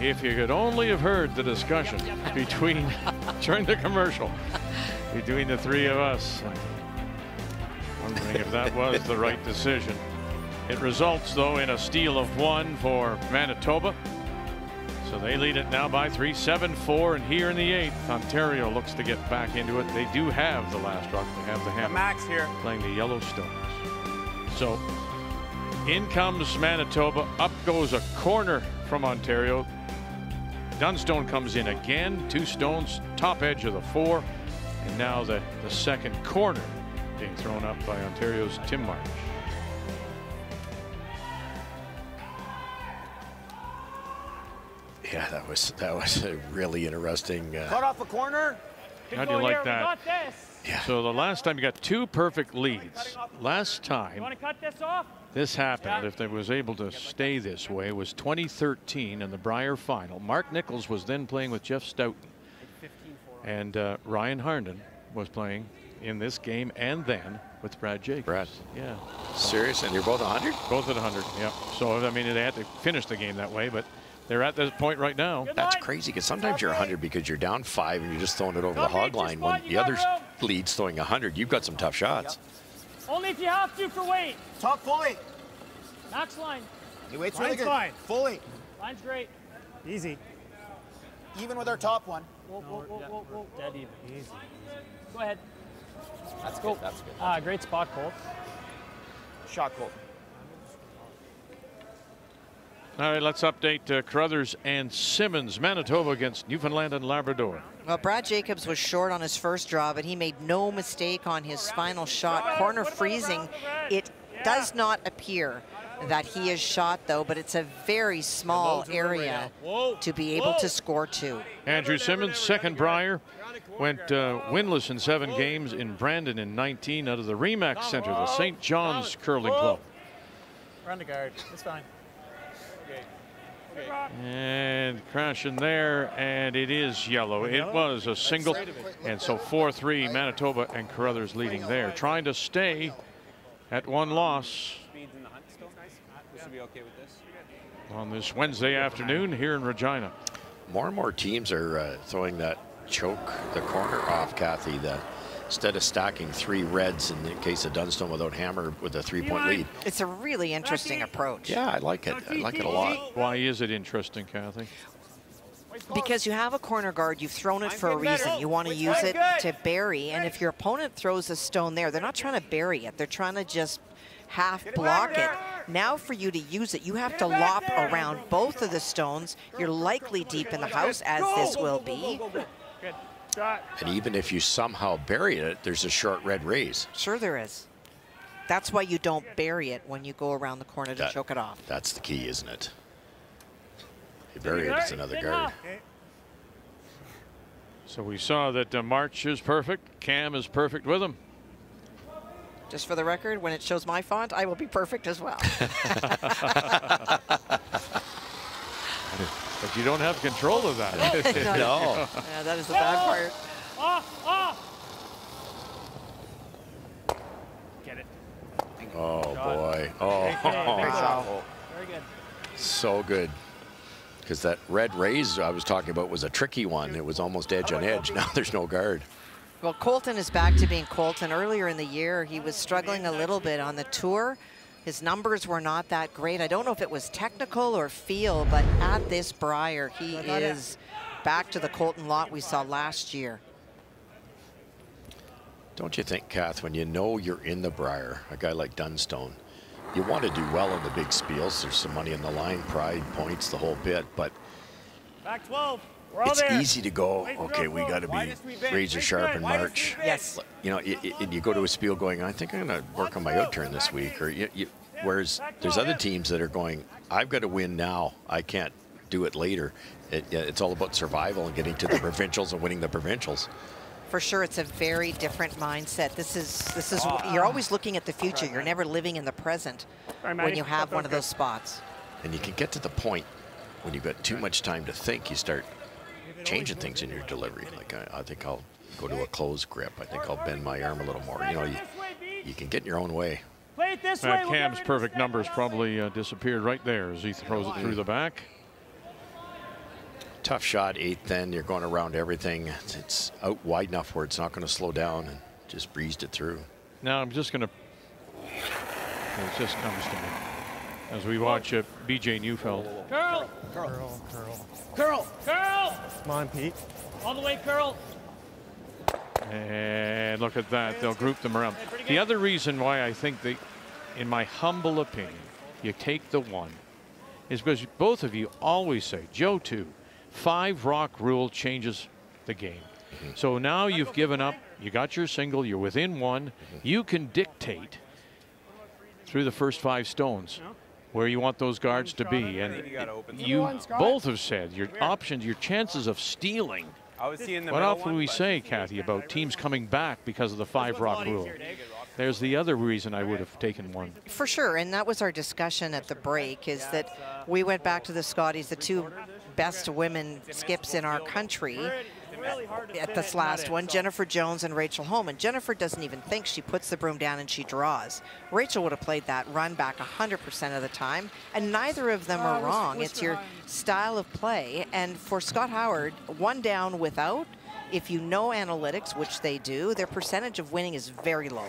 If you could only have heard the discussion yep, yep, yep. between during the commercial between the three of us, wondering if that was the right decision. It results, though, in a steal of one for Manitoba. So they lead it now by three, seven, four, and here in the eighth, Ontario looks to get back into it. They do have the last rock. They have the hammer. Max here playing the Yellowstones. So in comes Manitoba. Up goes a corner from Ontario. Dunstone comes in again. Two stones, top edge of the four. And now the, the second corner being thrown up by Ontario's Tim March. Yeah, that was that was a really interesting. Uh, Cut off a corner. How do you like that? Yeah. So the last time you got two perfect leads. Last time. You want to cut this off? This happened. Yeah. If they was able to stay this way, it was twenty thirteen in the Brier final. Mark Nichols was then playing with Jeff Stoughton, and uh, Ryan Harnden was playing in this game and then with Brad Jacobs. Brad. Yeah. Serious, and you're both one hundred. Both at one hundred. Yeah. So I mean, they had to finish the game that way, but. They're at this point right now. That's crazy, because sometimes you're one hundred because you're down five and you're just throwing it over the hog line. When the other lead's throwing one hundred, you've got some tough shots. Yep. Only if you have to for weight. Top fully. Max line. He waits really good. Fine. Fully. Line's great. Easy. Even with our top one. Whoa, whoa, whoa, whoa, whoa. Dead even. Easy. Go ahead. That's good. That's good. Ah, uh, great spot, Colt. Shot, Colt. All right, let's update uh, Carruthers and Simmons. Manitoba against Newfoundland and Labrador. Well, Brad Jacobs was short on his first draw, but he made no mistake on his final shot. Corner freezing. It does not appear that he is shot, though, but it's a very small area to be able to score to. Andrew Simmons, second Brier, went uh, winless in seven games in Brandon in nineteen out of the Remax Centre, the Saint John's Curling Club. Run the guard. It's fine. And crashing there, and it is yellow. It was a single, and so four three Manitoba and Carruthers leading there, trying to stay at one loss on this Wednesday afternoon here in Regina. More and more teams are uh, throwing that choke, the corner off, Kathy. The instead of stacking three reds in the case of Dunstone without hammer with a three-point lead. It's a really interesting approach. Yeah, I like it. I like it a lot. Why is it interesting, Kathy? Because you have a corner guard, you've thrown it for a reason. You want to use it to bury, and if your opponent throws a stone there, they're not trying to bury it. They're trying to just half block it. Now for you to use it, you have to lop around both of the stones. You're likely deep in the house, as this will be. And even if you somehow bury it, there's a short red raise. Sure there is. That's why you don't bury it when you go around the corner to that, choke it off. That's the key, isn't it? You bury it, it's another guard. So we saw that uh, March is perfect. Cam is perfect with him. Just for the record, when it shows my font, I will be perfect as well. But you don't have control of that. No. No. Yeah, that is the bad part. Get it. Oh, boy. Oh. Wow. Very good. So good. Because that red raise I was talking about was a tricky one. It was almost edge on edge. Now there's no guard. Well, Colton is back to being Colton. Earlier in the year, he was struggling a little bit on the tour. His numbers were not that great. I don't know if it was technical or feel, but at this Brier, he is back to the Colton Lott we saw last year. Don't you think, Kath, when you know you're in the Brier, a guy like Dunstone, you want to do well in the big spiels. There's some money in the line, pride, points, the whole bit, but back twelve. It's easy to go, okay, we got to be razor sharp in March. Yes. You know, it, it, you go to a spiel going, I think I'm going to work on my out turn this week. Or you, you, whereas there's other teams that are going, I've got to win now. I can't do it later. It, it's all about survival and getting to the provincials and winning the provincials. For sure, it's a very different mindset. This is, this is oh. You're always looking at the future. You're never living in the present when you have one of those spots. And you can get to the point when you've got too much time to think, you start changing things in your delivery. Like I, I think I'll go to a closed grip. I think I'll bend my arm a little more. You know, you, you can get in your own way. Play it this way. Uh, Cam's perfect numbers probably uh, disappeared right there as he throws it through the back. Tough shot, eighth then. You're going around everything. It's, it's out wide enough where it's not going to slow down, and just breezed it through. Now I'm just going to, it just comes to me. as we watch uh, B J Neufeld. Curl. Curl. Curl. Curl. Curl. Curl. Come on, Pete. All the way, curl. And look at that. They'll group them around. The other reason why I think they, in my humble opinion, you take the one is because both of you always say, Joe, two, five rock rule changes the game. So now you've given up. You got your single. You're within one. You can dictate through the first five stones where you want those guards to be. And you both have said your options, your chances of stealing. What else do we say, Kathy, about teams coming back because of the five rock rule? There's the other reason I would have taken one. For sure, and that was our discussion at the break, is that we went back to the Scotties, the two best women skips in our country at this last one, Jennifer Jones and Rachel Holman. Jennifer doesn't even think. She puts the broom down and she draws. Rachel would have played that run back one hundred percent of the time, and neither of them are wrong. It's your style of play, and for Scott Howard, one down without, if you know analytics, which they do, their percentage of winning is very low.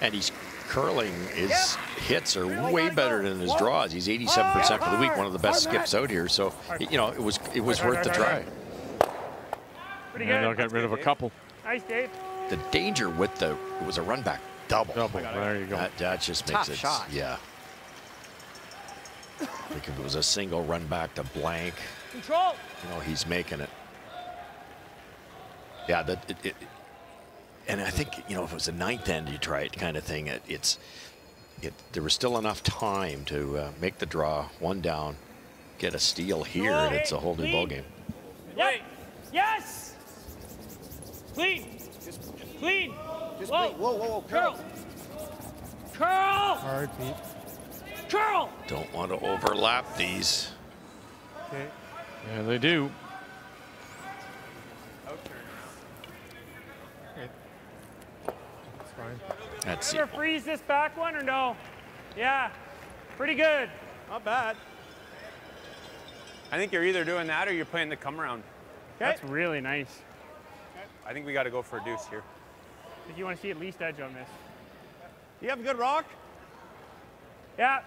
And he's curling, his yep. hits are way better than his draws. He's eighty-seven percent for the week, one of the best skips out here, so, you know, it was, it was worth the try. And they'll get rid of a couple. Nice, Dave. The danger with the, it was a run back double. Double, there you go. That, that just makes it, shot. yeah. I think if it was a single run back to blank, Control. you know, he's making it. Yeah, that, it, it, and I think, you know, if it was a ninth end, you try it kind of thing, it, it's, it, there was still enough time to uh, make the draw, one down, get a steal here, and it's a whole new ballgame. Yep. Yes! Clean, just clean. Just whoa. whoa, whoa, whoa, curl. Curl. Hard, Pete. Curl. Don't want to overlap these. Okay. Yeah, they do. Okay. That's fine. That's it. Ever freeze this back one or no? Yeah, pretty good. Not bad. I think you're either doing that or you're playing the come around. Okay. That's really nice. I think we got to go for a deuce here. I think you want to see at least edge on this. You have a good rock? Yeah.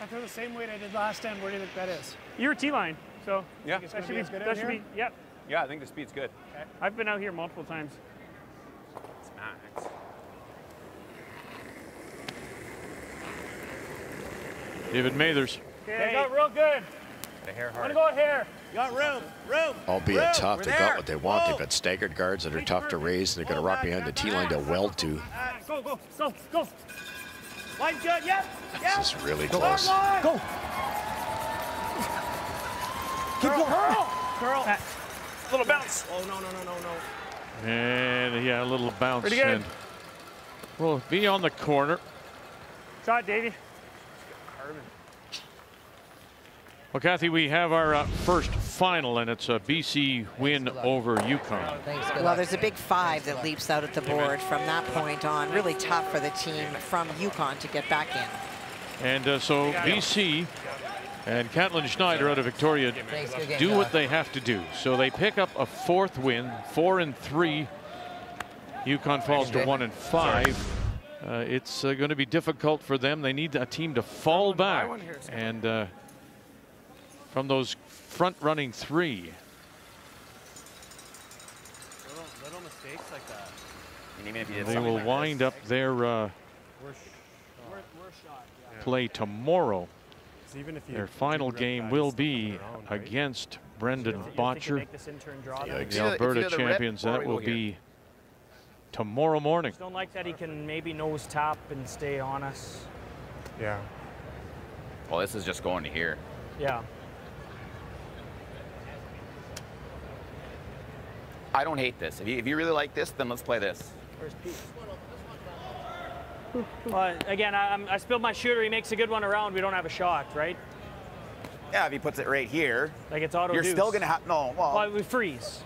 I feel the same weight I did last time. Where do you think that is? You're a T-line, so yeah. that should be, that should be, yep. Yeah, I think the speed's good. Okay. I've been out here multiple times. It's nice. David Mathers. Okay, they got real good. The hair hard. I'm going to go hair. Got room, room. Albeit room, tough, they got what they want. Whoa. They've got staggered guards that are tough to raise, and they're going to rock behind the T line to weld to. Go, go, go, go. Line good, yep. yep. This is really go. close. Go. Keep going. Curl. Curl. Curl. Little bounce. Oh, no, no, no, no, no. And yeah, a little bounce. Pretty good. We'll be on the corner. Shot, Davey. Well, Kathy, we have our uh, first final, and it's a B C win over Yukon. Well, there's a big five that leaps out at the board from that point on. Really tough for the team from Yukon to get back in. And uh, so B C and Caitlin Schneider out of Victoria do what they have to do. So they pick up a fourth win, four and three. Yukon falls to one and five. Uh, it's uh, going to be difficult for them. They need a team to fall back and. Uh, From those front-running three. Little, little mistakes like that. And even if you did they will like wind this. up their uh, we're we're, we're shot, yeah. play tomorrow. So even if you their final game will be own, right? against Brendan Bottcher, the, the Alberta the champions. That will be tomorrow morning. I just don't like that he can maybe nose tap and stay on us. Yeah. Well, this is just going to here. Yeah. I don't hate this. If you, if you really like this, then let's play this. Where's Pete? Well, again, I, I'm, I spilled my shooter. He makes a good one around. We don't have a shot, right? Yeah, if he puts it right here. Like it's auto-deuce. You're still going to have, no, well. Well, we freeze.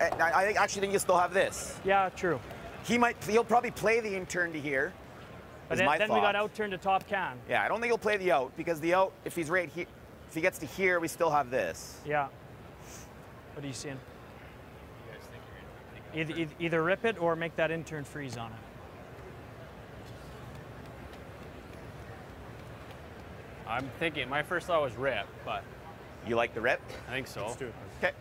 I, I actually think you still have this. Yeah, true. He might, he'll probably play the in-turn to here. But then, then we got out-turn to top can. Yeah, I don't think he'll play the out, because the out, if he's right here, if he gets to here, we still have this. Yeah. What are you seeing? Either, either rip it or make that in-turn freeze on it. I'm thinking, my first thought was rip, but. You like the rip? I think so. Let's do it. Okay.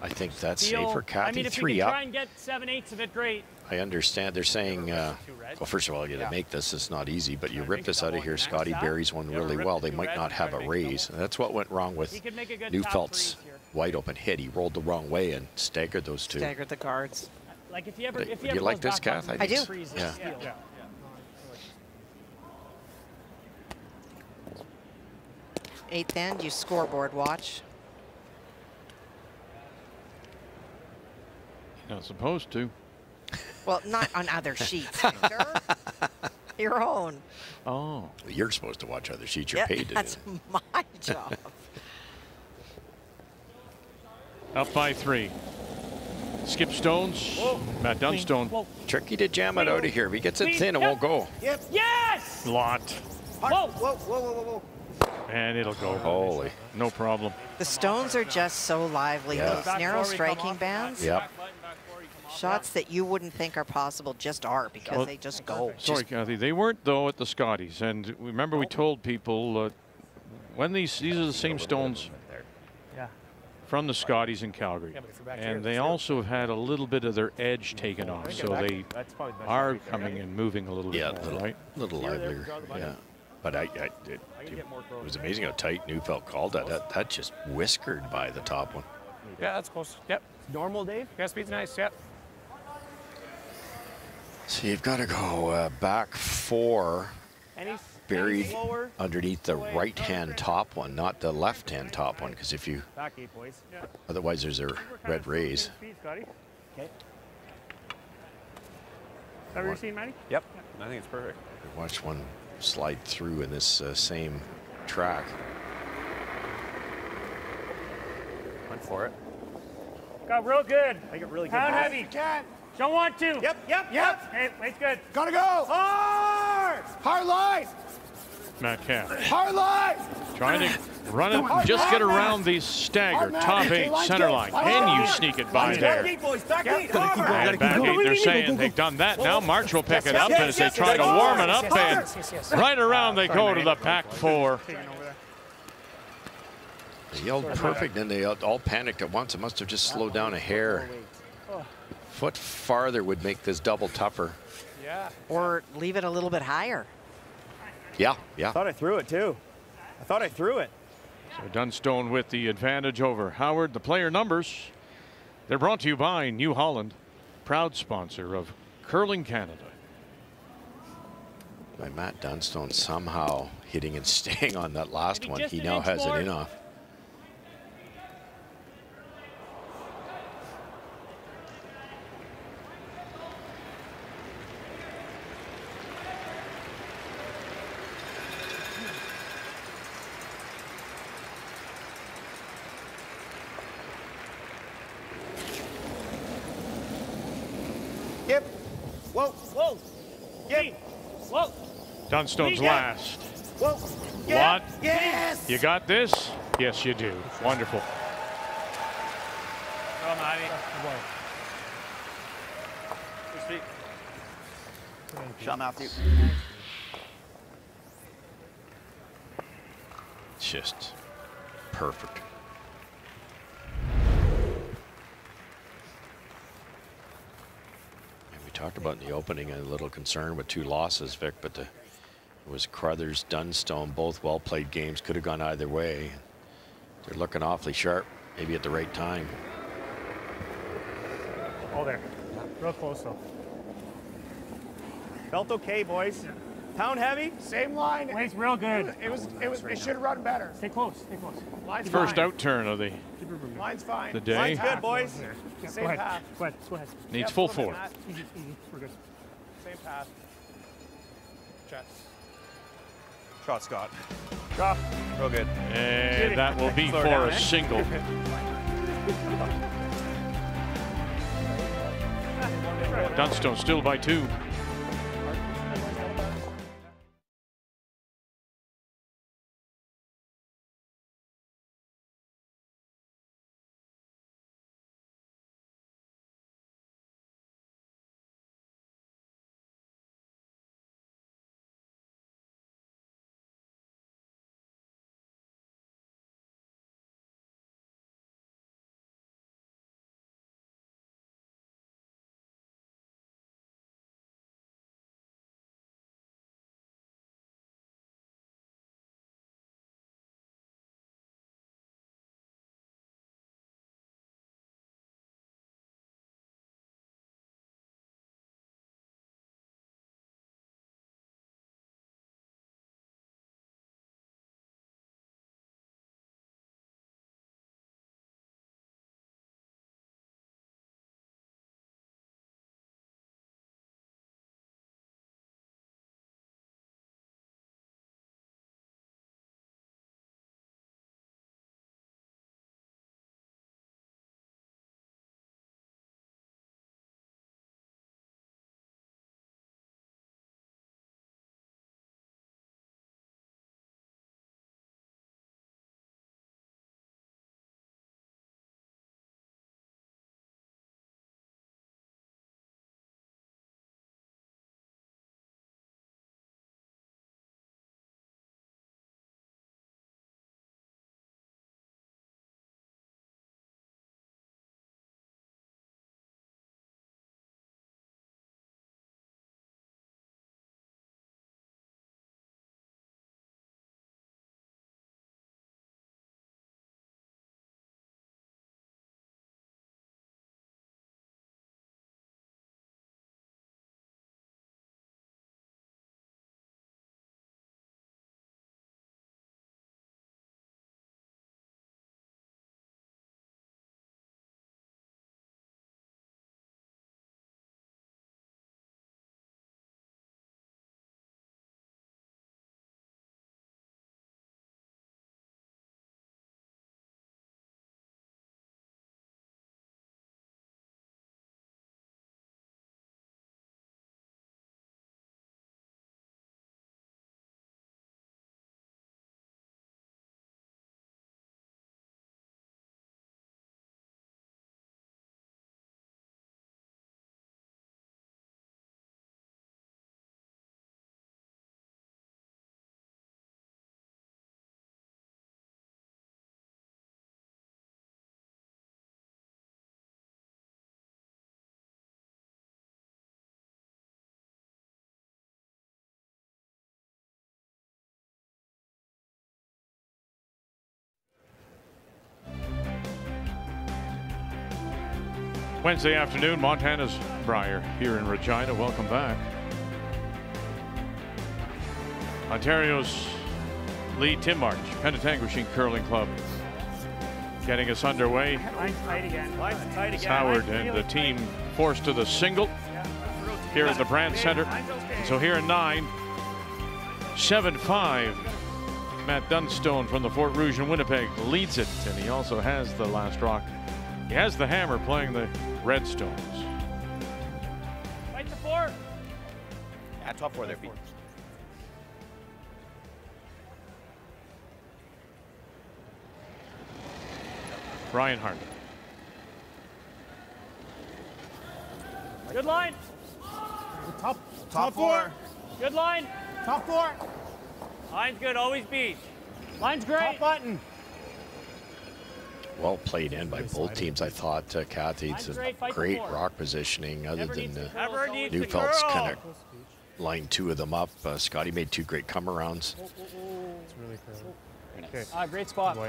I think that's Deal. safer. Kathy, I mean, if three you can up. try and get seven eighths of it, great. I understand they're saying, uh, well, first of all, you yeah. to make this, it's not easy, but you I rip this out of here. Scotty buries one really well. They might not have a raise. And that's what went wrong with Neufeld's wide open hit. He rolled the wrong way and staggered those two. Staggered the guards. Like if you ever, if you, you ever like this, Kath? I, I do. Yeah. Yeah. Yeah. Eighth end, you scoreboard watch. You're not supposed to. Well, not on other sheets. Your own. Oh. You're supposed to watch other sheets. You're yeah, paid to that's do That's my job. Up by three. Skip Stones. Whoa. Matt Dunstone. Whoa. Tricky to jam it out of here. If he gets it Please. thin, it yep. won't go. Yep. Yes! Lot. Whoa, whoa, whoa, whoa, whoa. And it'll go. Holy. No problem. The Stones are just so lively. Yeah. Those narrow striking bands. Yep. Shots that you wouldn't think are possible just are because well, they just go. Sorry, Kathy. They weren't, though, at the Scotties. And remember, we told people uh, when these, these are the same stones from the Scotties in Calgary. And they also had a little bit of their edge taken off. So they are coming and moving a little bit. Yeah, a little, right? little livelier. Yeah. But I, I it, it was amazing how tight Neufeld called that. that. That just whiskered by the top one. Yeah, that's close. Yep. Normal, Dave. Yeah, speed's nice. Yep. So you've got to go uh, back four, any, buried any slower, underneath the right-hand top one, not the left-hand top one, because if you, back eight, boys. Yeah. Otherwise there's a red raise. Okay. Have you seen Matty? Yep. I think it's perfect. Watch one slide through in this uh, same track. Went for it. Got real good. I think it really good. Pound heavy. Can. Don't want to. Yep, yep, yep. Hey, it's good. Gotta go. Hard. Hard line. Matt Cam. Hard line. Trying to run it, just line, get around the stagger. Top eight, center line. Can you sneak it by there? And back eight, they're saying they've done that. Now March will pick it up, and as they try to warm it up, and right around they go to the back four. They yelled perfect, and they all panicked at once. It must have just slowed down a hair. Foot farther would make this double tougher. Yeah. Or leave it a little bit higher. Yeah, yeah. I thought I threw it too. I thought I threw it. So Dunstone with the advantage over Howard. The player numbers, they're brought to you by New Holland, proud sponsor of Curling Canada. By Matt Dunstone somehow hitting and staying on that last Maybe one. He now has more. an in-off. Dunstone's last. Whoa. Yeah. Lot. Yes. You got this? Yes, you do. Wonderful. Well, Matty. Shut Matthew. Just perfect. And we talked about in the opening a little concern with two losses, Vic, but the It was Crothers, Dunstone, both well-played games. Could have gone either way. They're looking awfully sharp, maybe at the right time. Oh, there. Real close, though. Felt okay, boys. Yeah. Pound heavy, same line. It's real good. It was. It was. It, it should have run better. Stay close. Stay close. Line's First fine. out turn of the. Line's fine. The day. Line's good, boys. Yeah, same go path. Go ahead. Go ahead. Needs yep, full four. Easy, easy. We're good. Same path. Chat. Shot, Scott. Drop. Real good. And that will be Slow for down, a eh? single. Dunstone still by two. Wednesday afternoon, Montana's Brier here in Regina. Welcome back. Ontario's lead, Tim March, Penetanguishene Curling Club, getting us underway. Line's tight again. Line's tight again. Howard and the team forced to the single here at the Brandt Centre. So here in nine, seven five. Matt Dunstone from the Fort Rouge in Winnipeg leads it, and he also has the last rock. He has the hammer playing the Redstones. Fight the four. Yeah, top four there, Pete. Ryan Harden. Good line. Top, top, top four. four. Good line. Top four. Line's good, always beat. Line's great. Top button. Well played in by both teams, I thought. Uh, Kathy, it's a great rock positioning other than uh, Neufeld's kind of lined two of them up. Uh, Scotty made two great come-arounds. Oh, oh, oh. It's really curly. Okay. Uh, great spot. Good boy.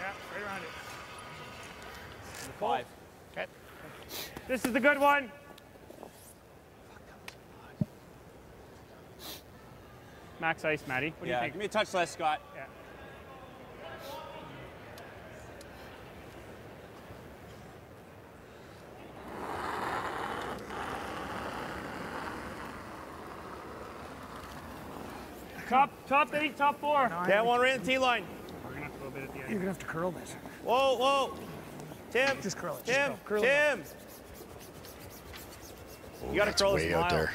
Yeah, right around it. Five. Okay. This is the good one. Max ice, Matty. What do yeah, you think? Give me a touch less, Scott. Yeah. Top, top eight, top four. Yeah, one right in the tee line. We're gonna have to go a bit at the end. You're gonna have to curl this. Whoa, whoa, Tim. Just curl it. Tim, Just curl. Curl Tim. It oh, you gotta curl this out there.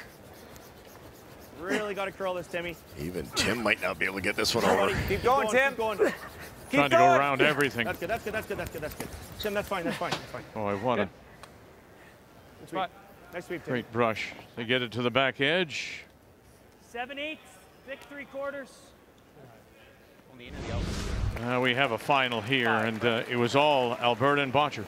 Really gotta curl this, Timmy. Even Tim might not be able to get this one over. Keep going, Tim. Keep going. Keep Trying going. to go around everything. That's good. That's good. That's good. That's good. That's good. Tim, that's fine. That's fine. That's fine. Oh, I want it. Nice sweep. Nice sweep, Tim. Great brush. They get it to the back edge. Seven eighths. Thick three quarters. Uh, we have a final here, and uh, it was all Alberta and Bottcher.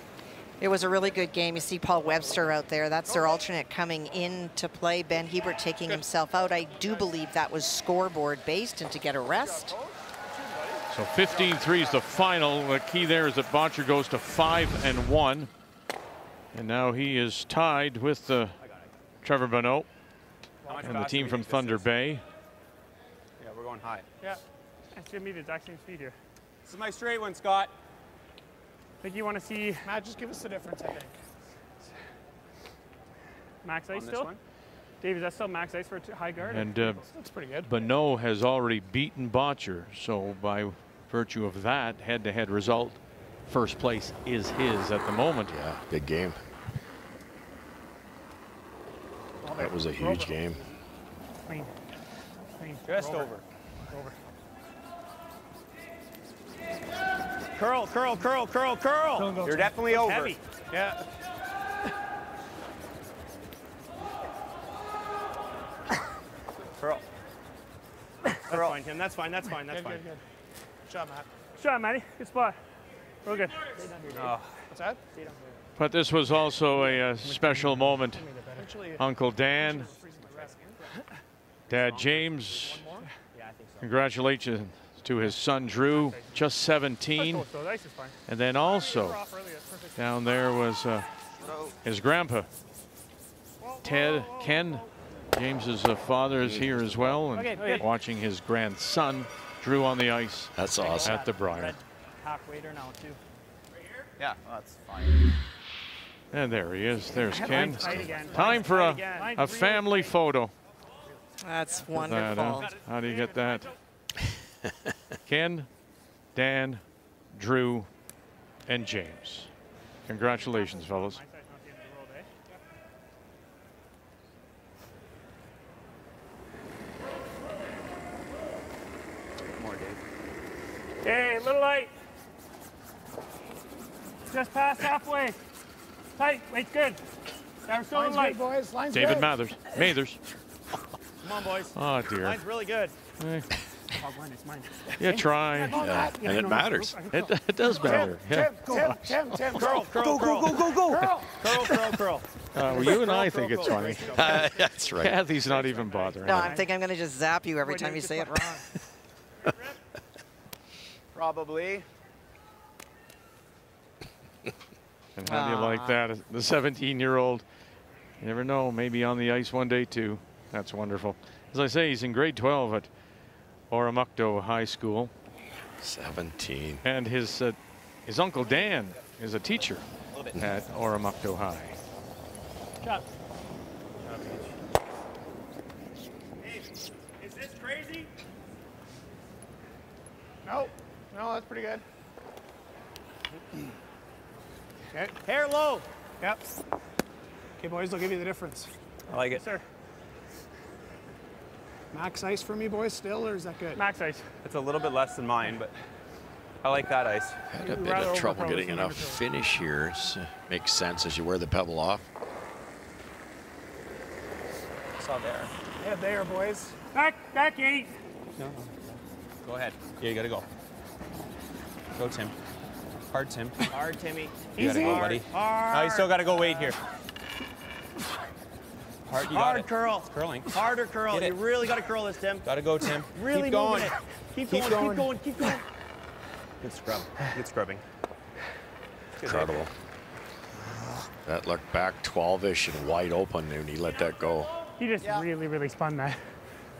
It was a really good game. You see Paul Webster out there. That's their alternate coming in to play. Ben Hebert taking himself out. I do believe that was scoreboard based and to get a rest. So fifteen three is the final. The key there is that Bottcher goes to five and one. And now he is tied with uh, Trevor Bonneau and the team from Thunder Bay. Yeah, we're going high. Yeah, it's going to be the exact same speed here. This is my straight one, Scott. I think you want to see Matt. Just give us the difference, I think. Max ice still. Dave, is that still max ice for a high guard? And uh, that's pretty good. Bonneau has already beaten Bottcher, so by virtue of that head-to-head result, first place is his at the moment. Yeah, big game. Well, that was a huge over. game. Clean, clean. Just over. Over. over. Curl, curl, curl, curl, curl. You're definitely over. Heavy. Yeah. Curl. That's curl. fine, Tim. That's fine. That's fine. That's good, fine. Good, good. Good job, Matt. Good job, Matty. Good spot. Real good. Oh. What's that? But this was also a, a special moment. Uncle Dan, Dad James, congratulations to his son Drew, just seventeen, and then also down there was uh, his grandpa Ted. Ken James's uh, father is here as well, and okay, watching his grandson Drew on the ice. That's awesome. At the Brier. Halfway there now too. Right here. Yeah, well, that's fine. And there he is. There's Ken. Time for a, a family photo. That's wonderful. That, uh, how do you get that? Ken, Dan, Drew, and James. Congratulations, fellas. More, Dave. Hey, little light. Just past halfway. Tight. Wait, good. Now still in light. Good, boys. Line's David good. Mathers. Mathers. Come on, boys. Oh dear. Line's really good. Hey. Yeah, try. Yeah. Yeah. And, and it matters. It, it does matter. Tim, yeah. Tim, Tim, Tim, curl, curl, curl, go, go, go, go, go, curl, curl, curl, curl. Uh, well, you and I think it's funny. Uh, that's right. Kathy's not even bothering. No, I think I'm going to just zap you every time you say it wrong. Probably. And how do you like that? The seventeen-year-old, you never know, maybe on the ice one day too. That's wonderful. As I say, he's in grade twelve at Oromocto High School. seventeen. And his, uh, his uncle Dan is a teacher at Oromocto High. Shot. Is this crazy? No. No, that's pretty good. Okay. Hair low. Yep. Okay, boys, they'll give you the difference. I like it. Yes, sir. Max ice for me, boys, still, or is that good? Max ice. It's a little bit less than mine, but I like that ice. Had a bit of trouble getting enough finish here. So makes sense as you wear the pebble off. I saw there. Yeah, there, boys. Back, back eight. No, no. Go ahead. Yeah, you gotta go. Go, Tim. Hard, Tim. Hard, Timmy. You gotta go, buddy. Hard. No, you still gotta go wait here. Hard, you Hard curl. It's curling. Harder curl. You really got to curl this, Tim. Got to go, Tim. Really keep going. It. Keep, keep going, going. Keep going. Keep going. Good scrub. Good scrubbing. Good Incredible. Hit. That looked back twelve-ish and wide open, and he let that go. He just yeah. really, really spun that.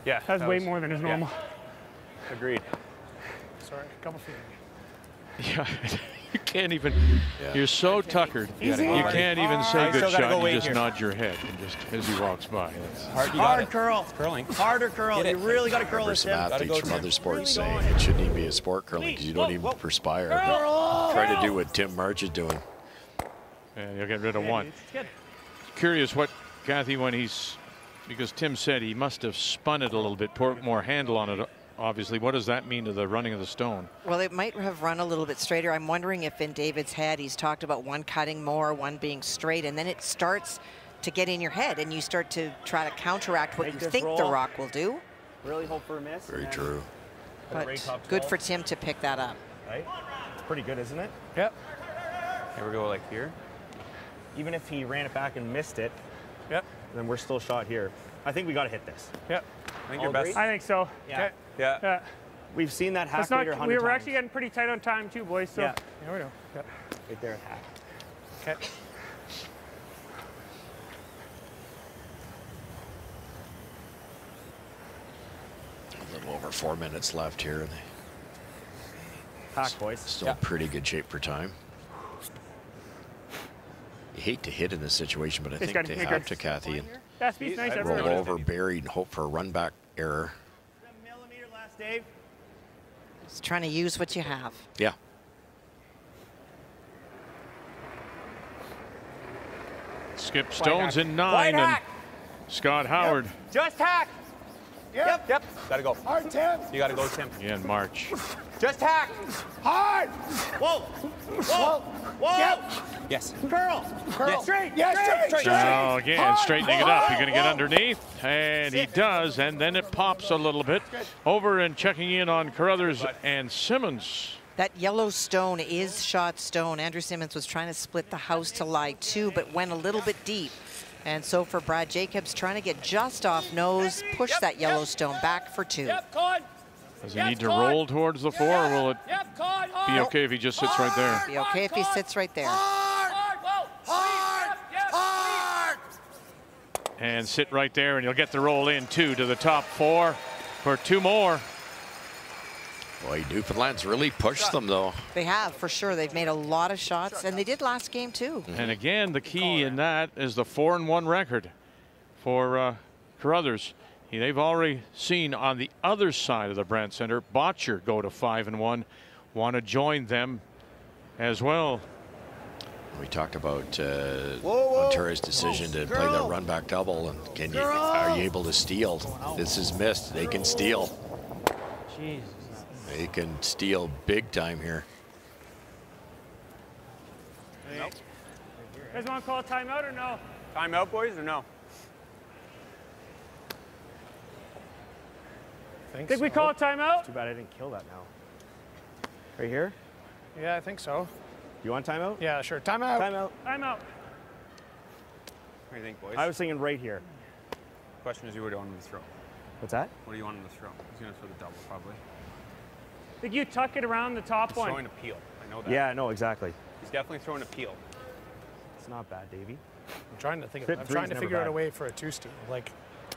Yeah. That was that way was, more than is normal. Yeah. Agreed. Sorry, a couple feet. Yeah. You can't even, yeah. you're so tuckered, you, you can't even say good shot, go you just here. nod your head and just as he walks by. Hard, Hard curl. It's curling. Harder curl, you really gotta curl this. Some athletes from other sports really saying it shouldn't even be a sport curling because you don't whoa, even whoa. perspire. Curl. Try curl. to do what Tim March is doing. And you'll get rid of one. Curious what, Kathy, when he's, because Tim said he must have spun it a little bit, put more handle on it. Obviously, what does that mean to the running of the stone? Well, it might have run a little bit straighter. I'm wondering if in David's head he's talked about one cutting more, one being straight, and then it starts to get in your head and you start to try to counteract what Make you think roll. the rock will do. Really hope for a miss. Very true. But good for Tim to pick that up. Right? It's pretty good, isn't it? Yep. Here we go, like here. Even if he ran it back and missed it, yep. then we're still shot here. I think we got to hit this. Yep. I think you're best. I think so. Yeah. Okay. Yeah. yeah. We've seen that hack not, We were times. actually getting pretty tight on time too, boys. So yeah. There we go. Yeah. Right there, hack. Okay. A little over four minutes left here. Hack, boys. Still yeah. pretty good shape for time. You hate to hit in this situation, but I it's think they have to, Kathy. And That's nice. I'd roll over, bury, and hope for a run back error. Dave. Just trying to use what you have. Yeah. Skip Stone's in nine. And Scott Howard. Yep. Just hack. Yep. Yep. yep. Gotta go. Hard, Tim. You gotta go, Tim. Yeah, in March. Just hack. Hard. Whoa. Whoa. Whoa. Yep. Yes. Curl. Curl. Yes. Straight. Yes, straight. Straight. straight. Oh, again, Hard. straightening it up. You're gonna get Whoa. underneath. And he does, and then it pops a little bit. Over and checking in on Carruthers and Simmons. That yellow stone is shot stone. Andrew Simmons was trying to split the house to lie two, but went a little bit deep. And so for Brad Jacobs, trying to get just off nose, push yep, that Yellowstone yep, back for two. Yep, Does he yep, need to caught. roll towards the floor, yep, or will it yep, caught, be okay if he just sits right there? Be okay if he sits right there. Hard, hard, hard. And sit right there, and you'll get the roll in, two to the top four for two more. Boy, Newfoundland's really pushed them, though. They have, for sure. They've made a lot of shots, and they did last game, too. And again, the key in that is the four and one record for uh, Carruthers. They've already seen on the other side of the Brandt Centre, Bottcher go to five and one. Want to join them as well. We talked about uh, whoa, whoa. Ontario's decision to Girl. play that run-back double. And can you, are you able to steal? This is missed. They can steal. Jeez. They can steal big time here. Nope. You guys want to call a timeout or no? Timeout, boys, or no? I think, think so. we call a timeout? It's too bad I didn't kill that now. Right here? Yeah, I think so. You want timeout? Yeah, sure. Timeout. Timeout. Timeout. What do you think, boys? I was thinking right here. The question is, you would want him to throw. What's that? What do you want him to throw? He's going to throw the double, probably. I think you tuck it around the top one. He's throwing a peel. I know that. Yeah, no, exactly. He's definitely throwing a peel. It's not bad, Davey. I'm trying to think. Of, I'm trying to figure bad. out a way for a two-steam. Like,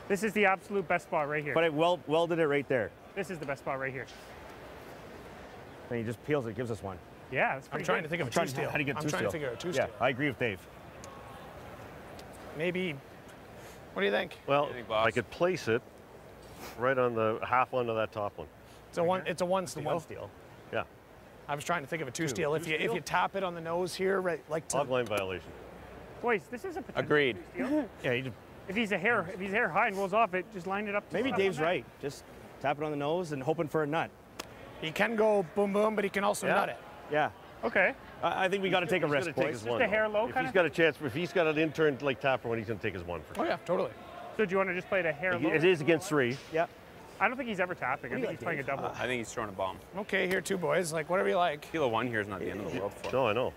this is the absolute best spot right here. But it wel welded it right there. This is the best spot right here. And he just peels it, gives us one. Yeah, that's pretty I'm trying good. to think of I'm a two-steal. How do you get I'm two trying steal? to figure out a two-steal. Yeah, I agree with Dave. Maybe. What do you think? Well, do you think, I could place it right on the half one of that top one. It's a one. It's a one steal. One steal. Yeah. I was trying to think of a two-steal. If you if you tap it on the nose here, right, like to. Log line violation. Boys, this is a potential agreed. Two-steal. Yeah, you just. If he's a hair, if he's hair high and rolls off it, just line it up. Maybe Dave's right. Just tap it on the nose and hoping for a nut. He can go boom boom, but he can also yeah. nut it. Yeah. Okay. I, I think we got to take a risk. Take his one. Just a hair low. If he's got a chance, if he's got an intern like Tapper, when he's gonna take his one. For oh yeah, totally. So do you want to just play the hair low? It is against three. Yeah. I don't think he's ever tapping. I think he's playing a double. Uh, I think he's throwing a bomb. Okay, here two boys. Like whatever you like. Kilo one here is not the end of the world. No, I know.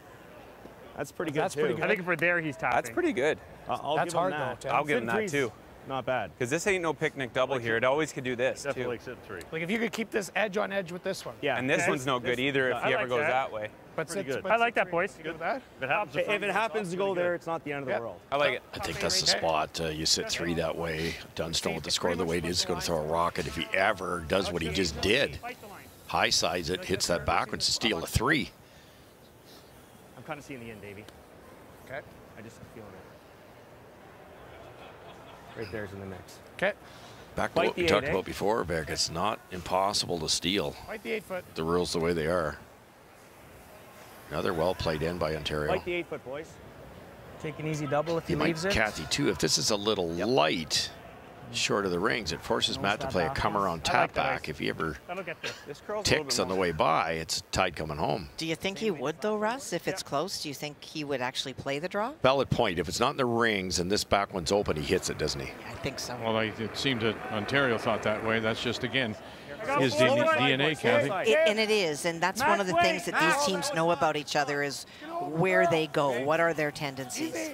That's pretty good. That's pretty good. I think if we're there, he's tapping. That's pretty good. That's hard though. I'll give him that too. Not bad. Because this ain't no picnic double like here. It always could do this. Definitely too. Sit three. Like if you could keep this edge on edge with this one. Yeah. And this okay. one's no good this either if I he like ever goes that, that way. But, sit, good. but I like that, boys. You good with that? If it happens, okay. if it happens to go there, it's not the end of the yeah. world. I like it. I think that's the spot. Uh, you sit three that way. Dunstone with the score the way it is. He's going to throw a rocket. If he ever does what he just did, high sides it, hits that backwards to steal a three. I'm kind of seeing the end, Davey. Okay. I just feel it. Right there's in the mix. Okay. Back to what we talked about before, Beck. It's not impossible to steal. Fight the eight foot. The rules the way they are. Another well played in by Ontario. Fight the eight foot, boys. Take an easy double if he leaves it. Kathy too. If this is a little light, short of the rings, it forces Matt to play a come around tap back. If he ever ticks on the way by, it's tied coming home. Do you think he would though, Russ? If it's close, do you think he would actually play the draw? Valid point. If it's not in the rings and this back one's open, he hits it, doesn't he? Yeah, I think so. Well, I, it seemed that Ontario thought that way. That's just, again, his D N A, Kathy. It, and it is, and that's one of the things that these teams know about each other is where they go, what are their tendencies.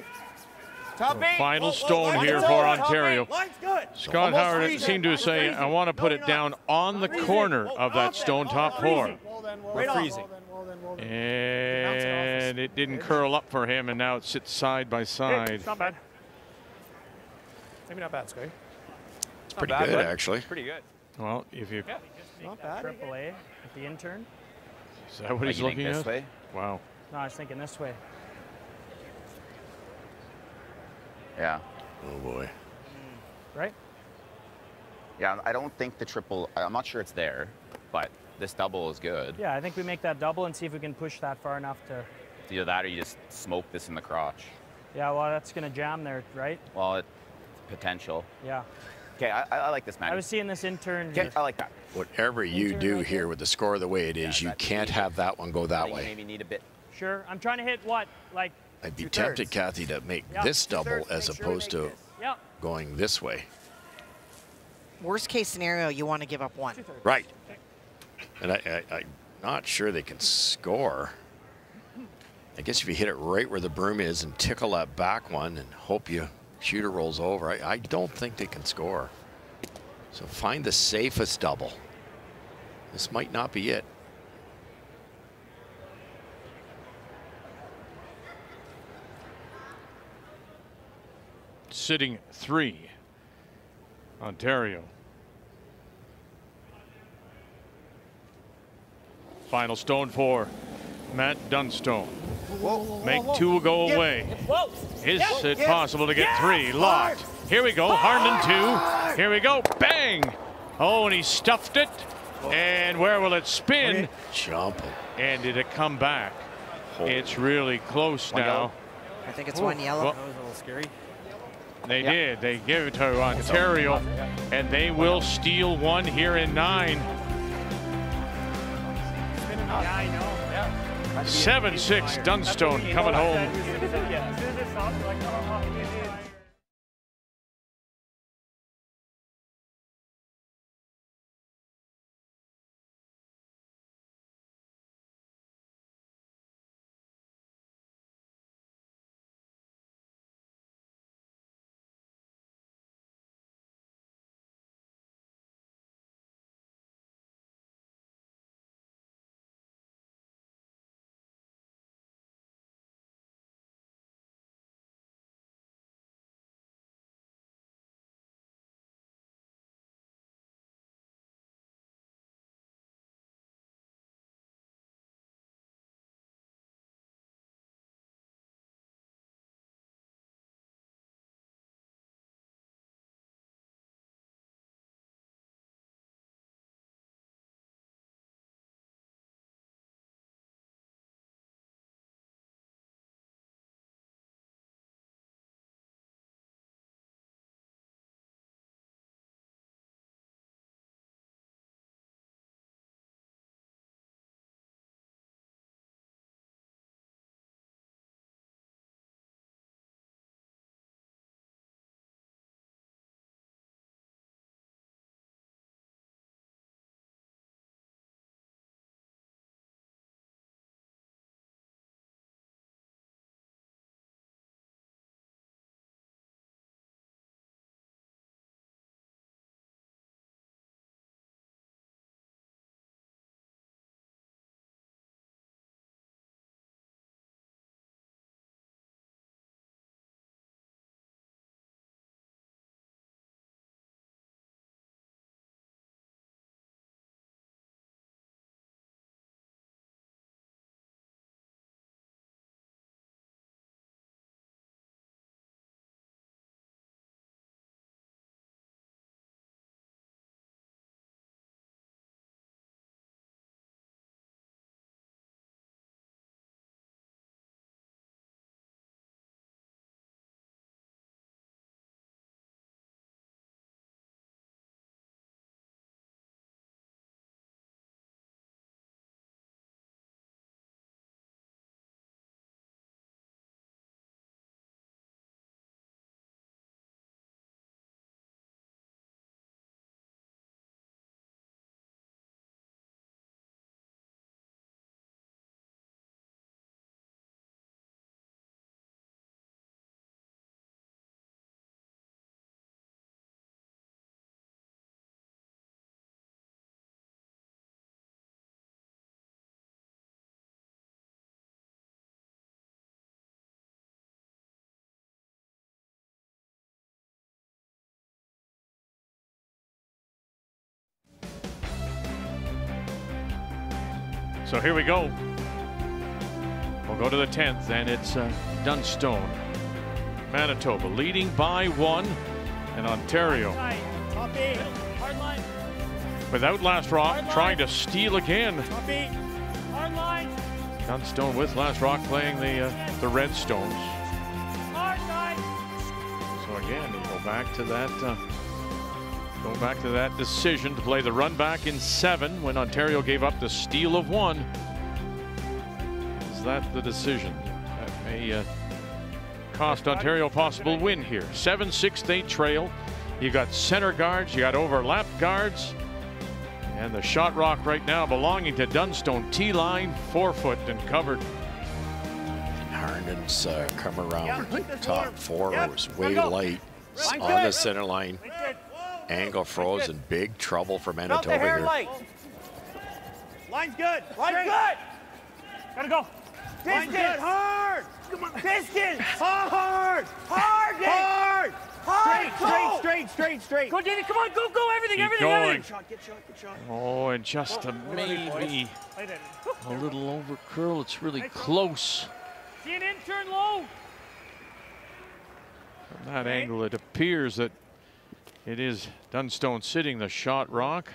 Top eight. Final stone here for Ontario. Scott Howard seemed to say, I want to put it down on the corner of that stone top four. We're freezing. And it didn't curl up for him, and now it sits side by side. Not bad. Maybe not bad, Scotty. It's pretty good, actually. Pretty good. Well, if you... Not bad. Triple A with the intern. Is that what he's looking at? Wow. No, I was thinking this way. Yeah. Oh boy. Right? Yeah, I don't think the triple, I'm not sure it's there, but this double is good. Yeah, I think we make that double and see if we can push that far enough to. It's either that or you just smoke this in the crotch. Yeah, well, that's going to jam there, right? Well, it's potential. Yeah. Okay, I, I like this, man. I was seeing this intern. Okay, I like that. Whatever you intern do right here with the score the way it is, yeah, you can't easy. have that one go that way. You maybe need a bit. Sure. I'm trying to hit what? Like. I'd be two tempted, thirds. Kathy, to make yep. this double as make opposed sure to this. Yep. going this way. Worst case scenario, you want to give up one. Right. And I, I, I'm not sure they can score. I guess if you hit it right where the broom is and tickle that back one and hope your shooter rolls over, I, I don't think they can score. So find the safest double. This might not be it. Sitting three, Ontario. Final stone for Matt Dunstone. Whoa, whoa, whoa, Make whoa, whoa. two go get, away. Whoa. Is yes, it yes, possible to get yes, three? Locked. Here we go. Harnden two. Here we go. Bang. Oh, and he stuffed it. Whoa. And where will it spin? Jumping. And did it come back? Holy it's really close now. I think it's Ooh. one yellow. Well, that was a little scary. They yep. did. They give it to Ontario, and they will steal one here in nine. seven six Dunstone coming home. So here we go. We'll go to the tenth, and it's uh, Dunstone, Manitoba, leading by one, and Ontario. Top eight. Hard line. Without Last Rock, trying to steal again. Top eight. Hard line. Dunstone with Last Rock playing the uh, the Red Stones. Hard line. So again, you go back to that. Uh, Go back to that decision to play the run back in seven when Ontario gave up the steal of one. Is that the decision? That may uh, cost Ontario a possible win here. seven six they trail. You got center guards, you got overlap guards. And the shot rock right now belonging to Dunstone. T-line, four foot and covered. Harnden's uh, come around yeah, with the top four. Yep. It was way late on the center line. Angle frozen, big trouble for Manitoba here. Light. Line's good. Line's good. Gotta go. Distance. Good. Hard. Come on. Distance. Hard. Hard. Hard. Hard. Straight, straight, straight, straight, straight. Go, David. Come on. Go, go. Everything, Keep everything, going. everything. Get shot, get shot, get shot. Oh, and just oh, a maybe. A little over curl. It's really nice close. See an in, turn low. From that okay. angle, it appears that it is Dunstone sitting the shot rock.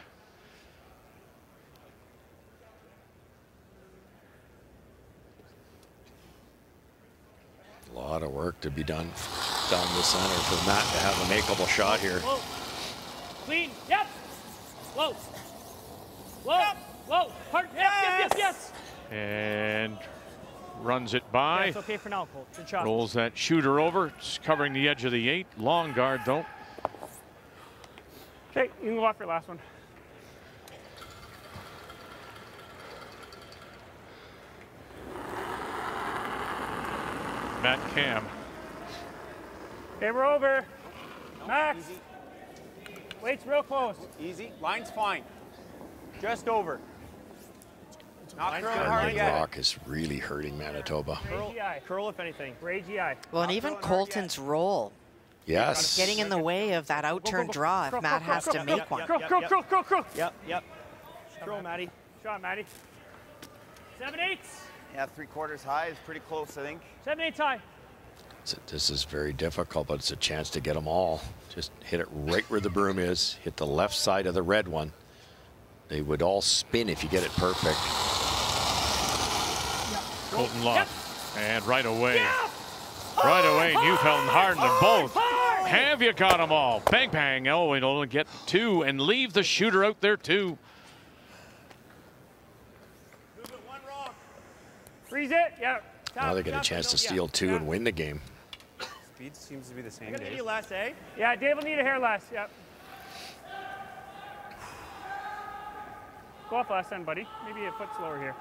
A lot of work to be done down the center for Matt to have a makeable shot here. Whoa. Clean, yep. Whoa. Whoa, yep. whoa. Hard, yes. yes, yes, yes. And runs it by. That's okay for now, Colt. Good shot. Rolls that shooter over. It's covering the edge of the eight. Long guard, though. Okay, you can go off your last one. Matt Cam. Okay, we're over. No, Max. Easy. Weight's real close. Easy. Line's fine. Just over. Not curling hard yet. Rock is really hurting Manitoba. Curl, curl if anything. Ray G I. Well, and even Colton's roll. Yes. Getting in the way of that out-turn draw if Matt has to make one. Curl, curl, curl, curl, curl. Yep, yep. Curl, Matty. Shot, Matty. Seven eighths. Yeah, three quarters high is pretty close, I think. Seven eighths high. So this is very difficult, but it's a chance to get them all. Just hit it right where the broom is. Hit the left side of the red one. They would all spin if you get it perfect. Yep. Colton Lott. Yep. And right away. Yeah. Right away, Neufeld and Harden are both. Hard. Have you got them all? Bang, bang. Oh, and it'll get two and leave the shooter out there, too. Move it, one rock. Freeze it. Yeah. Now oh, they get a chance to steal two yeah. and win the game. Speed seems to be the same. Need less, eh? Yeah, Dave will need a hair less. Yep. Go off last end, buddy. Maybe a foot slower here.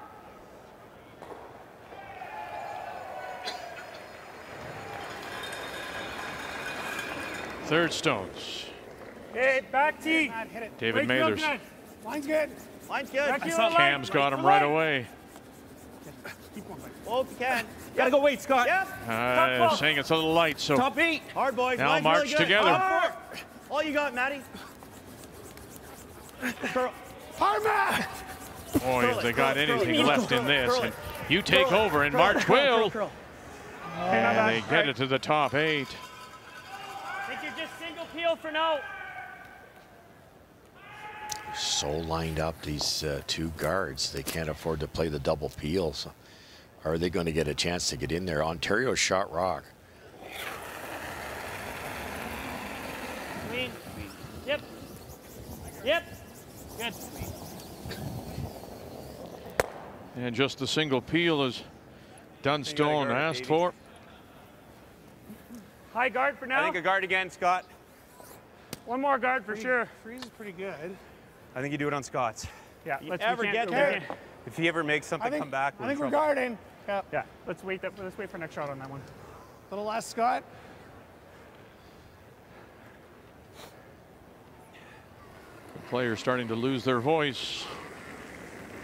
Third Stones. Hey, back tee. David Mathers. Line's good. Line's good. Cam's got him right away. Keep going, oh, you can. Gotta go wait, Scott. Yep. Uh, saying it's a little light, so. Top eight. Hard boys. Now Line's march really together. Hard. All you got, Matty. Curl. Hard, Matt. Boy, if they got anything left in this, and you take over, and March will. And they get it to the top eight. Peel for now. So lined up, these uh, two guards. They can't afford to play the double peel. So are they going to get a chance to get in there? Ontario shot rock. Clean. Yep. Yep. Good. And just the single peel is Dunstone asked for. High guard for now. I think a guard again, Scott. One more guard for Freeze. sure. Freeze is pretty good. I think you do it on Scott's. Yeah, if let's ever get there. If he ever makes something think, come back, we're I think in we're guarding. Yeah. yeah. Let's wait. That, let's wait for next shot on that one. Little last Scott. The players starting to lose their voice.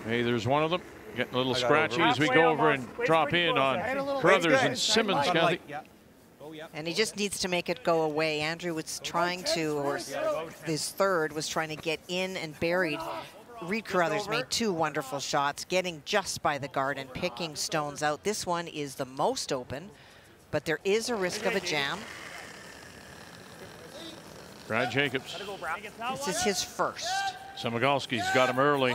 Hey, there's one of them getting a little scratchy as we go over and wait, drop in on Crothers and Simmons, Kathy. And he just needs to make it go away. Andrew was trying to, or his third was trying to get in and buried Reed Carruthers made two wonderful shots, getting just by the guard and picking stones out. This one is the most open, but there is a risk of a jam. Brad Jacobs. This is his first. Samogolski's got him early.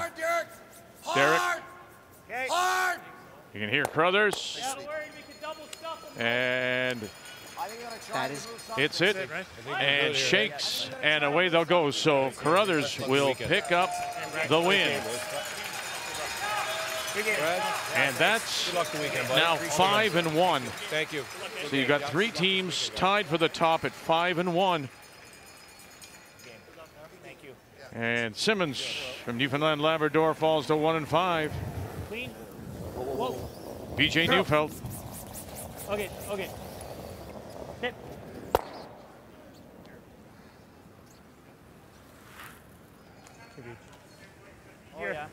Derek. You can hear Crothers. And that is it's it. And shakes, and away they'll go. So Carruthers will pick up the win. And that's now five and one. Thank you. So you've got three teams tied for the top at five and one. And Simmons from Newfoundland and Labrador falls to one and five. Clean. Whoa. B J Neufeld. Okay, okay. Hit. Oh, yeah. That's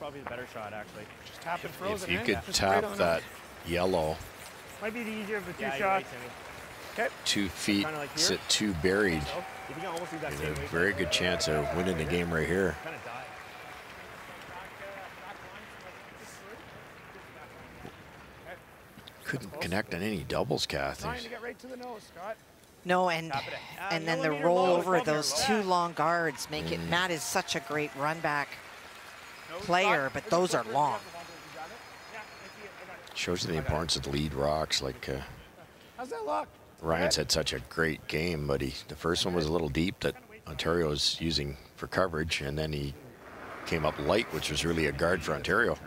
probably the better shot, actually. Just tap if, and frozen. If you in, could tap right that it. Yellow. Might be the easier of the two yeah, shots. Right, okay. Two feet, kind of like sit two buried. So, you can almost do that same a way very way. good chance of winning the game right here. Kind of die. Couldn't connect on any doubles, Kathy. Trying to get right to the nose, Scott. No, and and then the roll over those two long guards make it. Matt is such a great run back player, but those are long. Shows you the importance of the lead rocks. Like uh, how's that look? Ryan's had such a great game, but he the first one was a little deep that Ontario was using for coverage, and then he came up light, which was really a guard for Ontario.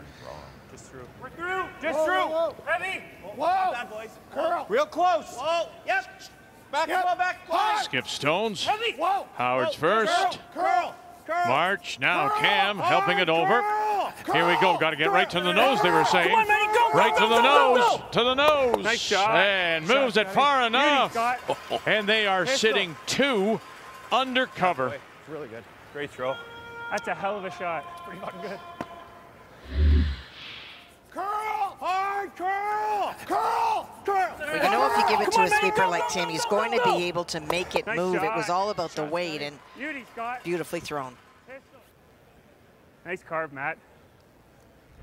Just through. We're through. Just whoa, through. Whoa, whoa. Heavy. Whoa. Bad boys. Girl. Real close. Whoa. Yep. Back. Yep. Up, back. Hard. Skip Stones. Heavy. Whoa. Howard's whoa. First. Curl. Curl. March. Now Curl. Cam Curl. Helping it over. Curl. Here we go. Got to get Curl. Right to the nose. They were saying. Come on, Manny, go, go, right go, to the go, nose. Go, go. To the nose. Nice shot. And moves shot, it far Manny. Enough. Beauty, and they are Pistol. Sitting two under cover. It's really good. Great throw. That's a hell of a shot. It's pretty fucking good. Curl! Hard curl! Curl! Curl! You know, if you give it to a sweeper like Tim, he's going to be able to make it move. It was all about the weight and beautifully thrown. Nice carve, Matt.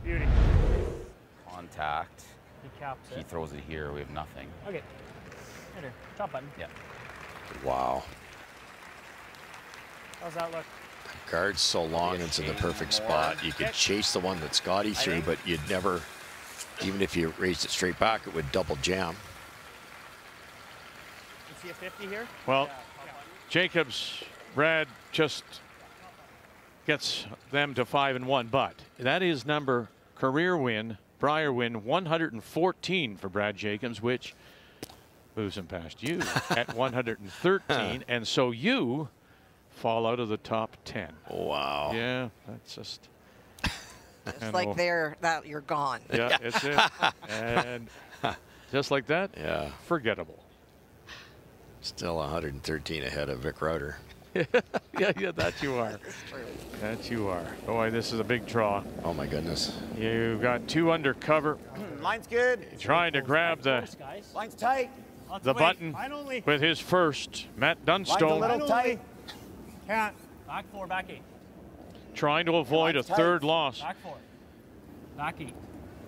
Beauty. Contact. He caps it. He throws it here. We have nothing. Okay. Hit her. Top button. Yeah. Wow. How's that look? Guard's so long, it's in the perfect spot. You could chase the one that Scotty threw, but you'd never, even if you raised it straight back, it would double jam. You see a fifty here? Well, Jacobs, Brad just gets them to five and one, but that is number career win, Brier win one hundred fourteen for Brad Jacobs, which moves him past you at one hundred thirteen, and so you fall out of the top ten. Wow. Yeah, that's just. It's like there that you're gone. Yeah, it's it. And just like that. Yeah. Forgettable. Still one hundred thirteen ahead of Vic Rutter. yeah, yeah, that you are. That you are. Boy, this is a big draw. Oh my goodness. You've got two under cover. Line's good. You're trying to grab the. Line's tight. The button with his first. Matt Dunstone. Line's a little tight. Can't. Back four, back eight. Trying to avoid a tight. Third loss. Back four, back eight.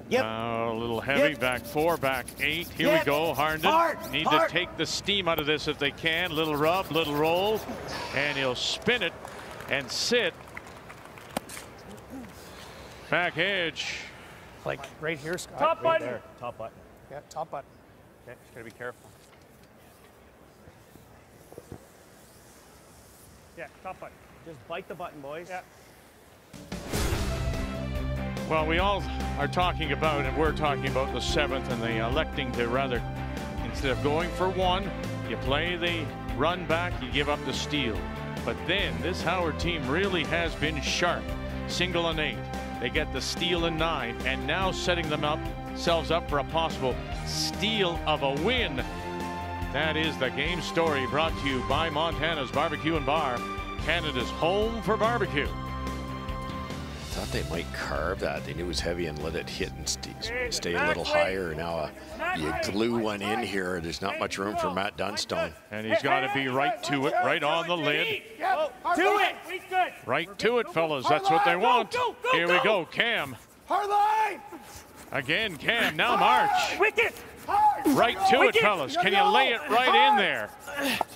Yep. Uh, a little heavy, yep. Back four, back eight. Here yep. we go, Harnden. Hard. Need Hard. To take the steam out of this if they can. Little rub, little roll, and he'll spin it and sit. Back edge. Like right here, Scott. Top right button. There. Top button. Yeah, top button. Okay, just gotta be careful. Yeah, top button. Just bite the button, boys. Yeah. Well, we all are talking about, and we're talking about the seventh and the electing to rather, instead of going for one, you play the run back, you give up the steal. But then this Howard team really has been sharp. Single and eight. They get the steal in nine, and now setting them up, themselves up for a possible steal of a win. That is the game story, brought to you by Montana's Barbecue and Bar, Canada's home for barbecue. I thought they might carve that. They knew it was heavy and let it hit and st stay a little higher. Now uh, you glue one in here. There's not much room for Matt Dunstone. And he's got to be right to it, right on the lid. Do it! Right to it, fellas. That's what they want. Here we go, Cam. Again, Cam, now March. Wicket! Right to it, fellas. Can you lay it right in there?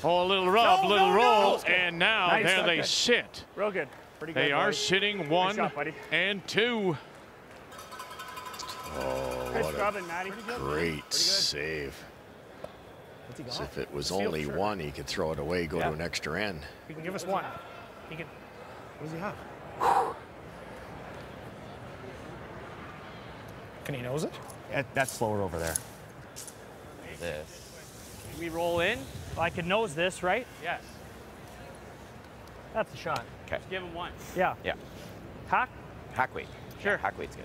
Oh, a little rub, no, little no, roll, no. And now nice. there okay. they sit. Real good. Pretty good. They are buddy. sitting one shot, and two. Oh, what a great save. As if it was only shirt. one, he could throw it away, go yeah. to an extra end. He can give us one. He can. What does he have? Can he nose it? Yeah, that's slower over there. This. Can we roll in? Well, I could nose this, right? Yes. That's a shot. Okay. Just give him one. Yeah. Yeah. Hack? Hack weight. Sure. Yeah, hack weight's good.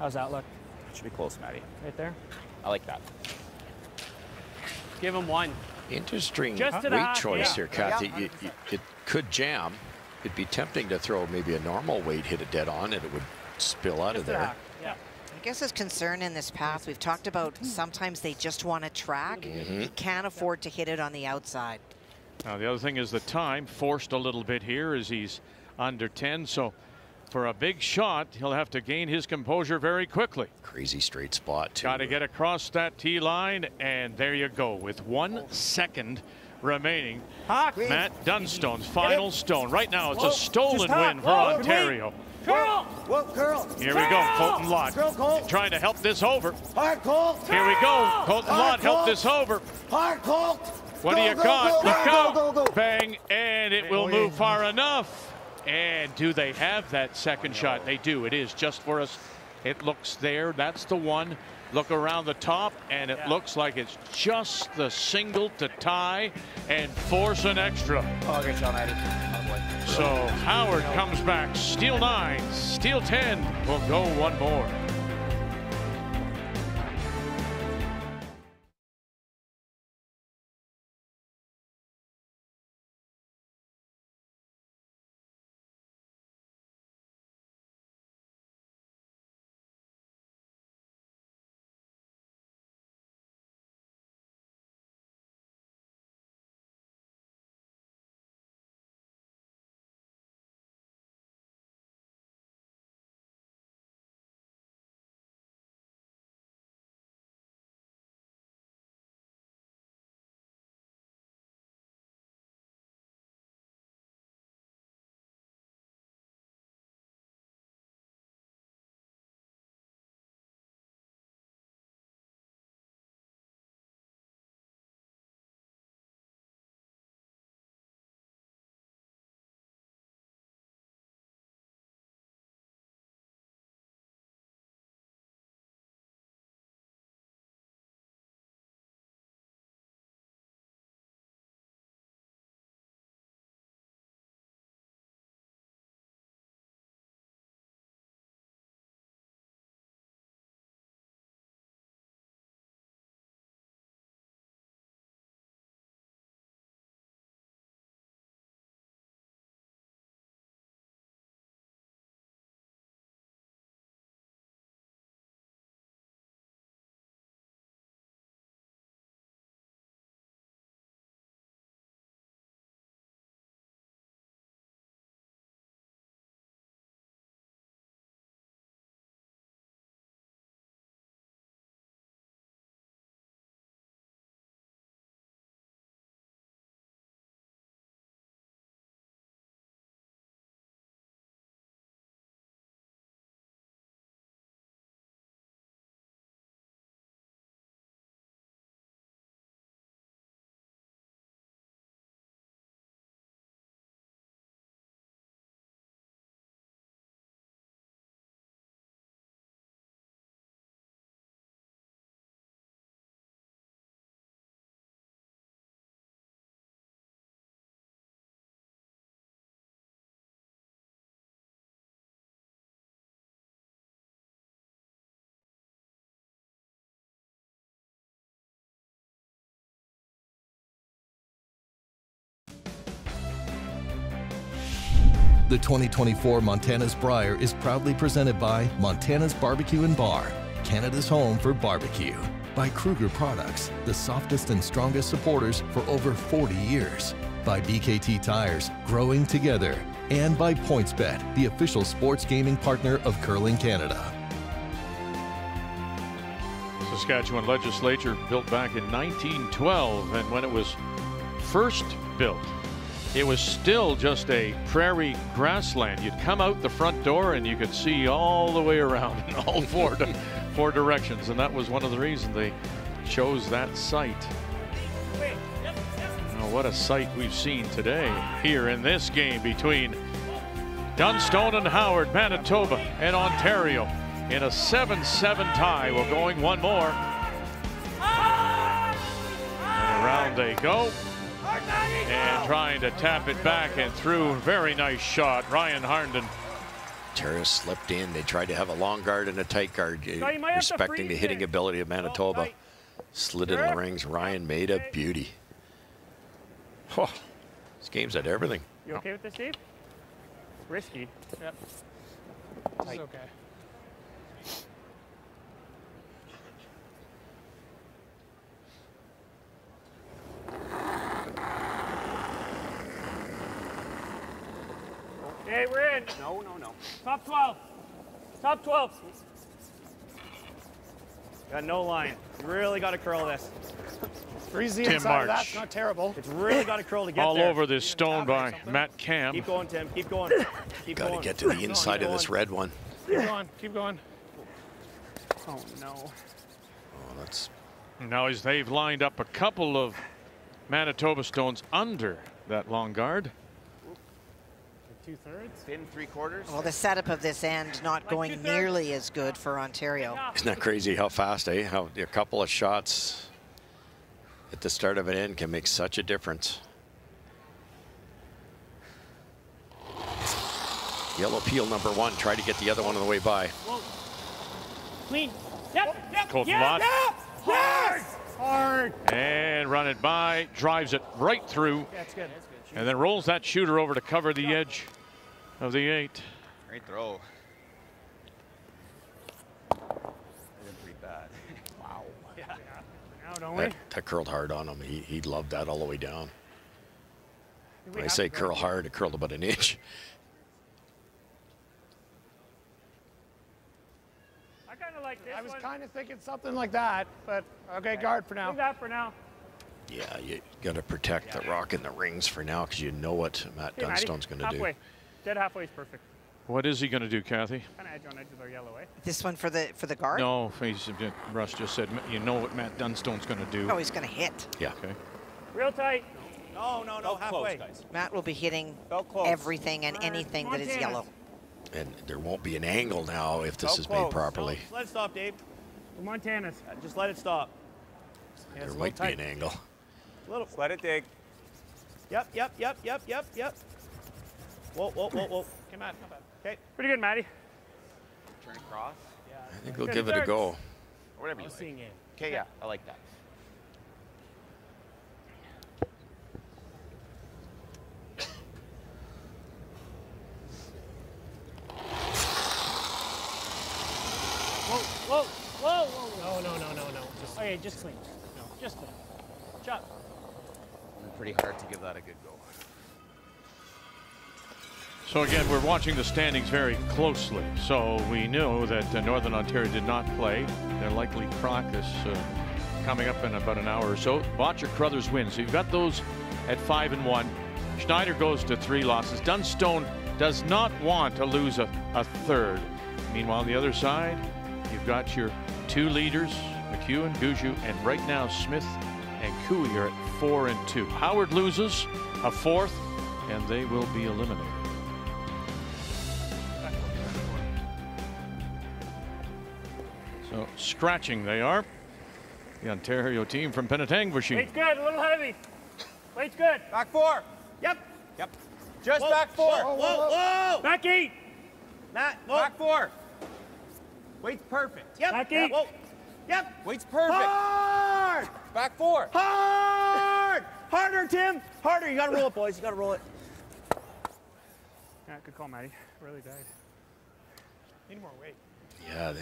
How's that look? It should be close, Matty. Right there? I like that. Give him one. Interesting Just weight hack, choice yeah. here, Kathy. Yeah, you, you, it could jam. It'd be tempting to throw maybe a normal weight, hit it dead on, and it would spill out Just of there. Hack. Yeah. I guess his concern in this pass, we've talked about sometimes they just want to track. Mm-hmm. He can't afford to hit it on the outside. Now, the other thing is the time forced a little bit here as he's under ten. So for a big shot, he'll have to gain his composure very quickly. Crazy straight spot, too. Got to get across that tee line. And there you go with one oh. second remaining. Hawk, Matt Dunstone's final stone. Right now, it's a stolen win for Whoa, Ontario. Curl! Whoa, curl. Here curl. we go, Colton Lott. Curl, Cole. Trying to help this over. Hard, Cole. Here we go, Colton Hard, Lott helped this over. Hard, Colt. What do you go, got? Go, Look go, out. Go, go. Bang, and it will oh, move yeah. far enough. And do they have that second oh, shot? No. They do. It is just for us. It looks there. That's the one. Look around the top, and it yeah. looks like it's just the single to tie and force an extra. Oh, great shot, Matty. So Howard comes back, steal nine, steal ten. We'll go one more. The twenty twenty-four Montana's Brier is proudly presented by Montana's Barbecue and Bar, Canada's home for barbecue. By Kruger Products, the softest and strongest supporters for over forty years. By B K T Tires, growing together. And by PointsBet, the official sports gaming partner of Curling Canada. Saskatchewan legislature built back in nineteen twelve, and when it was first built, it was still just a prairie grassland. You'd come out the front door and you could see all the way around in all four, four directions, and that was one of the reasons they chose that site. Oh, what a sight we've seen today here in this game between Dunstone and Howard, Manitoba and Ontario in a seven seven tie. We're going one more. And around they go. And trying to tap it back and through. Very nice shot, Ryan Harnden. Ontario slipped in. They tried to have a long guard and a tight guard, respecting the hitting ability of Manitoba. Slid in the rings. Ryan made a beauty. Oh, this game's at everything. You okay with this, Dave? It's risky. Yep. It's okay. Hey, we're in. No, no, no. Top twelve. Top twelve. Got no line. Really got to curl this. three Z Tim March. That's not terrible. It's really got to curl to get all there. All over this stone by Matt Cam. Keep going, Tim. Keep going. Keep got going. Got to get to the inside of this red one. Keep going. Keep going. Oh, no. Oh, that's. Now as they've lined up a couple of Manitoba stones under that long guard. Two-thirds, in three-quarters. Well, the setup of this end not going nearly as good for Ontario. Isn't that crazy how fast, eh? How a couple of shots at the start of an end can make such a difference. Yellow peel number one, try to get the other one on the way by. Clean. Yep, yep, Colton Lott. Yep, hard. Hard. And run it by, drives it right through. That's good. That's good. And then rolls that shooter over to cover the edge of the eight. Great throw. Pretty bad. Wow. Yeah. Now, don't we? That, that curled hard on him. He, he loved that all the way down. When I say curl hard, it curled about an inch. I kind of like this. I was kind of thinking something like that, but okay, guard for now. Do that for now. Yeah, you got to protect the rock and the rings for now because you know what Matt Dunstone's going to do. Halfway. Dead halfway is perfect. What is he going to do, Kathy? Kind of edge on edge with our yellow, eh? This one for the for the guard? No, he's, Russ just said, you know what Matt Dunstone's going to do. Oh, he's going to hit. Yeah. Okay. Real tight. No, no, no, halfway. Close, Matt will be hitting everything and anything that is yellow. And there won't be an angle now if this is made properly. No, let it stop, Dave. The Montana's. Just let it stop. Yeah, there might be an angle. Little. Let it dig. Yep, yep, yep, yep, yep, yep. Whoa, whoa, whoa, whoa. Come on. Okay. Pretty good, Matty. Turn across. Yeah. I think we'll give it a go. Or whatever you like. Okay, yeah, I like that. Whoa, whoa, whoa, whoa. No, no, no, no, no. Just, okay, just clean. No, just clean. Chop. Pretty hard to give that a good go. So again, we're watching the standings very closely. So we know that uh, Northern Ontario did not play. They're likely practice uh, coming up in about an hour or so. Bottcher, Crothers wins. So you've got those at five and one. Schneider goes to three losses. Dunstone does not want to lose a, a third. Meanwhile, on the other side, you've got your two leaders, McEwen, Gouju, and right now Smith and Cooey are at four and two. Howard loses a fourth, and they will be eliminated. So scratching they are. The Ontario team from Penetanguishene. Weight's good, a little heavy. Weight's good. Back four. Yep. Yep. Just whoa, back four. Whoa, whoa, whoa. whoa. Back eight. Matt, whoa. Back four. Weight's perfect. Yep. Back eight. Whoa. Yep. Weight's perfect. Hard. Back four. Hard. Harder, Tim. Harder. You got to roll it, boys. You got to roll it. Yeah, good call, Matty. Really died. Need more weight. Yeah. They...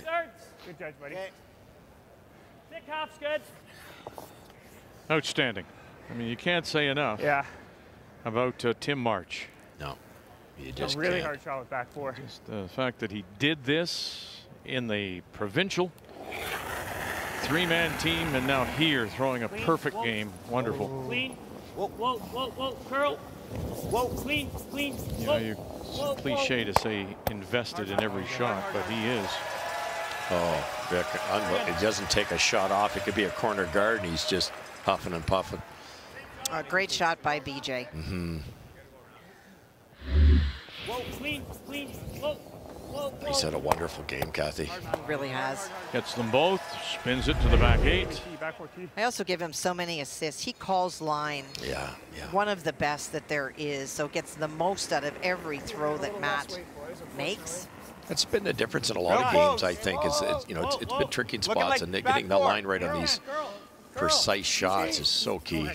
Good judge, buddy. Okay. Sick hops, good. Outstanding. I mean, you can't say enough. Yeah. About uh, Tim March. No. You just a really can't. Hard shot with back four. Just the fact that he did this in the provincial three-man team, and now here throwing a clean. Perfect whoa. Game. Wonderful. Clean. Whoa, whoa, whoa, whoa, curl. Whoa, clean, clean. You know, you whoa, cliche whoa. To say invested hard in every shot, but he is. Oh, Vic, it doesn't take a shot off. It could be a corner guard, and he's just huffing and puffing. A great shot by B J. Mm-hmm. Whoa, clean, clean, whoa, whoa, whoa. He's had a wonderful game, Kathy. He really has. Gets them both, spins it to the back eight. I also give him so many assists. He calls line. Yeah, yeah. One of the best that there is, so gets the most out of every throw that Matt makes. That's been the difference in a lot of games, I think. It's, it's you know, it's, it's been tricky in spots, and getting the line right on these precise shots is so key.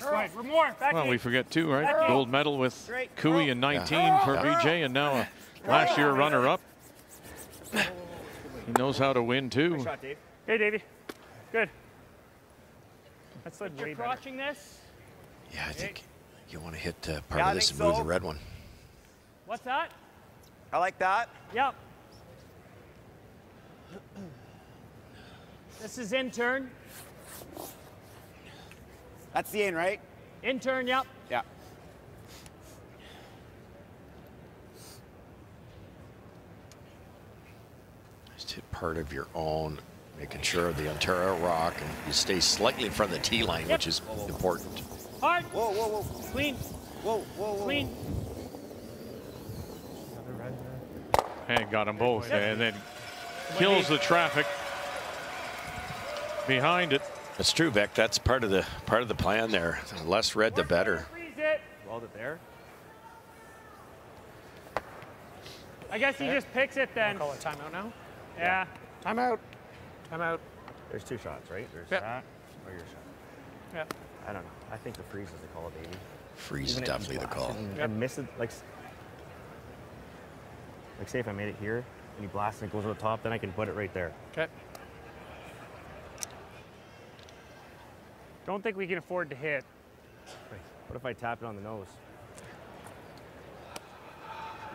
Well, we forget too, right? Gold medal with Cooey in nineteen yeah. for yeah. B J, and now a last year runner-up. He knows how to win too. Shot, Dave. Hey, Davey. Good. That's like way better. Watching this. Yeah, I think you want to hit uh, part yeah, of this and so. Move the red one. What's that? I like that. Yep. This is in turn. That's the in, right? In turn, yep. Yeah. Just hit part of your own, making sure of the Ontario rock, and you stay slightly in front of the tee line, yep. which is whoa, whoa. Important. Hard. Whoa, whoa, whoa. Clean. Whoa, whoa, whoa. Clean. And got them both, yep. and then kills the traffic behind it. That's true, Vic. That's part of the part of the plan there. The less red, the better. Rolled it there. I guess there. He just picks it then. I'll call it timeout now. Yeah. yeah. Timeout. Timeout. There's two shots, right? There's yep. shot or your shot. Yeah. I don't know. I think the freeze is the call, baby. Freeze is definitely the call. Yep. I miss it. Like, like, say if I made it here and you blast and it goes to the top, then I can put it right there. Okay. Don't think we can afford to hit. What if I tap it on the nose?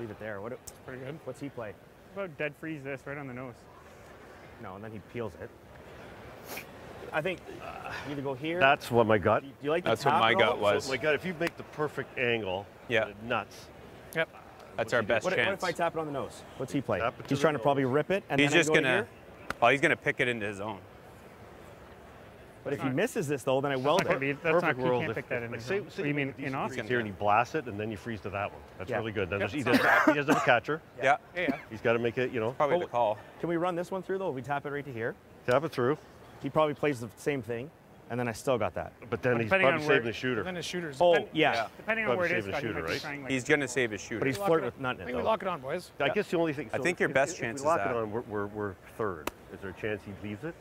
Leave it there. What? Pretty good. What's he play? What about dead freeze this right on the nose? No, and then he peels it. I think you either go here. That's what my gut. Do you like the That's what my gut was. So, my gut. If you make the perfect angle, yeah, nuts. Yep. That's our best what, chance. What if I tap it on the nose? What's he play? He's trying to nose. Probably rip it, and he's then just I go gonna. To oh, he's gonna pick it into his own. But if he misses this, though, then I weld it. Be, that's perfect not, world. You can't pick that in. Like, say, say, you mean in off? He's here and you blast it, and then you freeze to that one. That's yeah. really good. Then yep. he doesn't have a catcher. Yeah. yeah. yeah. He's got to make it, you know. Probably oh, the call. Can we run this one through, though? We tap it right to here. Tap it through. He probably plays the same thing, and then I still got that. But then well, he's probably saving the shooter. Then his shooter's. Oh, depending, yeah. yeah. Depending on probably where it is, shooter, right? trying, like, he's going to save his shooter. But he's flirting with nothing. We lock it on, boys. I guess the only thing. I think your best chance is that. If we lock it on, we're third. Is there a chance he leaves it?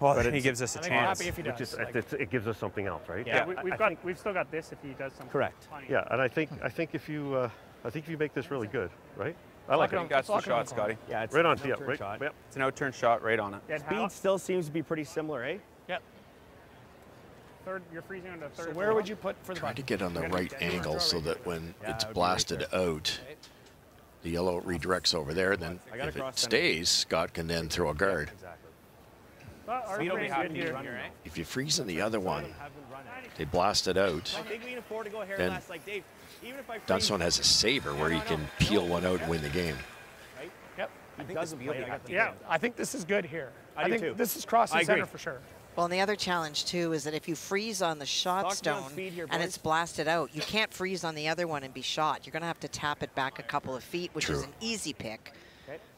Well, but he gives us a chance. If he does. Is, like, it gives us something else, right? Yeah, yeah. We, we've, got, we've still got this if he does something. Correct. Funny. Yeah, and I think I think if you uh, I think if you make this really good, right? I like it. That's the shot, Scotty. Yeah, it's right on. Yeah, right. Shot. Yep. It's an out-turn shot, right on it. Dead Speed house. Still seems to be pretty similar, eh? Yep. Third, you're freezing on the third. So where would you put for the? Try to get on the right angle so that when yeah, it's blasted right out, right. the yellow redirects over there. Then if it stays, Scott can then throw a guard. Exactly. So you here, right? If you freeze in the other one, they blast it out. Then Dunstone has a saber where he can peel one out and win the game. Yep. He doesn't play. Yeah, I think this is good here. I, I think too. This is crossing center for sure. Well, and the other challenge too is that if you freeze on the shot Talk stone here, and it's blasted out, you can't freeze on the other one and be shot. You're going to have to tap it back a couple of feet, which True. Is an easy pick.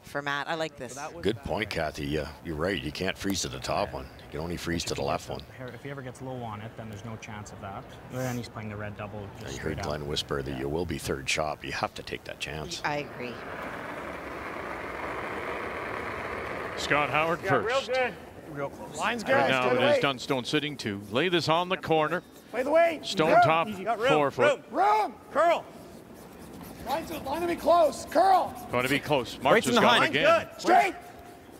For Matt, I like this. Good point, Kathy. Yeah, you're right. You can't freeze to the top one. You can only freeze to the left one. If he ever gets low on it, then there's no chance of that. Then he's playing the red double. I heard Glenn whisper that you will be third shot. You have to take that chance. I agree. Scott Howard first. Real good. Real close. Line's good. Right now it is Dunstone sitting two. Lay this on the corner. Play the way. Stone top four foot. Room. Curl. Line to, line to be close. Curl. Going to be close. March is gone again. Good. Straight.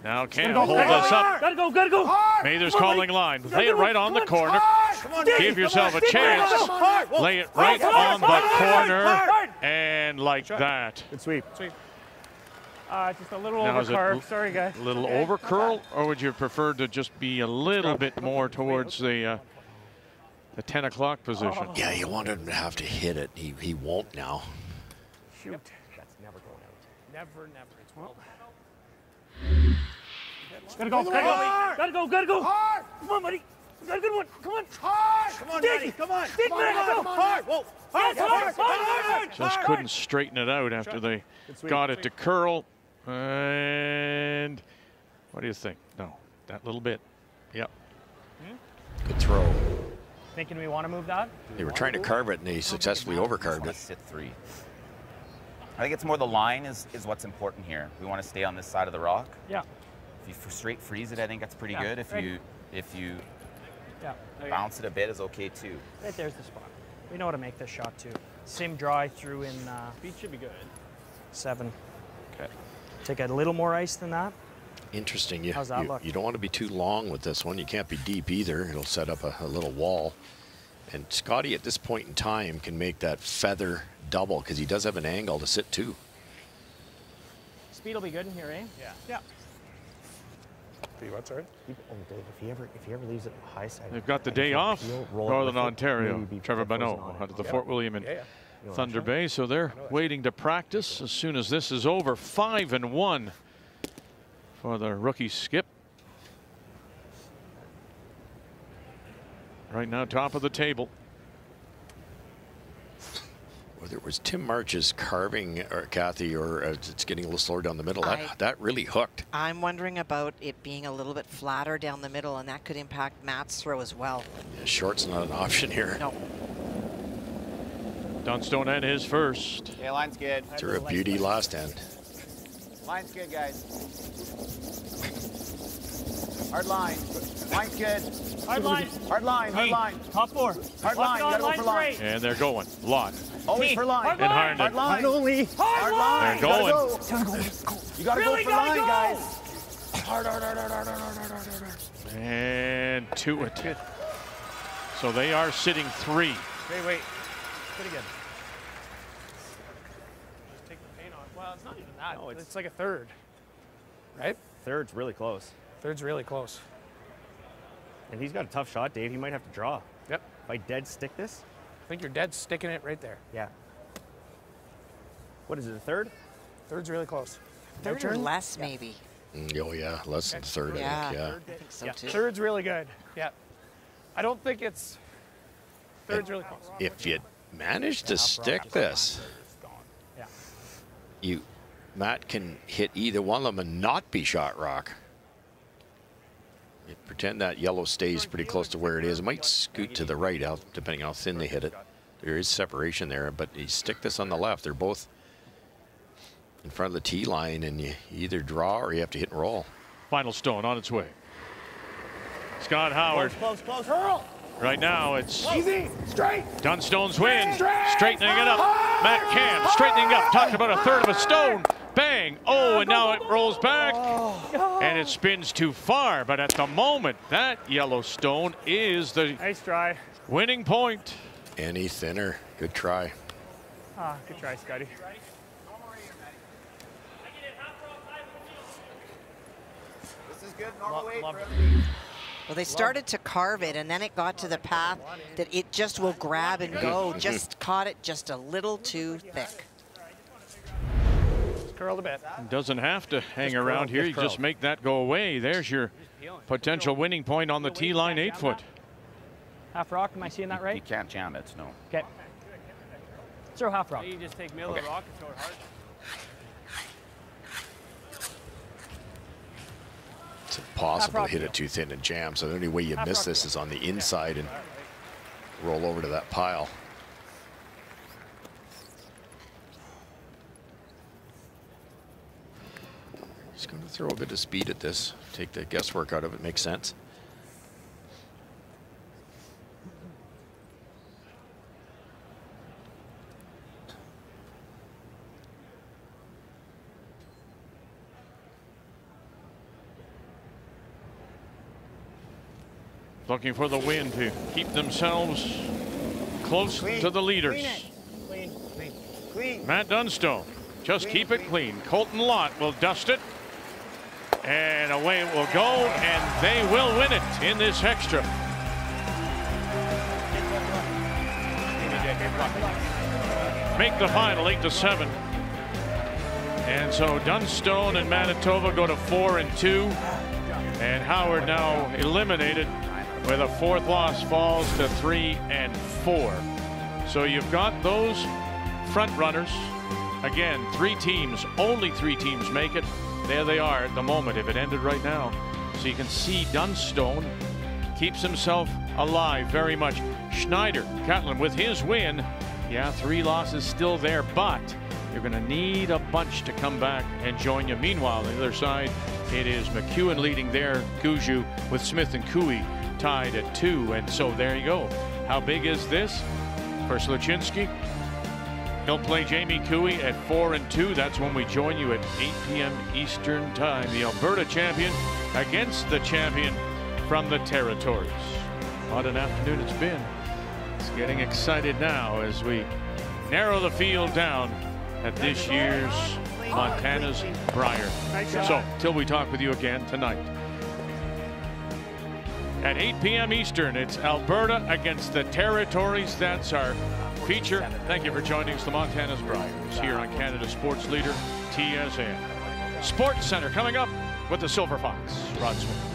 Now Cam hold us up. Gotta go, gotta go. Hard. Mathers calling line. Lay it right on the corner. Give yourself a chance. Lay it right on the corner. And like that. Good sweep. Sweep. Uh, just a little now over curl. Sorry, guys. A little okay. over curl, or would you prefer to just be a little bit more towards the uh, the ten o'clock position? Oh. Yeah, you wanted him to have to hit it. He he won't now. Shoot. That's never going out. Never, never. It's well. Gotta go, gotta go, gotta go. Hard. Come on, buddy. We got a good one. Come on. Hard. Come on, buddy. Come on. Stick come on, come on. Hard. Whoa. Hard, yes, hard, hard, hard, hard. Just hard. Couldn't straighten it out after they got it to curl. And what do you think? No, that little bit. Yep. Hmm? Good throw. Thinking we want to move that? They were trying to carve it, and he successfully overcarved it. Sit three. I think it's more the line is, is what's important here. We want to stay on this side of the rock. Yeah. If you straight freeze it, I think that's pretty yeah. good. If right. you if you yeah. bounce it a bit is okay too. Right there's the spot. We know how to make this shot too. Sim dry through in uh, speed should be good. Seven. Okay. Take a little more ice than that. Interesting. You, How's that you, look? You don't want to be too long with this one. You can't be deep either. It'll set up a, a little wall. And Scotty at this point in time can make that feather double because he does have an angle to sit too. Speed will be good in here, eh? Yeah. Yeah. What, sorry? If he ever, if he ever leaves it high side. They've got the day off, Northern Ontario. Trevor Bonneau out of the Fort William and Thunder Bay, so they're waiting to practice. As soon as this is over, five and one for the rookie skip. Right now, top of the table. Whether it was Tim March's carving, or Kathy, or it's getting a little slower down the middle, that, I, that really hooked. I'm wondering about it being a little bit flatter down the middle, and that could impact Matt's throw as well. Yeah, short's not an option here. No. Dunstone and his first. Yeah, line's good. Through a beauty last end. Line's good, guys. Hard line. Line's good. Hard line. Hard line. Hard line. Top four. Hard line. Gotta go for line. And they're going. Lot. Always Heat. For line. Hard line. And Harnden. Hard line. Only. Hard line. They're going. You gotta go, you gotta really go for line, go. Guys. Hard, hard, hard, hard, hard, hard, hard, hard, hard. And to it. So they are sitting three. Wait, wait. Good again. Just take the paint off. Well, it's not even that. No, it's, it's like a third. Right? Third's really close. Third's really close. And he's got a tough shot, Dave. He might have to draw. Yep. If I dead stick this. I think you're dead sticking it right there. Yeah. What is it, a third? Third's really close. Third, third or less, yeah. maybe. Oh, yeah, less than third, yeah. I think, yeah. Third, I think so, yeah. Too. Third's really good, yeah. I don't think it's, third's it, really close. If you manage to yeah, stick this, yeah. you, Matt can hit either one of them and not be shot rock. Pretend that yellow stays pretty close to where it is. It might scoot to the right, out depending on how thin they hit it. There is separation there, but you stick this on the left. They're both in front of the tee line, and you either draw or you have to hit and roll. Final stone on its way. Scott Howard. Close, close, close. Right now it's easy, straight. Dunstone's win, straightening it up. Matt Cam straightening up, talked about a third of a stone. Bang! Oh, and now it rolls back, and it spins too far. But at the moment, that yellow stone is the nice try. Winning point. Any thinner? Good try. Ah, good try, Scotty. This is good. Normal weight. Well, they started to carve it, and then it got to the path that it just will grab and go. Just caught it just a little too thick. Curled a bit. Doesn't have to hang just around curled, here. You curled. Just make that go away. There's your potential winning point on the tee line, eight foot. Half rock, am I seeing that right? You can't jam it, no. Okay. Throw half rock. You just take middle okay. of rock and throw it hard. It's impossible rock, to hit it too thin and jam, so the only way you half miss rock, this yeah. is on the inside and roll over to that pile. Just going to throw a bit of speed at this. Take the guesswork out of it. Makes sense. Looking for the win to keep themselves close clean, to the leaders. Clean clean, clean. Matt Dunstone, just clean, keep it clean. clean. Colton Lott will dust it. And away it will go, and they will win it in this extra. Make the final eight to seven. And so Dunstone and Manitoba go to four and two. And Howard now eliminated with a fourth loss, falls to three and four. So you've got those front runners. Again, three teams, only three teams make it. There they are at the moment, if it ended right now. So you can see Dunstone keeps himself alive very much. Schneider, Catlin, with his win, yeah, three losses still there, but you're going to need a bunch to come back and join you. Meanwhile, on the other side, it is McEwen leading there, Kuju, with Smith and Cooey tied at two. And so there you go. How big is this for Sluchinski? He'll play Jamie Cooey at four and two. That's when we join you at eight p m Eastern time. The Alberta champion against the champion from the territories. What an afternoon it's been. It's getting excited now as we narrow the field down at this year's Montana's Brier. So till we talk with you again tonight at eight p m Eastern, it's Alberta against the territories. That's our feature. Thank you for joining us. The Montana's Briers here on Canada Sports Leader T S N. Sports Center coming up with the Silver Fox. Rod Smith.